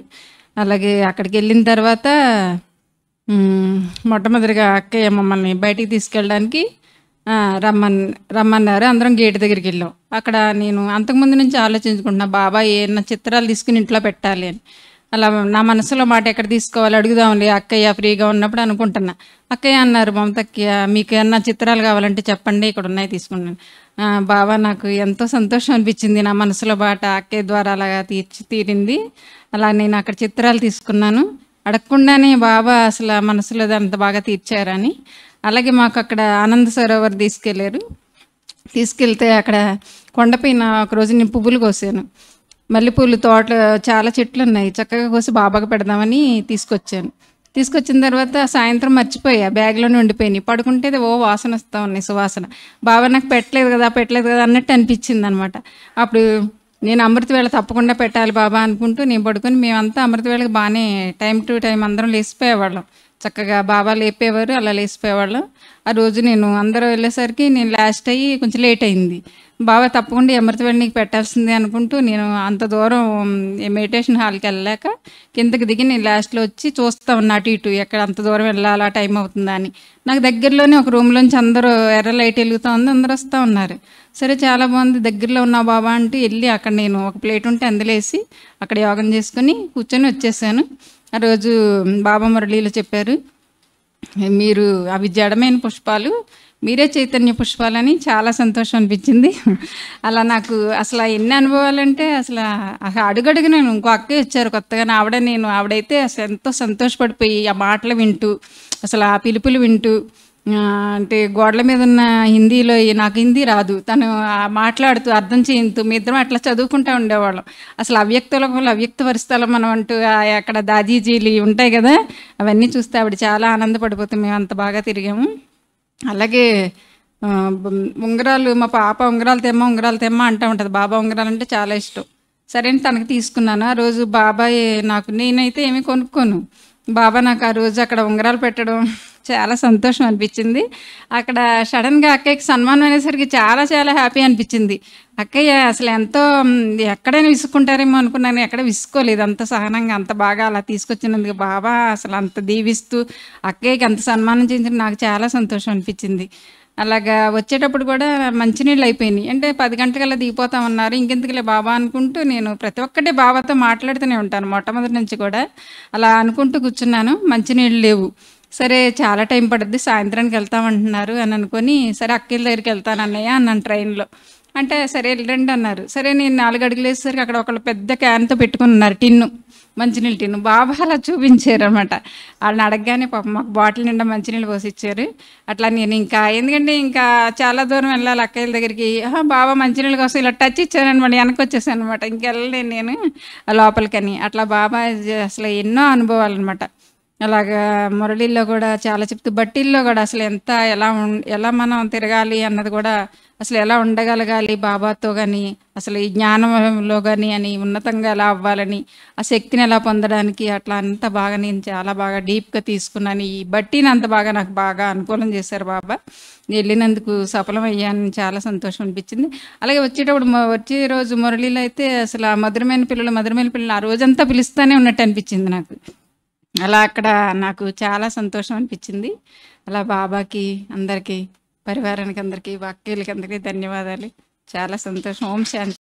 అలాగే అక్కడికి వెళ్ళిన తర్వాత మొట్టమొదటిగా అక్కయ్య మమ్మల్ని బయటికి తీసుకెళ్ళడానికి రమ్మన్ రమ్మన్నారు. అందరం గేటు దగ్గరికి వెళ్ళాం. అక్కడ నేను అంతకుముందు నుంచి ఆలోచించుకుంటున్నా బాబా ఏమన్నా చిత్రాలు తీసుకుని ఇంట్లో పెట్టాలి అని. అలా నా మనసులో మాట ఎక్కడ తీసుకోవాలి అడుగుదాంలే అక్కయ్య ఫ్రీగా ఉన్నప్పుడు అనుకుంటున్నా. అక్కయ్య అన్నారు మమతక్కయ్య మీకు ఏమన్నా చిత్రాలు కావాలంటే చెప్పండి ఇక్కడ ఉన్నాయి తీసుకున్నాను. బాబా నాకు ఎంతో సంతోషం అనిపించింది, నా మనసులో మాట అక్కయ్య ద్వారా అలాగా తీర్చి తీరింది. అలా నేను అక్కడ చిత్రాలు తీసుకున్నాను అడగకుండానే బాబా అసలు మనసులో అంత బాగా తీర్చారని. అలాగే మాకు అక్కడ ఆనంద సరోవర్ తీసుకెళ్ళారు. తీసుకెళ్తే అక్కడ కొండపైన ఒకరోజు నేను పువ్వులు కోసాను, మల్లెపూలు తోట చాలా చెట్లు ఉన్నాయి చక్కగా కోసి బాబాకు పెడదామని తీసుకొచ్చాను. తీసుకొచ్చిన తర్వాత సాయంత్రం మర్చిపోయా బ్యాగ్లోనే ఉండిపోయినాయి, పడుకుంటే ఓ వాసన వస్తూ ఉన్నాయి సువాసన. బాబా నాకు పెట్టలేదు కదా పెట్టలేదు కదా అన్నట్టు అనిపించింది అనమాట. అప్పుడు నేను అమృతవేళ తప్పకుండా పెట్టాలి బాబా అనుకుంటూ నేను పడుకొని మేమంతా అమృతవేళకి బాగానే టైం టు టైం అందరం లేచిపోయేవాళ్ళం, చక్కగా బాబా లేపేవారు అలా లేచిపోయేవాళ్ళం. ఆ రోజు నేను అందరూ వెళ్ళేసరికి నేను లాస్ట్ అయ్యి కొంచెం లేట్ అయింది. బాబా తప్పకుండా అమృతవేళ నీకు పెట్టాల్సిందే అనుకుంటూ నేను అంత దూరం మెడిటేషన్ హాల్కి వెళ్ళలేక కిందకి దిగి నేను లాస్ట్లో వచ్చి చూస్తా ఉన్నా అటు ఇటు ఎక్కడ అంత దూరం వెళ్ళాలా టైం అవుతుందా అని. నాకు దగ్గరలోనే ఒక రూమ్లోంచి అందరూ ఎర్ర లైట్ వెలుగుతూ ఉంది, అందరూ వస్తూ ఉన్నారు. సరే చాలా బాగుంది దగ్గరలో ఉన్నా బాబా అంటే వెళ్ళి అక్కడ నేను ఒక ప్లేట్ ఉంటే అందులేసి అక్కడ యోగం చేసుకుని కూర్చొని వచ్చేసాను. ఆ రోజు బాబా మురళీలో చెప్పారు మీరు అవి జడమైన పుష్పాలు మీరే చైతన్య పుష్పాలని, చాలా సంతోషం అనిపించింది. అలా నాకు అసలు ఎన్ని అనుభవాలంటే అసలు అడుగడుగు నేను ఇంకో అక్కే వచ్చారు కొత్తగా ఆవిడ నేను ఆవిడైతే అసలు ఎంతో సంతోషపడిపోయి ఆ మాటలు వింటూ అసలు ఆ పిలుపులు వింటూ అంటే గోడల మీద ఉన్న హిందీలో నాకు హిందీ రాదు తను మాట్లాడుతూ అర్థం చేయింతూ మీ ఇద్దరం అట్లా చదువుకుంటూ ఉండేవాళ్ళం. అసలు అవ్యక్తుల అవ్యక్త పరిస్థితులు మనం అంటూ అక్కడ దాదీజీలు ఉంటాయి కదా అవన్నీ చూస్తే ఆవిడ చాలా ఆనందపడిపోతుంది, మేము అంత బాగా తిరిగాము. అలాగే ఉంగరాలు మా పాప ఉంగరాలు తెమ్మ ఉంగరాలు తెమ్మ అంటూ ఉంటుంది, బాబా ఉంగరాలు అంటే చాలా ఇష్టం. సరే అని తనకు తీసుకున్నాను. ఆ రోజు బాబాయ్ నాకు నేనైతే ఏమీ కొనుక్కోను, బాబా నాకు ఆ రోజు అక్కడ ఉంగరాలు పెట్టడం చాలా సంతోషం అనిపించింది. అక్కడ సడన్గా అక్కయ్యకి సన్మానం అనేసరికి చాలా చాలా హ్యాపీ అనిపించింది. అక్కయ్య అసలు ఎంతో ఎక్కడైనా విసుక్కుంటారేమో అనుకున్నాను, ఎక్కడ విసుకోలేదు అంత సహనంగా అంత బాగా అలా తీసుకొచ్చినందుకు బాబా అసలు అంత దీవిస్తూ అక్కయ్యకి అంత సన్మానం చేయించిన నాకు చాలా సంతోషం అనిపించింది. అలాగా వచ్చేటప్పుడు కూడా మంచినీళ్ళు అయిపోయినాయి, అంటే పది గంటలకల్లా దిగిపోతామన్నారు. ఇంకెందుకులే బాబా అనుకుంటూ నేను ప్రతి ఒక్కటే బాబాతో మాట్లాడుతూనే ఉంటాను మొట్టమొదటి నుంచి కూడా. అలా అనుకుంటూ కూర్చున్నాను, మంచినీళ్ళు లేవు. సరే చాలా టైం పడుద్ది సాయంత్రానికి వెళ్తామంటున్నారు అని అనుకుని సరే అక్కయ్య దగ్గరికి వెళ్తాను అన్నయ్య అన్నాను ట్రైన్లో. అంటే సరే వెళ్ళండి అన్నారు. సరే నేను నాలుగు అడుగులు వేసేసరికి అక్కడ ఒకళ్ళు పెద్ద క్యాన్తో పెట్టుకుని ఉన్నారు టిన్ను మంచినీళ్ళు టిన్ను, బాబా అలా చూపించారు అనమాట. వాళ్ళని అడగగానే పాపం మాకు బాటిల్ నిండా మంచినీళ్ళు పోసి ఇచ్చారు. అట్లా నేను ఇంకా ఎందుకంటే ఇంకా చాలా దూరం వెళ్ళాలి అక్కయ్యల దగ్గరికి బాబా మంచినీళ్ళ కోసం ఇలా టచ్ ఇచ్చారనమాట, వెనక్కి వచ్చేసాను అనమాట ఇంకెళ్ళలేను నేను లోపలికని. అట్లా బాబా అసలు ఎన్నో అనుభవాలు అనమాట. అలాగా మురళీల్లో కూడా చాలా చెప్తూ బట్టీల్లో కూడా అసలు ఎంత ఎలా ఎలా మనం తిరగాలి అన్నది కూడా అసలు ఎలా ఉండగలగాలి బాబాతో కానీ అసలు ఈ జ్ఞానంలో కానీ అని ఉన్నతంగా ఎలా అవ్వాలని ఆ శక్తిని ఎలా పొందడానికి అట్లా అంత బాగా నేను చాలా బాగా డీప్గా తీసుకున్నాను. ఈ బట్టీని అంత బాగా నాకు బాగా అనుకూలం చేశారు బాబా, వెళ్ళినందుకు సఫలమయ్యాను చాలా సంతోషం అనిపించింది. అలాగే వచ్చేటప్పుడు వచ్చే రోజు మురళీలో అయితే అసలు ఆ మధురమైన పిల్లలు మధురమైన పిల్లలు ఆ రోజంతా పిలుస్తానే ఉన్నట్టు అనిపించింది నాకు. అలా అక్కడ నాకు చాలా సంతోషం అనిపించింది. అలా బాబాకి అందరికీ పరివారానికి అందరికీ వాక్యాలకి అందరికీ ధన్యవాదాలు, చాలా సంతోషం. ఓం శాంతి.